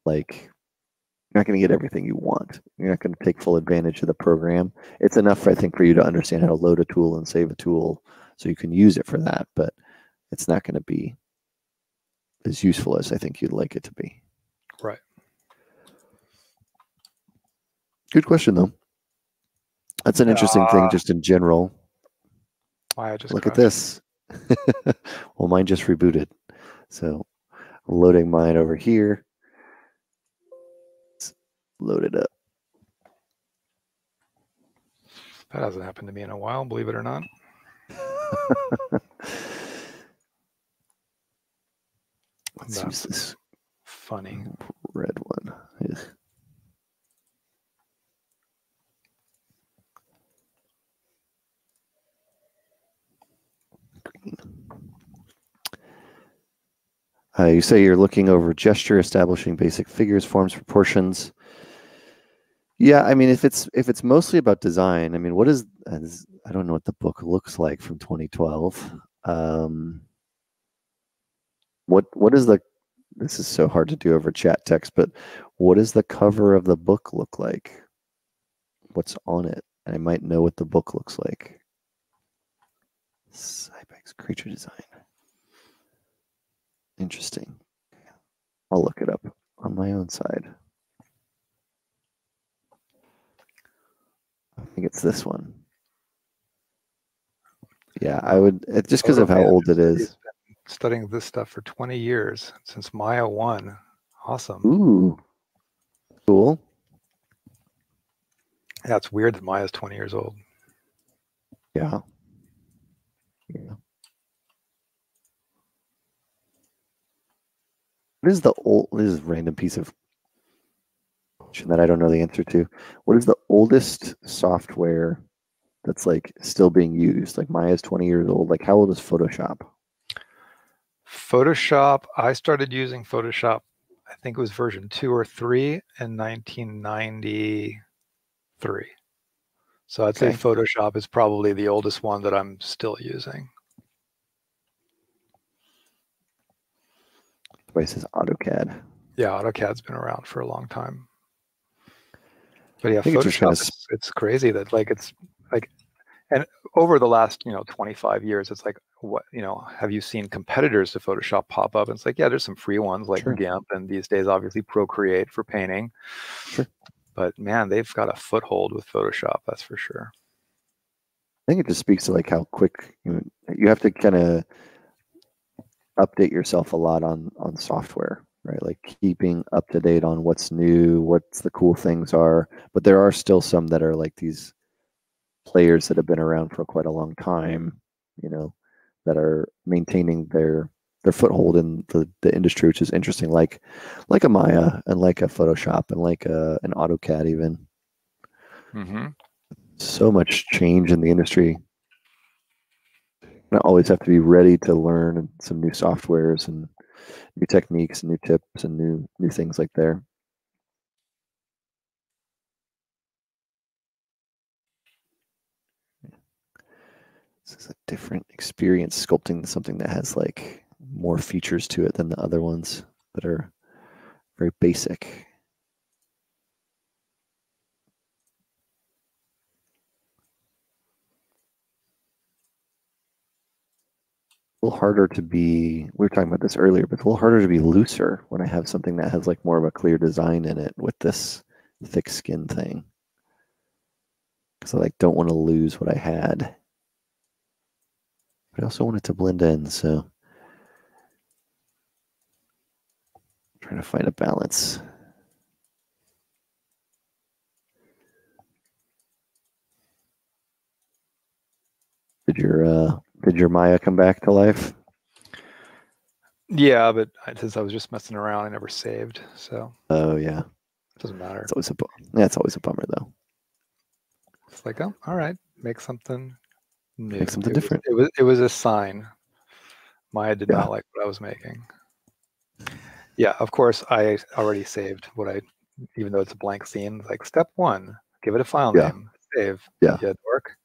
Like, you're not going to get everything you want. You're not going to take full advantage of the program. It's enough, I think, for you to understand how to load a tool and save a tool so you can use it for that, but it's not going to be as useful as I think you'd like it to be. Right. Good question, though. That's an interesting uh, thing just in general. I just Look crashed. at this. Well, mine just rebooted. So loading mine over here. Load it up. That hasn't happened to me in a while, believe it or not. Let's That's use this funny red one. Yeah. Uh, you say you're looking over gesture, establishing basic figures, forms, proportions. Yeah, I mean, if it's if it's mostly about design, I mean, what is, I don't know what the book looks like from twenty twelve. Um, what what is the, this is so hard to do over chat text, but what does the cover of the book look like? What's on it? I might know what the book looks like. Cybex creature design. Interesting. I'll look it up on my own side. I think it's this one. Yeah, I would, it, just because of how old it is. Studying this stuff for twenty years since Maya one. Awesome. Ooh, cool. Yeah, it's weird that Maya's twenty years old. Yeah. Yeah. What is the old? This is a random piece of question that I don't know the answer to. What is the oldest software that's like still being used? Like Maya's twenty years old. Like how old is Photoshop? Photoshop. I started using Photoshop. I think it was version two or three in nineteen ninety-three. So I'd okay. say Photoshop is probably the oldest one that I'm still using. It says AutoCAD. Yeah, AutoCAD's been around for a long time. But yeah, Photoshop, it's, it's, it's crazy that like it's like, and over the last, you know, twenty-five years, it's like, what, you know, have you seen competitors to Photoshop pop up? And it's like, yeah, there's some free ones like sure. GIMP, and these days, obviously, Procreate for painting. Sure. But man, they've got a foothold with Photoshop, that's for sure. I think it just speaks to like how quick you, you have to kind of update yourself a lot on on software, right? Like keeping up to date on what's new, what's the cool things are. But there are still some that are like these players that have been around for quite a long time, you know, that are maintaining their their foothold in the, the industry, which is interesting, like like a Maya and like a Photoshop and like a, an AutoCAD even. Mm-hmm. So much change in the industry. I always have to be ready to learn some new softwares and new techniques and new tips and new new things like there. This is a different experience sculpting something that has like more features to it than the other ones that are very basic. Harder to be, we were talking about this earlier, but it's a little harder to be looser when I have something that has like more of a clear design in it with this thick skin thing, because I like don't want to lose what I had, but I also want it to blend in, so I'm trying to find a balance. Did your uh Did your Maya come back to life? Yeah, but I, since I was just messing around, I never saved. So. Oh yeah. It doesn't matter. It's always a yeah. It's always a bummer though. It's like, oh, all right, make something new. Make something it different. Was, it was it was a sign. Maya did yeah. not like what I was making. Yeah, of course I already saved what I, even though it's a blank scene. Like step one, give it a file yeah. name, save. Yeah. Yeah, it work.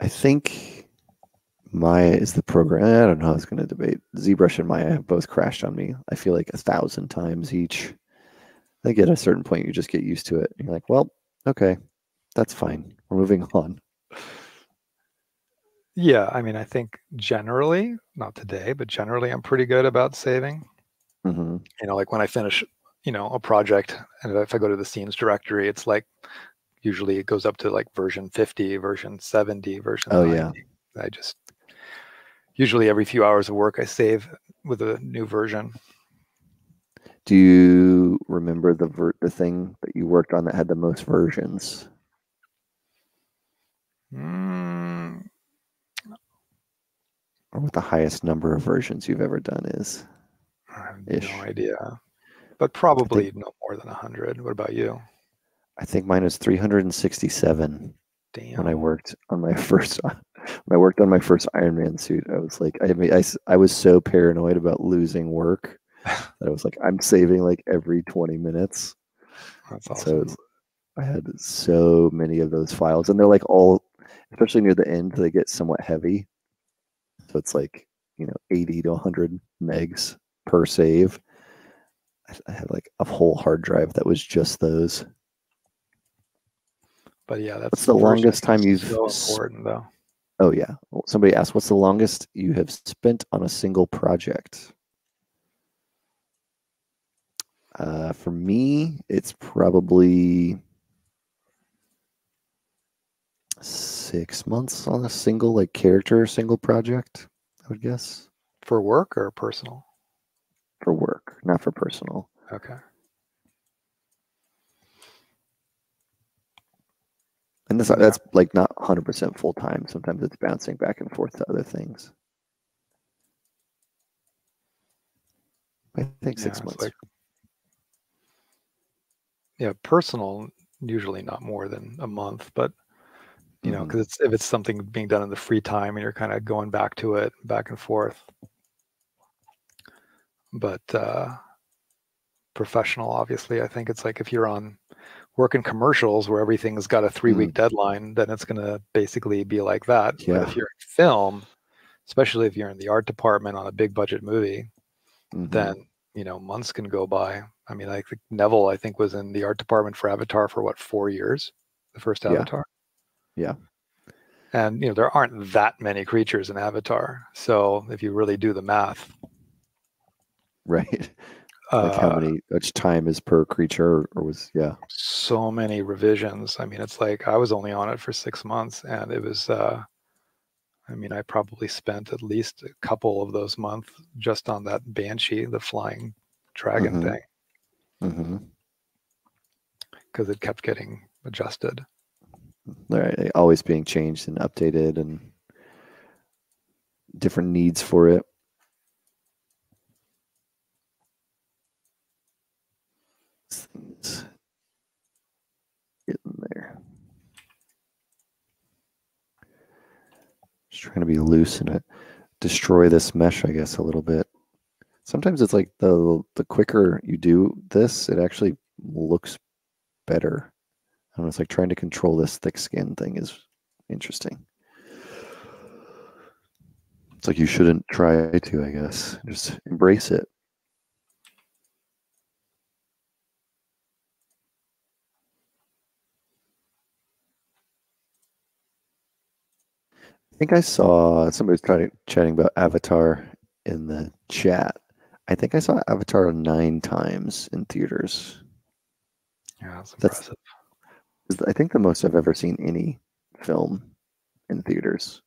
I think Maya is the program. I don't know how it's going to debate. ZBrush and Maya have both crashed on me. I feel like a thousand times each. I think at a certain point, you just get used to it. You're like, well, okay, that's fine. We're moving on. Yeah, I mean, I think generally, not today, but generally, I'm pretty good about saving. Mm-hmm. You know, like when I finish, you know, a project, and if I go to the scenes directory, it's like, usually it goes up to like version fifty, version seventy, version oh, ninety. Yeah. I just, usually every few hours of work, I save with a new version. Do you remember the ver the thing that you worked on that had the most versions? Mm. Or what the highest number of versions you've ever done is? I have ish. no idea. But probably think, no more than one hundred. What about you? I think mine was three hundred sixty-seven. Damn. When I worked on my first, when I worked on my first Iron Man suit, I was like, I mean, I, I was so paranoid about losing work that I was like, I'm saving like every twenty minutes. That's awesome. So was, I had so many of those files, and they're like all, especially near the end, they get somewhat heavy. So it's like, you know, eighty to one hundred megs per save. I, I had like a whole hard drive that was just those. But yeah, that's what's the longest time you've so important though. Oh yeah. Well, somebody asked, what's the longest you have spent on a single project? Uh, for me, it's probably six months on a single like character, single project, I would guess. For work or personal? For work, not for personal. Okay. And that's, yeah. that's like not one hundred percent full time. Sometimes it's bouncing back and forth to other things. I think six yeah, months. Like, yeah, personal, usually not more than a month, but you know, because it's, if it's something being done in the free time and you're kind of going back to it, back and forth. But uh, professional, obviously, I think it's like if you're on working commercials where everything's got a three-week mm. deadline, then it's going to basically be like that. Yeah. But if you're in film, especially if you're in the art department on a big-budget movie, mm-hmm. then, you know, months can go by. I mean, I think Neville, I think, was in the art department for Avatar for, what, four years? The first Avatar? Yeah. Yeah. And, you know, there aren't that many creatures in Avatar. So if you really do the math. Right. Like uh, how many, which time is per creature or was, yeah. So many revisions. I mean, it's like I was only on it for six months and it was, uh, I mean, I probably spent at least a couple of those months just on that Banshee, the flying dragon mm-hmm. thing. Mm-hmm. Because it kept getting adjusted. Right, always being changed and updated and different needs for it. Things getting there. Just trying to be loose in it. Destroy this mesh, I guess, a little bit. Sometimes it's like the the quicker you do this, it actually looks better. And it's like trying to control this thick skin thing is interesting. It's like you shouldn't try to, I guess. Just embrace it. I think I saw somebody was trying, chatting about Avatar in the chat. I think I saw Avatar nine times in theaters. Yeah, that's impressive. That's, I think the most I've ever seen any film in theaters.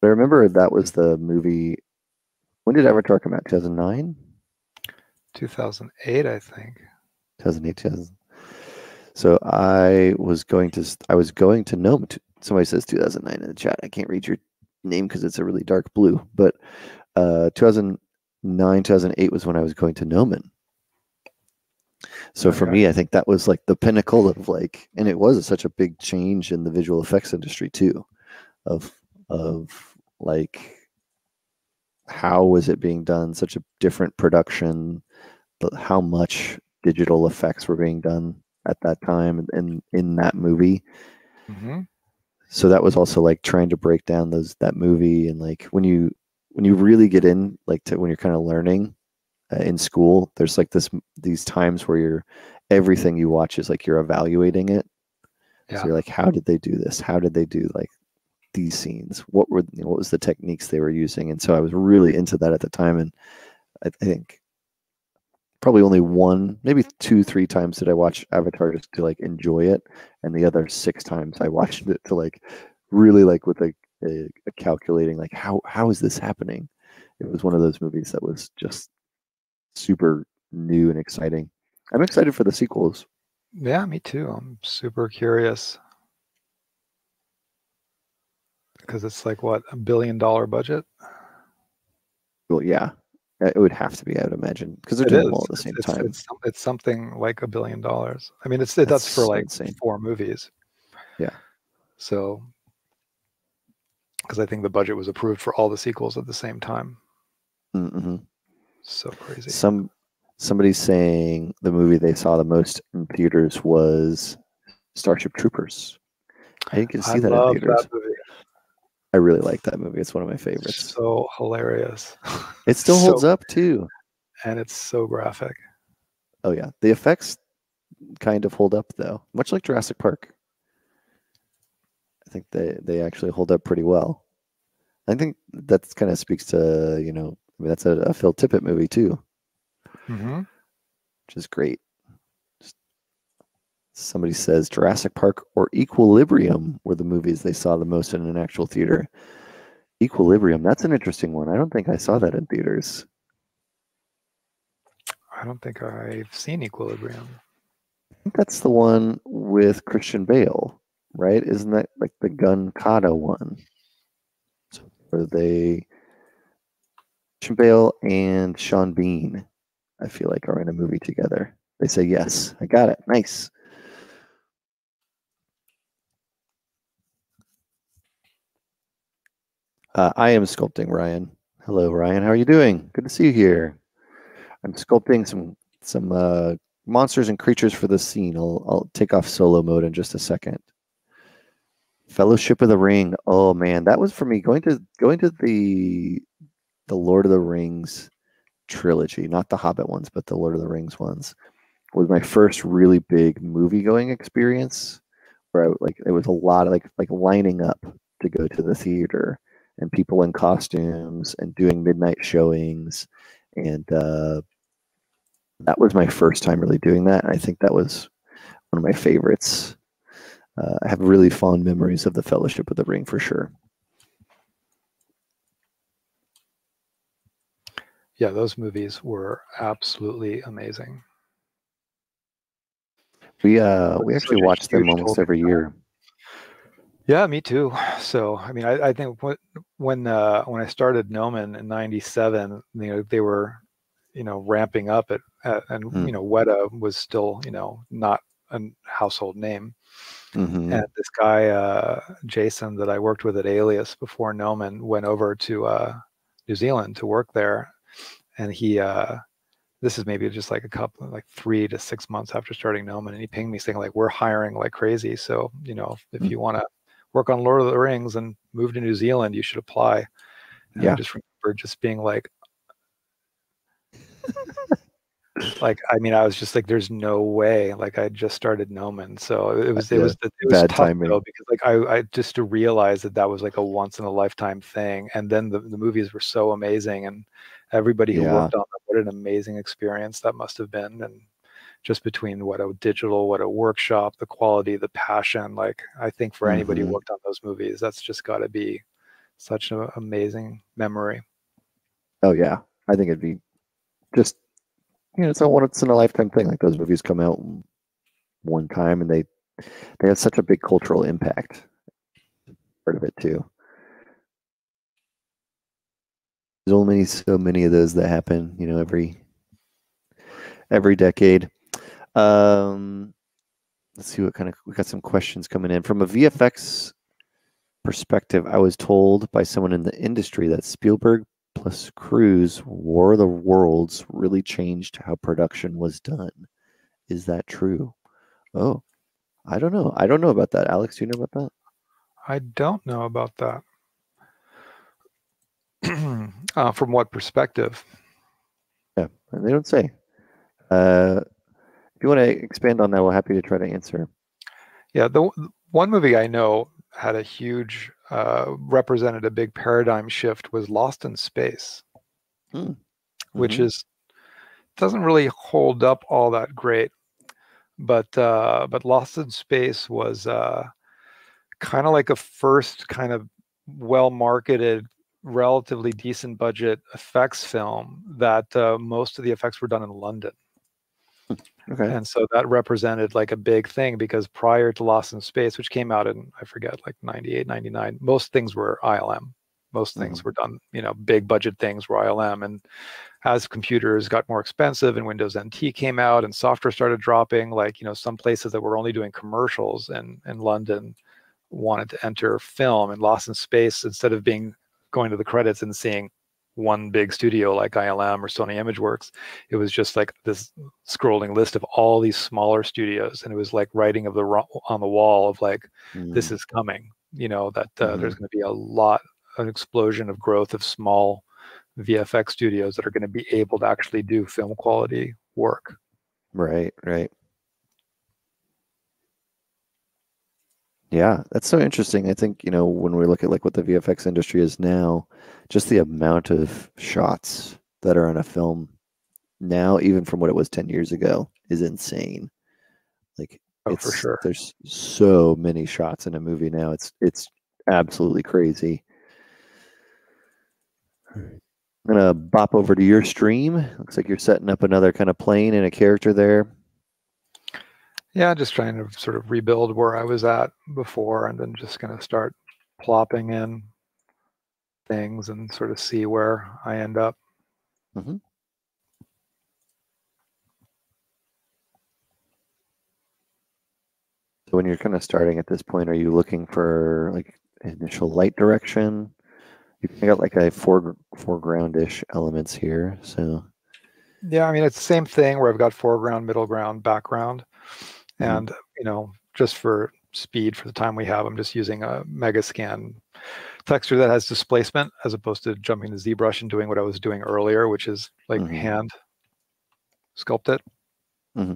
But I remember that was the movie. When did Avatar come out? two thousand nine? two thousand eight, I think. two thousand eight, two thousand. So I was going to, I was going to know, somebody says two thousand nine in the chat. I can't read your name because it's a really dark blue. But uh, two thousand nine, two thousand eight was when I was going to Gnomon. So for okay. me, I think that was like the pinnacle of like, and it was such a big change in the visual effects industry too, of of like how was it being done, such a different production, but how much digital effects were being done at that time and in, in that movie. Mm-hmm. So that was also like trying to break down those that movie and like when you when you really get in like to when you're kind of learning. Uh, in school, there's like this these times where you're everything you watch is like you're evaluating it. Yeah. So you're like, how did they do this? How did they do like these scenes? What were you know, what was the techniques they were using? And so I was really into that at the time, and I, I think probably only one, maybe two, three times did I watch Avatar just to like enjoy it, and the other six times I watched it to like really like with like a, a calculating like how how is this happening? It was one of those movies that was just super new and exciting. I'm excited for the sequels. Yeah, me too. I'm super curious because it's like what, a billion dollar budget? Well, yeah, it would have to be, I would imagine, because they're doing them all at the same it's, time. It's, it's something like a billion dollars. I mean, it's that's, that's for like insane. Four movies. Yeah. So, because I think the budget was approved for all the sequels at the same time. Mm-hmm. So crazy. Some somebody's saying the movie they saw the most in theaters was Starship Troopers. I didn't get to see I that love in theaters. That movie. I really like that movie. It's one of my favorites. So hilarious. It still so, holds up too. And it's so graphic. Oh yeah. The effects kind of hold up though. Much like Jurassic Park. I think they, they actually hold up pretty well. I think that kind of speaks to, you know, I mean, that's a, a Phil Tippett movie too, mm-hmm. which is great. Just, somebody says Jurassic Park or Equilibrium were the movies they saw the most in an actual theater. Equilibrium, that's an interesting one. I don't think I saw that in theaters. I don't think I've seen Equilibrium. I think that's the one with Christian Bale, right? Isn't that like the Gun Kata one? Where they, Christian Bale and Sean Bean, I feel like, are in a movie together. They say, yes, I got it. Nice. Uh, I am sculpting, Ryan. Hello, Ryan. How are you doing? Good to see you here. I'm sculpting some some uh, monsters and creatures for the scene. I'll, I'll take off solo mode in just a second. Fellowship of the Ring. Oh man, that was for me going to going to the the Lord of the Rings trilogy, not the Hobbit ones, but the Lord of the Rings ones, was my first really big movie going experience. Where I, like it was a lot of like like lining up to go to the theater. And people in costumes and doing midnight showings. And uh, that was my first time really doing that. And I think that was one of my favorites. Uh, I have really fond memories of the Fellowship of the Ring for sure. Yeah, those movies were absolutely amazing. We, uh, we actually watch them almost every year. Yeah, me too. So, I mean, I, I think when uh, when I started Gnomon in ninety-seven, you know, they were, you know, ramping up at, at and mm. you know, Weta was still, you know, not a household name. Mm-hmm. And this guy uh, Jason that I worked with at Alias before Gnomon went over to uh, New Zealand to work there, and he uh, this is maybe just like a couple, like three to six months after starting Gnomon, and he pinged me saying like, "We're hiring like crazy, so you know, if mm. you want to." Work on Lord of the Rings and move to New Zealand, you should apply. And yeah. I just remember just being like, like, I mean, I was just like, there's no way, like I just started Gnomon. So it was, it was, it was bad timing, though, because like I, I just to realize that that was like a once in a lifetime thing. And then the, the movies were so amazing and everybody who yeah. worked on them, what an amazing experience that must've been. And just between what a digital, what a workshop, the quality, the passion, like I think for anybody mm-hmm. who worked on those movies, that's just got to be such an amazing memory. Oh yeah, I think it'd be just, you know, it's a once in a lifetime thing. Like those movies come out one time and they they have such a big cultural impact. Part of it too. There's only so many of those that happen, you know, every every decade. Um, let's see what kind of, we got some questions coming in. From a V F X perspective, I was told by someone in the industry that Spielberg plus Cruise War of the Worlds really changed how production was done. Is that true? Oh, I don't know. I don't know about that. Alex, do you know about that? I don't know about that. uh, from what perspective? Yeah, they don't say. Uh, If you want to expand on that, we're happy to try to answer. Yeah, the one movie I know had a huge, uh, represented a big paradigm shift was Lost in Space, mm. which mm-hmm. is doesn't really hold up all that great, but uh, but Lost in Space was uh, kind of like a first kind of well-marketed, relatively decent budget effects film that uh, most of the effects were done in London. Okay. And so that represented like a big thing because prior to Lost in Space, which came out in, I forget, like ninety-eight, ninety-nine, most things were I L M. Most things mm-hmm. were done, you know, big budget things were I L M. And as computers got more expensive and Windows N T came out and software started dropping, like, you know, some places that were only doing commercials in, in London wanted to enter film, and Lost in Space, instead of being going to the credits and seeing one big studio like I L M or Sony Imageworks, it was just like this scrolling list of all these smaller studios, and it was like writing of the on the wall of like mm. this is coming, you know, that uh, mm. there's going to be a lot, an explosion of growth of small V F X studios that are going to be able to actually do film quality work. Right, right. Yeah, that's so interesting. I think, you know, when we look at like what the V F X industry is now, just the amount of shots that are on a film now, even from what it was ten years ago, is insane. Like, oh, it's, for sure. There's so many shots in a movie now. It's it's absolutely crazy. I'm gonna bop over to your stream. Looks like you're setting up another kind of plane and a character there. Yeah, just trying to sort of rebuild where I was at before, and then just gonna start plopping in things and sort of see where I end up. Mm-hmm. So when you're kind of starting at this point, are you looking for like initial light direction? You've got like a fore, foreground-ish elements here, so. Yeah, I mean, it's the same thing where I've got foreground, middle ground, background. Mm-hmm. And, you know, just for speed, for the time we have, I'm just using a Megascan texture that has displacement as opposed to jumping to ZBrush and doing what I was doing earlier, which is like mm-hmm. hand sculpt it. Mm-hmm.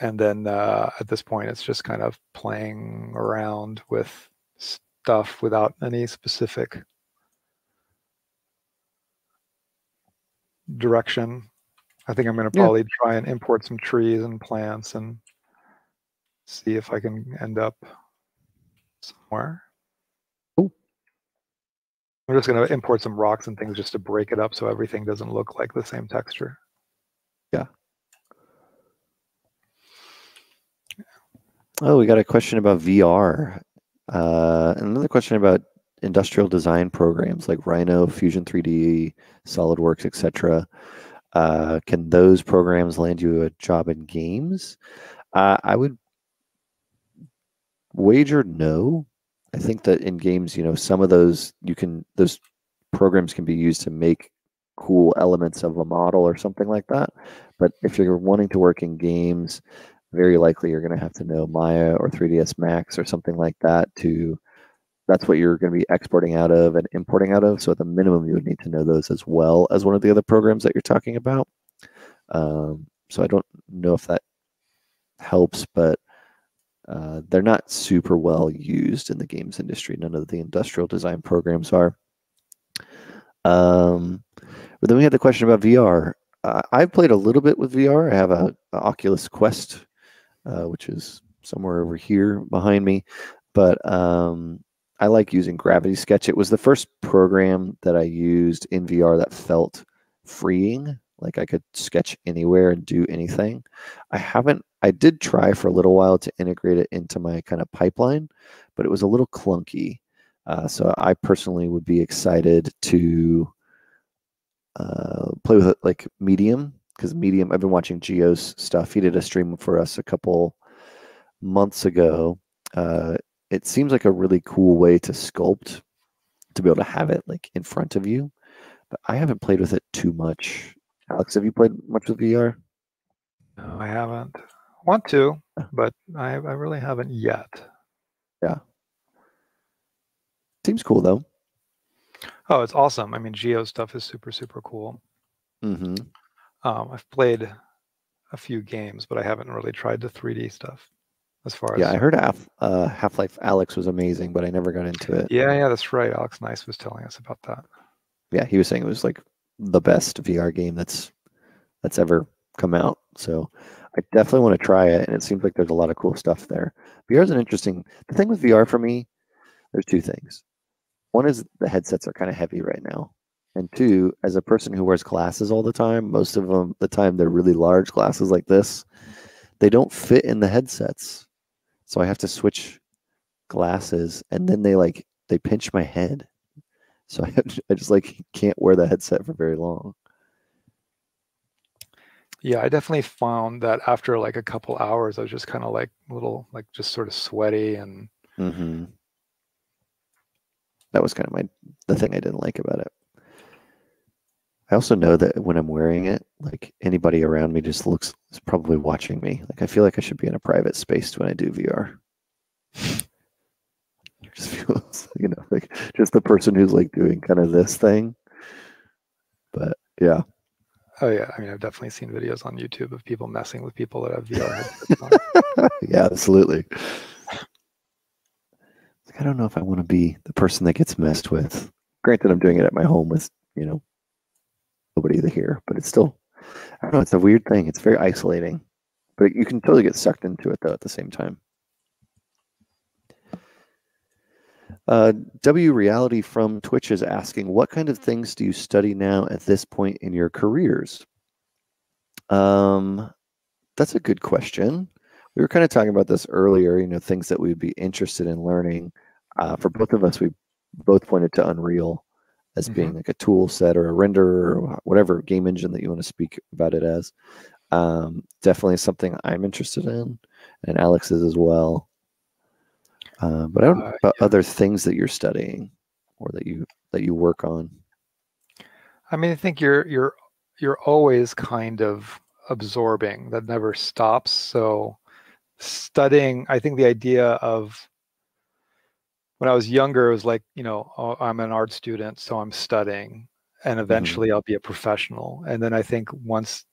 And then uh, at this point, it's just kind of playing around with stuff without any specific direction. I think I'm going to probably yeah. try and import some trees and plants and see if I can end up somewhere. Ooh. I'm just going to import some rocks and things just to break it up so everything doesn't look like the same texture. Yeah. Oh, we got a question about V R. Uh, and another question about industrial design programs like Rhino, Fusion three D, SolidWorks, et cetera. Uh, can those programs land you a job in games? Uh, I would wager no. I think that in games, you know, some of those you can those programs can be used to make cool elements of a model or something like that. But if you're wanting to work in games, very likely you're going to have to know Maya or three D S Max or something like that to, that's what you're going to be exporting out of and importing out of. So at the minimum, you would need to know those as well as one of the other programs that you're talking about. Um, so I don't know if that helps, but uh, they're not super well used in the games industry. None of the industrial design programs are. Um, but then we had the question about V R. Uh, I've played a little bit with V R. I have a, a Oculus Quest, Uh, which is somewhere over here behind me. But um, I like using Gravity Sketch. It was the first program that I used in V R that felt freeing. Like I could sketch anywhere and do anything. I haven't, I did try for a little while to integrate it into my kind of pipeline, but it was a little clunky. Uh, so I personally would be excited to uh, play with it like Medium. Because Medium, I've been watching Geo's stuff. He did a stream for us a couple months ago. Uh, it seems like a really cool way to sculpt, to be able to have it like in front of you. But I haven't played with it too much. Alex, have you played much with V R? No, I haven't. Want to, but I, I really haven't yet. Yeah. Seems cool, though. Oh, it's awesome. I mean, Geo's stuff is super, super cool. Mm-hmm. Um, I've played a few games, but I haven't really tried the three D stuff as far as... Yeah, I heard Half, uh, Half-Life Alex was amazing, but I never got into it. Yeah, yeah, that's right. Alex Nice was telling us about that. Yeah, he was saying it was like the best V R game that's that's ever come out. So I definitely want to try it, and it seems like there's a lot of cool stuff there. V R is an interesting... The thing with V R for me, there's two things. One is the headsets are kind of heavy right now. And two, as a person who wears glasses all the time, most of them, the time they're really large glasses like this, they don't fit in the headsets. So I have to switch glasses, and then they like they pinch my head. So I, have to, I just like can't wear the headset for very long. Yeah, I definitely found that after like a couple hours, I was just kind of like a little like just sort of sweaty and. Mm-hmm. That was kind of my the thing I didn't like about it. I also know that when I'm wearing it, like anybody around me just looks is probably watching me. Like I feel like I should be in a private space when I do V R. It just feels, you know, like just the person who's like doing kind of this thing. But yeah. Oh yeah, I mean, I've definitely seen videos on YouTube of people messing with people that have V R headsets on. Yeah, absolutely. Like, I don't know if I want to be the person that gets messed with. Granted, I'm doing it at my home with, you know, nobody here, but it's still, I don't know, it's a weird thing. It's very isolating, but you can totally get sucked into it, though, at the same time. Uh, W Reality from Twitch is asking, what kind of things do you study now at this point in your careers? Um, that's a good question. We were kind of talking about this earlier, you know, things that we'd be interested in learning. Uh, for both of us, we both pointed to Unreal as being mm-hmm. like a tool set or a renderer or whatever game engine that you want to speak about it as. Um, definitely something I'm interested in, and Alex is as well. Uh, but I don't know about uh, yeah. other things that you're studying or that you that you work on. I mean, I think you're you're you're always kind of absorbing. That never stops. So studying, I think the idea of when I was younger, it was like, you know, oh, I'm an art student, so I'm studying, and eventually mm-hmm. I'll be a professional. And then I think once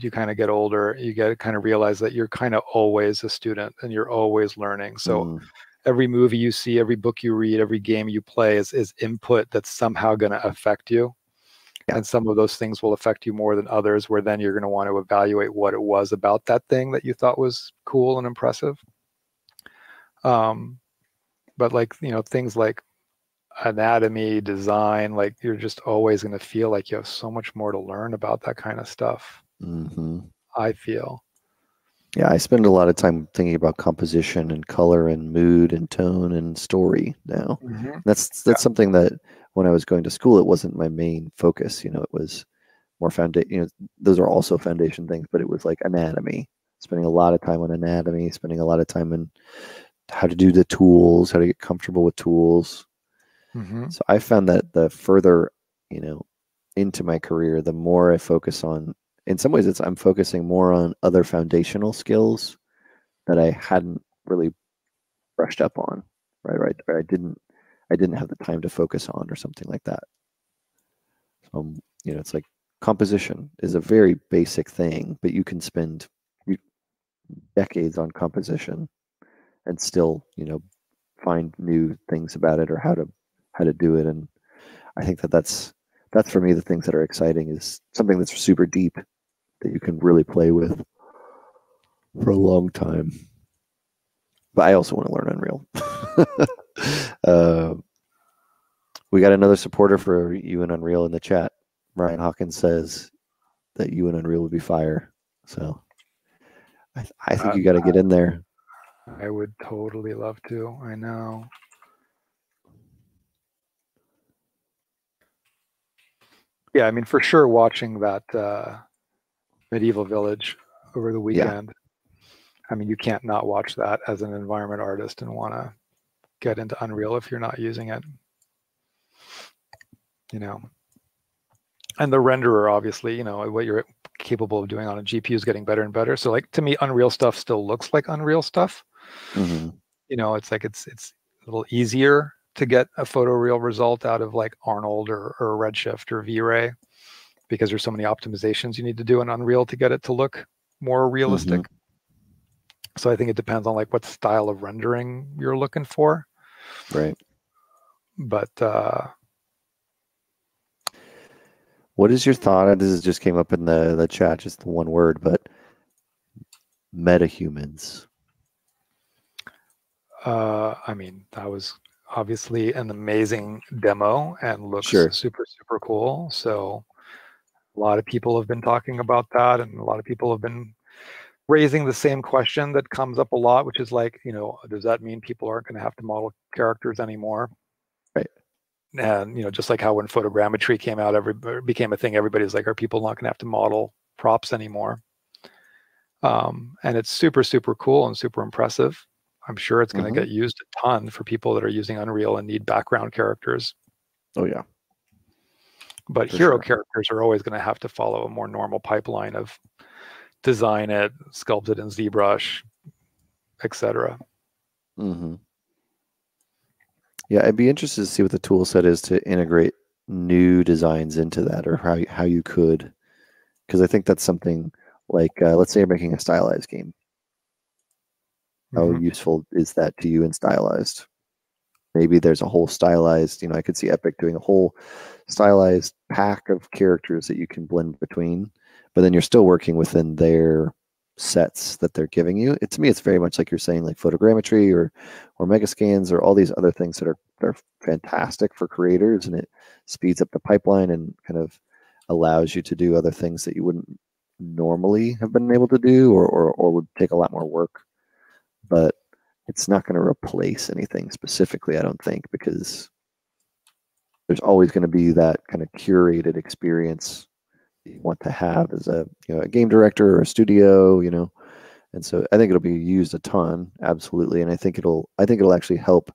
you kind of get older, you get kind of realize that you're kind of always a student and you're always learning. So mm. every movie you see, every book you read, every game you play is, is input that's somehow going to affect you. Yeah. And some of those things will affect you more than others, where then you're going to want to evaluate what it was about that thing that you thought was cool and impressive. Um, but like, you know, things like anatomy, design, like you're just always going to feel like you have so much more to learn about that kind of stuff. Mm-hmm. I feel. Yeah, I spend a lot of time thinking about composition and color and mood and tone and story now. Mm-hmm. That's that's yeah. something that when I was going to school, it wasn't my main focus. You know, it was more foundation. You know, those are also foundation things, but it was like anatomy. Spending a lot of time on anatomy, spending a lot of time in how to do the tools, how to get comfortable with tools. Mm-hmm. So I found that the further, you know, into my career, the more I focus on. In some ways, it's I'm focusing more on other foundational skills that I hadn't really brushed up on, right? Right? Or I didn't, I didn't have the time to focus on, or something like that. Um, you know, it's like composition is a very basic thing, but you can spend decades on composition and still, you know, find new things about it or how to how to do it. And I think that that's that's for me the things that are exciting is something that's super deep, that you can really play with for a long time. But I also want to learn Unreal. uh, we got another supporter for you and Unreal in the chat. Ryan Hawkins says that you and Unreal would be fire. So I, th I think uh, you got to get in there. I would totally love to. I know. Yeah, I mean, for sure, watching that uh, Medieval Village over the weekend. Yeah. I mean, you can't not watch that as an environment artist and want to get into Unreal if you're not using it. You know, and the renderer, obviously, you know, what you're capable of doing on a G P U is getting better and better. So, like, to me, Unreal stuff still looks like Unreal stuff. Mm-hmm. You know, it's like it's it's a little easier to get a photoreal result out of like Arnold or, or Redshift or V-Ray, because there's so many optimizations you need to do in Unreal to get it to look more realistic. Mm-hmm. So I think it depends on like what style of rendering you're looking for. Right. But uh, what is your thought? This is just came up in the, the chat, just the one word, but metahumans. Uh, I mean, that was obviously an amazing demo and looks sure. super, super cool. So a lot of people have been talking about that, and a lot of people have been raising the same question that comes up a lot, which is like, you know, does that mean people aren't going to have to model characters anymore? Right. And, you know, just like how when photogrammetry came out, everybody became a thing. Everybody's like, are people not going to have to model props anymore? Um, and it's super, super cool and super impressive. I'm sure it's going to mm-hmm. get used a ton for people that are using Unreal and need background characters. Oh, yeah. But for hero sure. characters are always going to have to follow a more normal pipeline of design it, sculpt it in ZBrush, et cetera. Mm-hmm. Yeah, I'd be interested to see what the tool set is to integrate new designs into that, or how, how you could. Because I think that's something like, uh, let's say you're making a stylized game. How useful is that to you in stylized? Maybe there's a whole stylized, you know, I could see Epic doing a whole stylized pack of characters that you can blend between, but then you're still working within their sets that they're giving you. It, to me, it's very much like you're saying, like photogrammetry or or Megascans or all these other things that are, are fantastic for creators, and it speeds up the pipeline and kind of allows you to do other things that you wouldn't normally have been able to do, or or, or would take a lot more work. But it's not going to replace anything specifically, I don't think, because there's always going to be that kind of curated experience you want to have as a, you know, a game director or a studio, you know. And so I think it'll be used a ton, absolutely. And I think it'll I think it'll actually help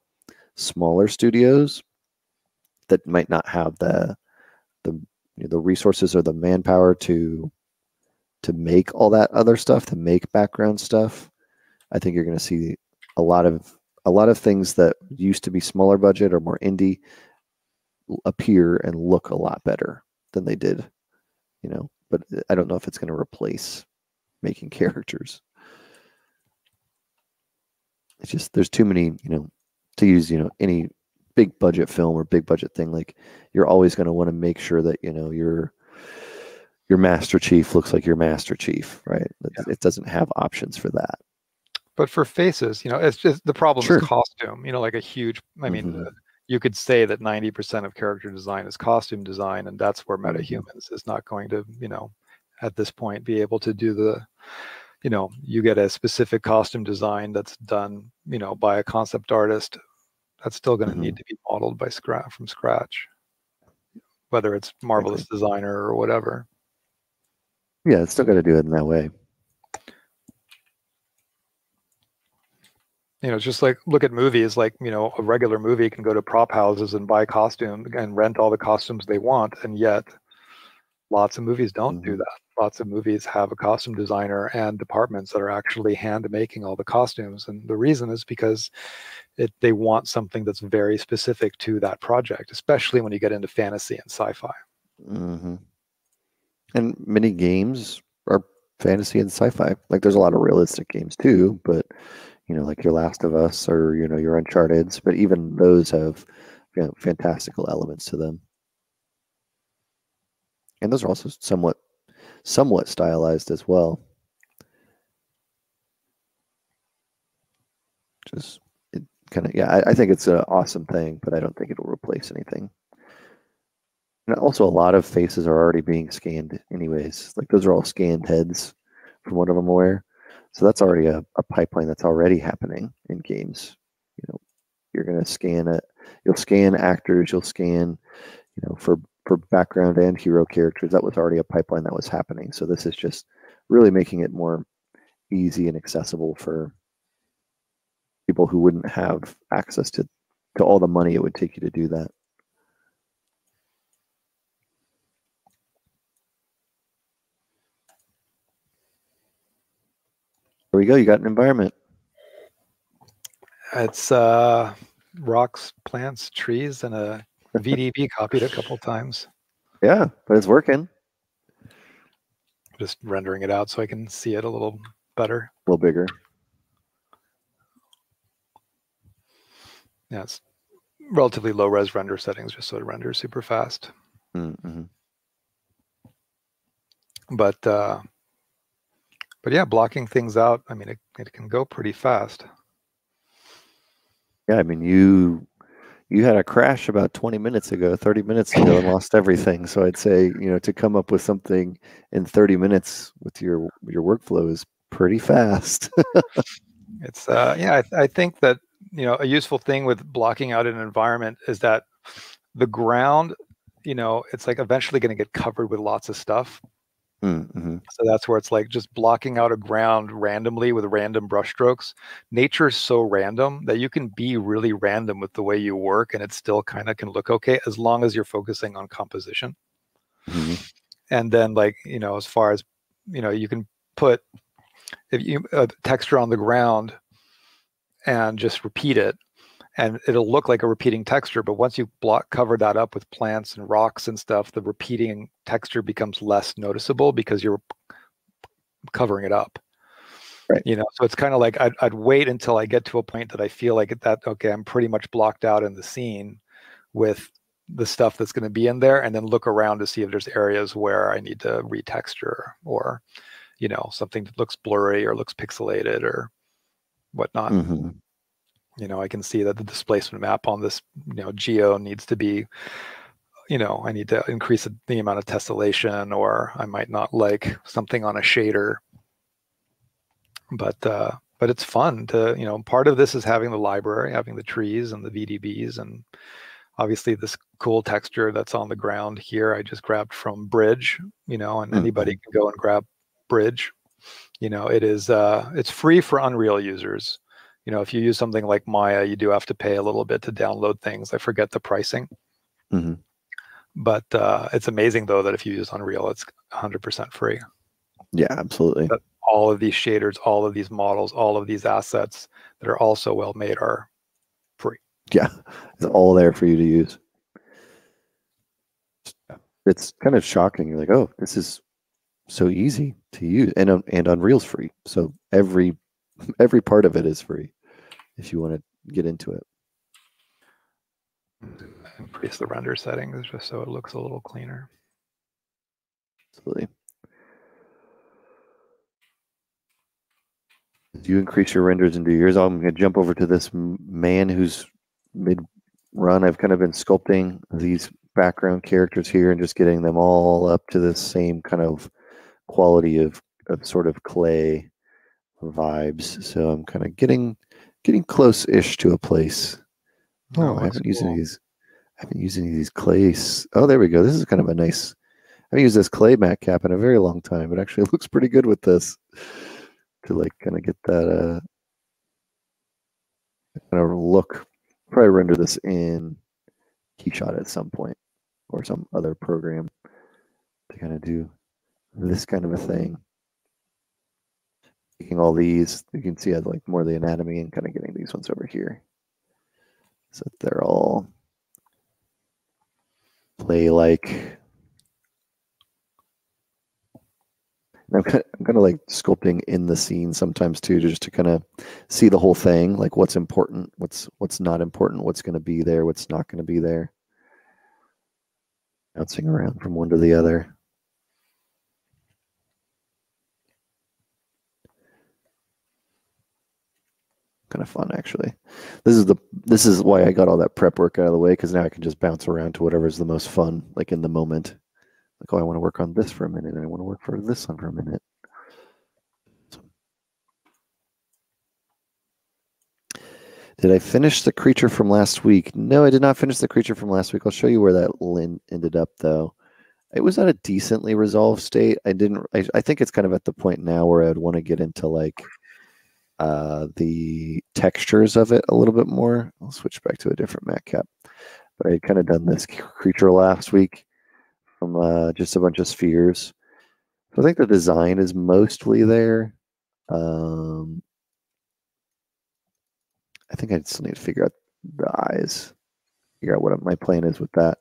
smaller studios that might not have the the you know, the resources or the manpower to to make all that other stuff, to make background stuff. I think you're going to see a lot of a lot of things that used to be smaller budget or more indie appear and look a lot better than they did, you know. But I don't know if it's going to replace making characters. It's just there's too many, you know, to use, you know, any big budget film or big budget thing. Like you're always going to want to make sure that, you know, your your Master Chief looks like your Master Chief, right? Yeah. It doesn't have options for that. But for faces, you know, it's just the problem sure. is costume. You know, like a huge. I mean, mm-hmm. you could say that ninety percent of character design is costume design, and that's where MetaHumans is not going to, you know, at this point, be able to do the, you know, you get a specific costume design that's done, you know, by a concept artist. That's still going to mm-hmm. need to be modeled by scratch from scratch, whether it's Marvelous okay. Designer or whatever. Yeah, it's still got to do it in that way. You know, just like look at movies, like, you know, a regular movie can go to prop houses and buy costume and rent all the costumes they want. And yet lots of movies don't mm-hmm. do that. Lots of movies have a costume designer and departments that are actually hand making all the costumes. And the reason is because it, they want something that's very specific to that project, especially when you get into fantasy and sci-fi. Mm-hmm. And many games are fantasy and sci-fi. Like there's a lot of realistic games too, but you know, like your Last of Us or, you know, your Uncharted's, but even those have, you know, fantastical elements to them. And those are also somewhat, somewhat stylized as well. Just it kind of, yeah, I, I think it's an awesome thing, but I don't think it'll replace anything. And also, a lot of faces are already being scanned anyways. Like those are all scanned heads from what I'm aware. So that's already a, a pipeline that's already happening in games. You know, you're going to scan it. You'll scan actors. You'll scan, you know, for for background and hero characters. That was already a pipeline that was happening. So this is just really making it more easy and accessible for people who wouldn't have access to to all the money it would take you to do that. There we go. You got an environment. It's uh, rocks, plants, trees, and a V D B copied a couple times. Yeah, but it's working. Just rendering it out so I can see it a little better. A little bigger. Yeah, it's relatively low res render settings, just so it renders super fast. Mm-hmm. But... Uh, But yeah, blocking things out, I mean, it, it can go pretty fast. Yeah, I mean, you you had a crash about twenty minutes ago, thirty minutes ago, and lost everything. So I'd say, you know, to come up with something in thirty minutes with your your workflow is pretty fast. It's uh, yeah, I, th I think that, you know, a useful thing with blocking out an environment is that the ground, you know, it's like eventually going to get covered with lots of stuff. Mm-hmm. So that's where it's like just blocking out a ground randomly with random brushstrokes. Nature's so random that you can be really random with the way you work, and it still kind of can look okay as long as you're focusing on composition. Mm-hmm. And then, like, you know, as far as, you know, you can put if you a texture on the ground and just repeat it, and it'll look like a repeating texture. But once you block cover that up with plants and rocks and stuff, the repeating texture becomes less noticeable because you're covering it up. Right. You know, so it's kind of like I'd, I'd wait until I get to a point that I feel like that, okay, I'm pretty much blocked out in the scene with the stuff that's going to be in there, and then look around to see if there's areas where I need to retexture or, you know, something that looks blurry or looks pixelated or whatnot. Mm-hmm. You know, I can see that the displacement map on this, you know, geo needs to be, you know, I need to increase the amount of tessellation, or I might not like something on a shader. But uh, but it's fun to, you know, part of this is having the library, having the trees and the V D Bs, and obviously this cool texture that's on the ground here, I just grabbed from Bridge, you know, and mm-hmm. anybody can go and grab Bridge. You know, it is uh, it's free for Unreal users. You know, if you use something like Maya, you do have to pay a little bit to download things. I forget the pricing. Mm-hmm. But uh, it's amazing, though, that if you use Unreal, it's one hundred percent free. Yeah, absolutely. But all of these shaders, all of these models, all of these assets that are also well made are free. Yeah, it's all there for you to use. It's kind of shocking. You're like, oh, this is so easy to use. And, and Unreal's free. So every every part of it is free. If you want to get into it, increase the render settings just so it looks a little cleaner. Absolutely. As you increase your renders into yours, I'm going to jump over to this man who's mid run. I've kind of been sculpting these background characters here and just getting them all up to the same kind of quality of, of sort of clay vibes. So I'm kind of getting getting close-ish to a place. Oh, I haven't cool. used any of these. I haven't used any of these clays. Oh, there we go. This is kind of a nice. I haven't used this clay matte cap in a very long time. It actually looks pretty good with this. To like kind of get that uh, kind of look. Probably render this in KeyShot at some point or some other program to kind of do this kind of a thing. Taking all these, you can see I like more of the anatomy and kind of getting these ones over here. So they're all play-like. I'm kind, of, I'm kind of like sculpting in the scene sometimes too, just to kind of see the whole thing, like what's important, what's what's not important, what's going to be there, what's not going to be there. Bouncing around from one to the other. Kind of fun, actually. This is the this is why I got all that prep work out of the way, because now I can just bounce around to whatever is the most fun, like in the moment. Like, oh, I want to work on this for a minute, and I want to work for this one for a minute. Did I finish the creature from last week? No, I did not finish the creature from last week. I'll show you where that ended up, though. It was at a decently resolved state. I didn't. I, I think it's kind of at the point now where I'd want to get into like uh, the textures of it a little bit more. I'll switch back to a different matte cap. But I had kind of done this creature last week. From uh, just a bunch of spheres. So I think the design is mostly there. Um, I think I just need to figure out the eyes, figure out what my plan is with that.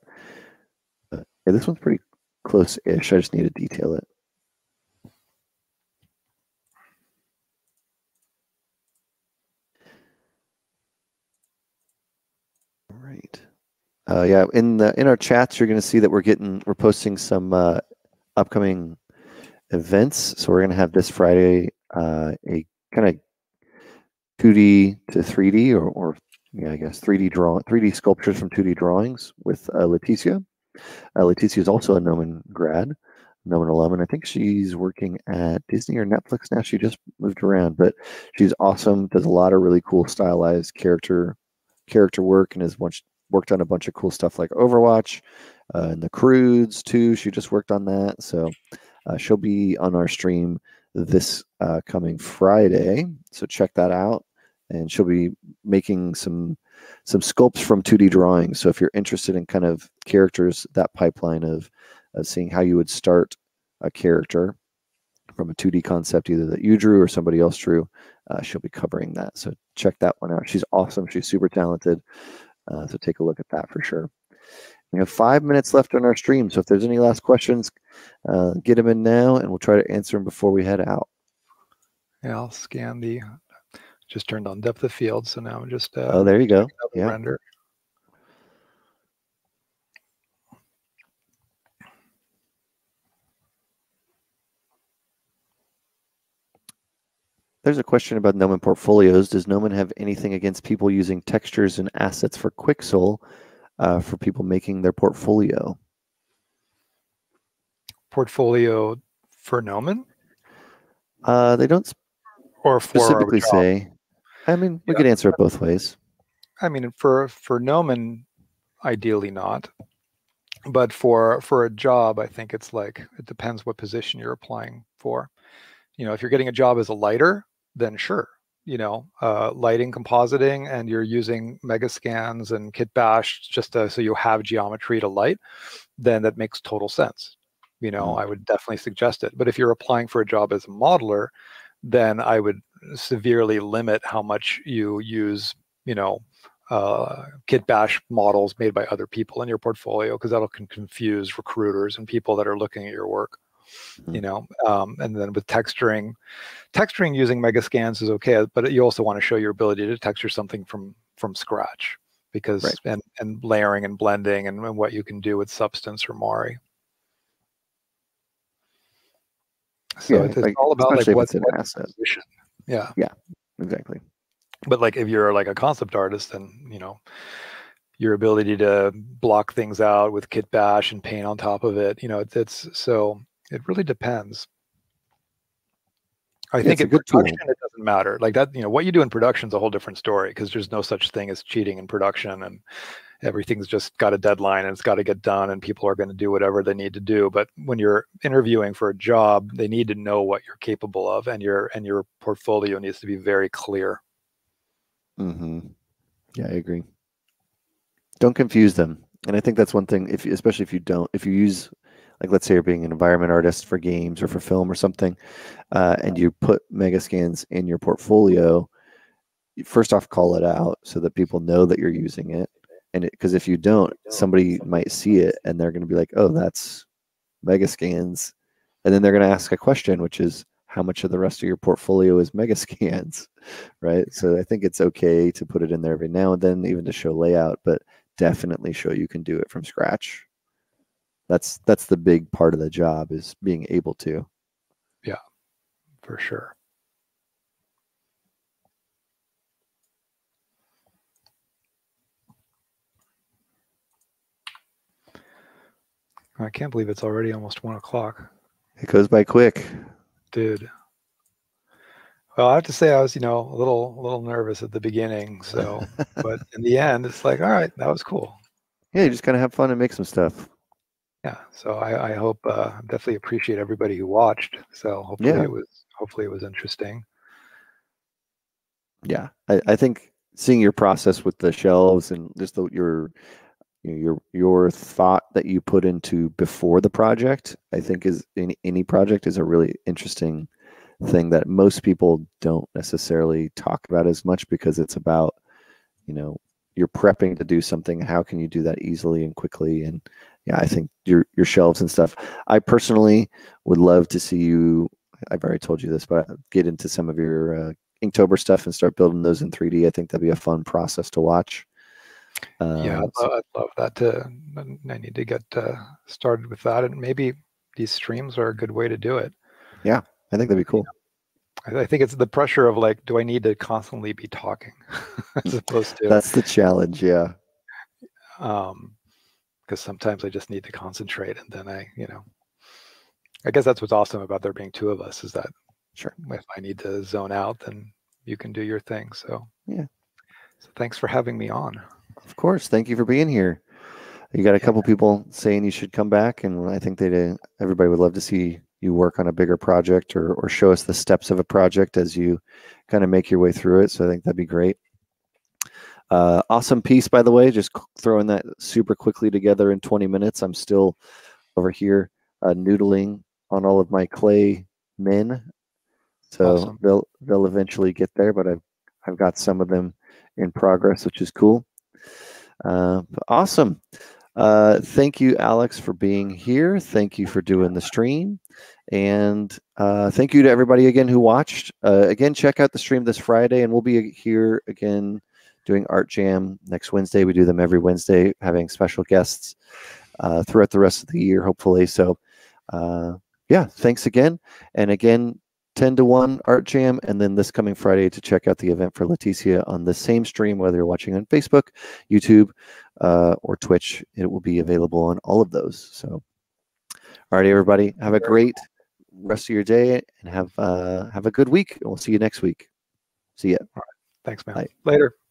But, yeah, this one's pretty close-ish. I just need to detail it. All right. Uh, yeah, in the in our chats, you're going to see that we're getting we're posting some uh, upcoming events. So we're going to have this Friday uh, a kind of two D to three D, or, or yeah, I guess three D draw three D sculptures from two D drawings with uh, Leticia. Uh, Leticia is also a Noman grad, Noman alum, and I think she's working at Disney or Netflix now. She just moved around, but she's awesome. Does a lot of really cool stylized character character work, and is much. Worked on a bunch of cool stuff like Overwatch uh, and the Croods too. She just worked on that. So uh, she'll be on our stream this uh, coming Friday. So check that out. And she'll be making some some sculpts from two D drawings. So if you're interested in kind of characters, that pipeline of, of seeing how you would start a character from a two D concept, either that you drew or somebody else drew, uh, she'll be covering that. So check that one out. She's awesome. She's super talented. Uh, so take a look at that for sure. We have five minutes left on our stream. So if there's any last questions, uh, get them in now, and we'll try to answer them before we head out. Yeah, I'll scan the, just turned on depth of field. So now I'm just. Uh, oh, there you go. Yeah. Render. There's a question about Gnomon portfolios. Does Gnomon have anything against people using textures and assets for Quixel uh, for people making their portfolio? Portfolio for Gnomon? Uh, they don't or for specifically say. I mean, we yeah. could answer it both ways. I mean, for for Gnomon, ideally not. But for for a job, I think it's like, it depends what position you're applying for. You know, if you're getting a job as a lighter, then sure, you know, uh, lighting, compositing, and you're using Megascans and Kitbash just to, so you have geometry to light, then that makes total sense. You know, I would definitely suggest it. But if you're applying for a job as a modeler, then I would severely limit how much you use, you know, uh, Kitbash models made by other people in your portfolio, because that'll can confuse recruiters and people that are looking at your work. You know, um, and then with texturing, texturing using Megascans is okay, but you also want to show your ability to texture something from from scratch, because right. and and layering and blending and, and what you can do with Substance or Mari. So yeah, it's, it's like, all about like what's an asset. Yeah. Yeah. Exactly. But like if you're like a concept artist, then you know, your ability to block things out with Kitbash and paint on top of it, you know, it's, it's so. It really depends. I yeah, think in production tool. It doesn't matter. Like that, you know, what you do in production is a whole different story, because there's no such thing as cheating in production, and everything's just got a deadline and it's got to get done, and people are going to do whatever they need to do. But when you're interviewing for a job, they need to know what you're capable of, and your and your portfolio needs to be very clear. Mm-hmm. Yeah, I agree. Don't confuse them. And I think that's one thing, if especially if you don't, if you use like, let's say you're being an environment artist for games or for film or something, uh, and you put Megascans in your portfolio, first off, call it out so that people know that you're using it. And because if you don't, somebody might see it and they're going to be like, oh, that's Megascans. And then they're going to ask a question, which is how much of the rest of your portfolio is Megascans, right? So I think it's okay to put it in there every now and then, even to show layout, but definitely show you can do it from scratch. That's that's the big part of the job, is being able to. Yeah, for sure. I can't believe it's already almost one o'clock. It goes by quick, dude. Well, I have to say I was, you know, a little a little nervous at the beginning, so but in the end, it's like, all right, that was cool. Yeah, you just kind of have fun and make some stuff. Yeah, so I, I hope uh, definitely appreciate everybody who watched. So hopefully yeah. it was hopefully it was interesting. Yeah, I, I think seeing your process with the shelves and just the, your your your thought that you put into before the project, I think is in any project is a really interesting thing that most people don't necessarily talk about as much, because it's about, you know, you're prepping to do something. How can you do that easily and quickly? And yeah, I think your your shelves and stuff. I personally would love to see you. I've already told you this, but get into some of your uh, Inktober stuff and start building those in three D. I think that'd be a fun process to watch. Uh, yeah, I'd love, I'd love that. To, I need to get uh, started with that, and maybe these streams are a good way to do it. Yeah, I think that'd be cool. I think it's the pressure of like, do I need to constantly be talking as opposed to? That's the challenge, yeah. Um. Because sometimes I just need to concentrate, and then I, you know, I guess that's what's awesome about there being two of us, is that sure, if I need to zone out, then you can do your thing. So yeah, so thanks for having me on. Of course, thank you for being here. You got a yeah. couple people saying you should come back, and I think they everybody would love to see you work on a bigger project, or or show us the steps of a project as you kind of make your way through it. So I think that'd be great. Uh, awesome piece, by the way, just throwing that super quickly together in twenty minutes. I'm still over here uh, noodling on all of my clay men. So awesome. they'll, they'll eventually get there, but I've, I've got some of them in progress, which is cool. Uh, awesome. Uh, thank you, Alex, for being here. Thank you for doing the stream. And uh, thank you to everybody again who watched. Uh, again, check out the stream this Friday, and we'll be here again doing Art Jam next Wednesday. We do them every Wednesday, having special guests uh, throughout the rest of the year, hopefully. So, uh, yeah, thanks again. And again, ten to one Art Jam, and then this coming Friday to check out the event for Leticia on the same stream, whether you're watching on Facebook, YouTube, uh, or Twitch. It will be available on all of those. So, all right, everybody, have a great rest of your day and have uh, have a good week. We'll see you next week. See ya. All right. Thanks, man. Bye. Later.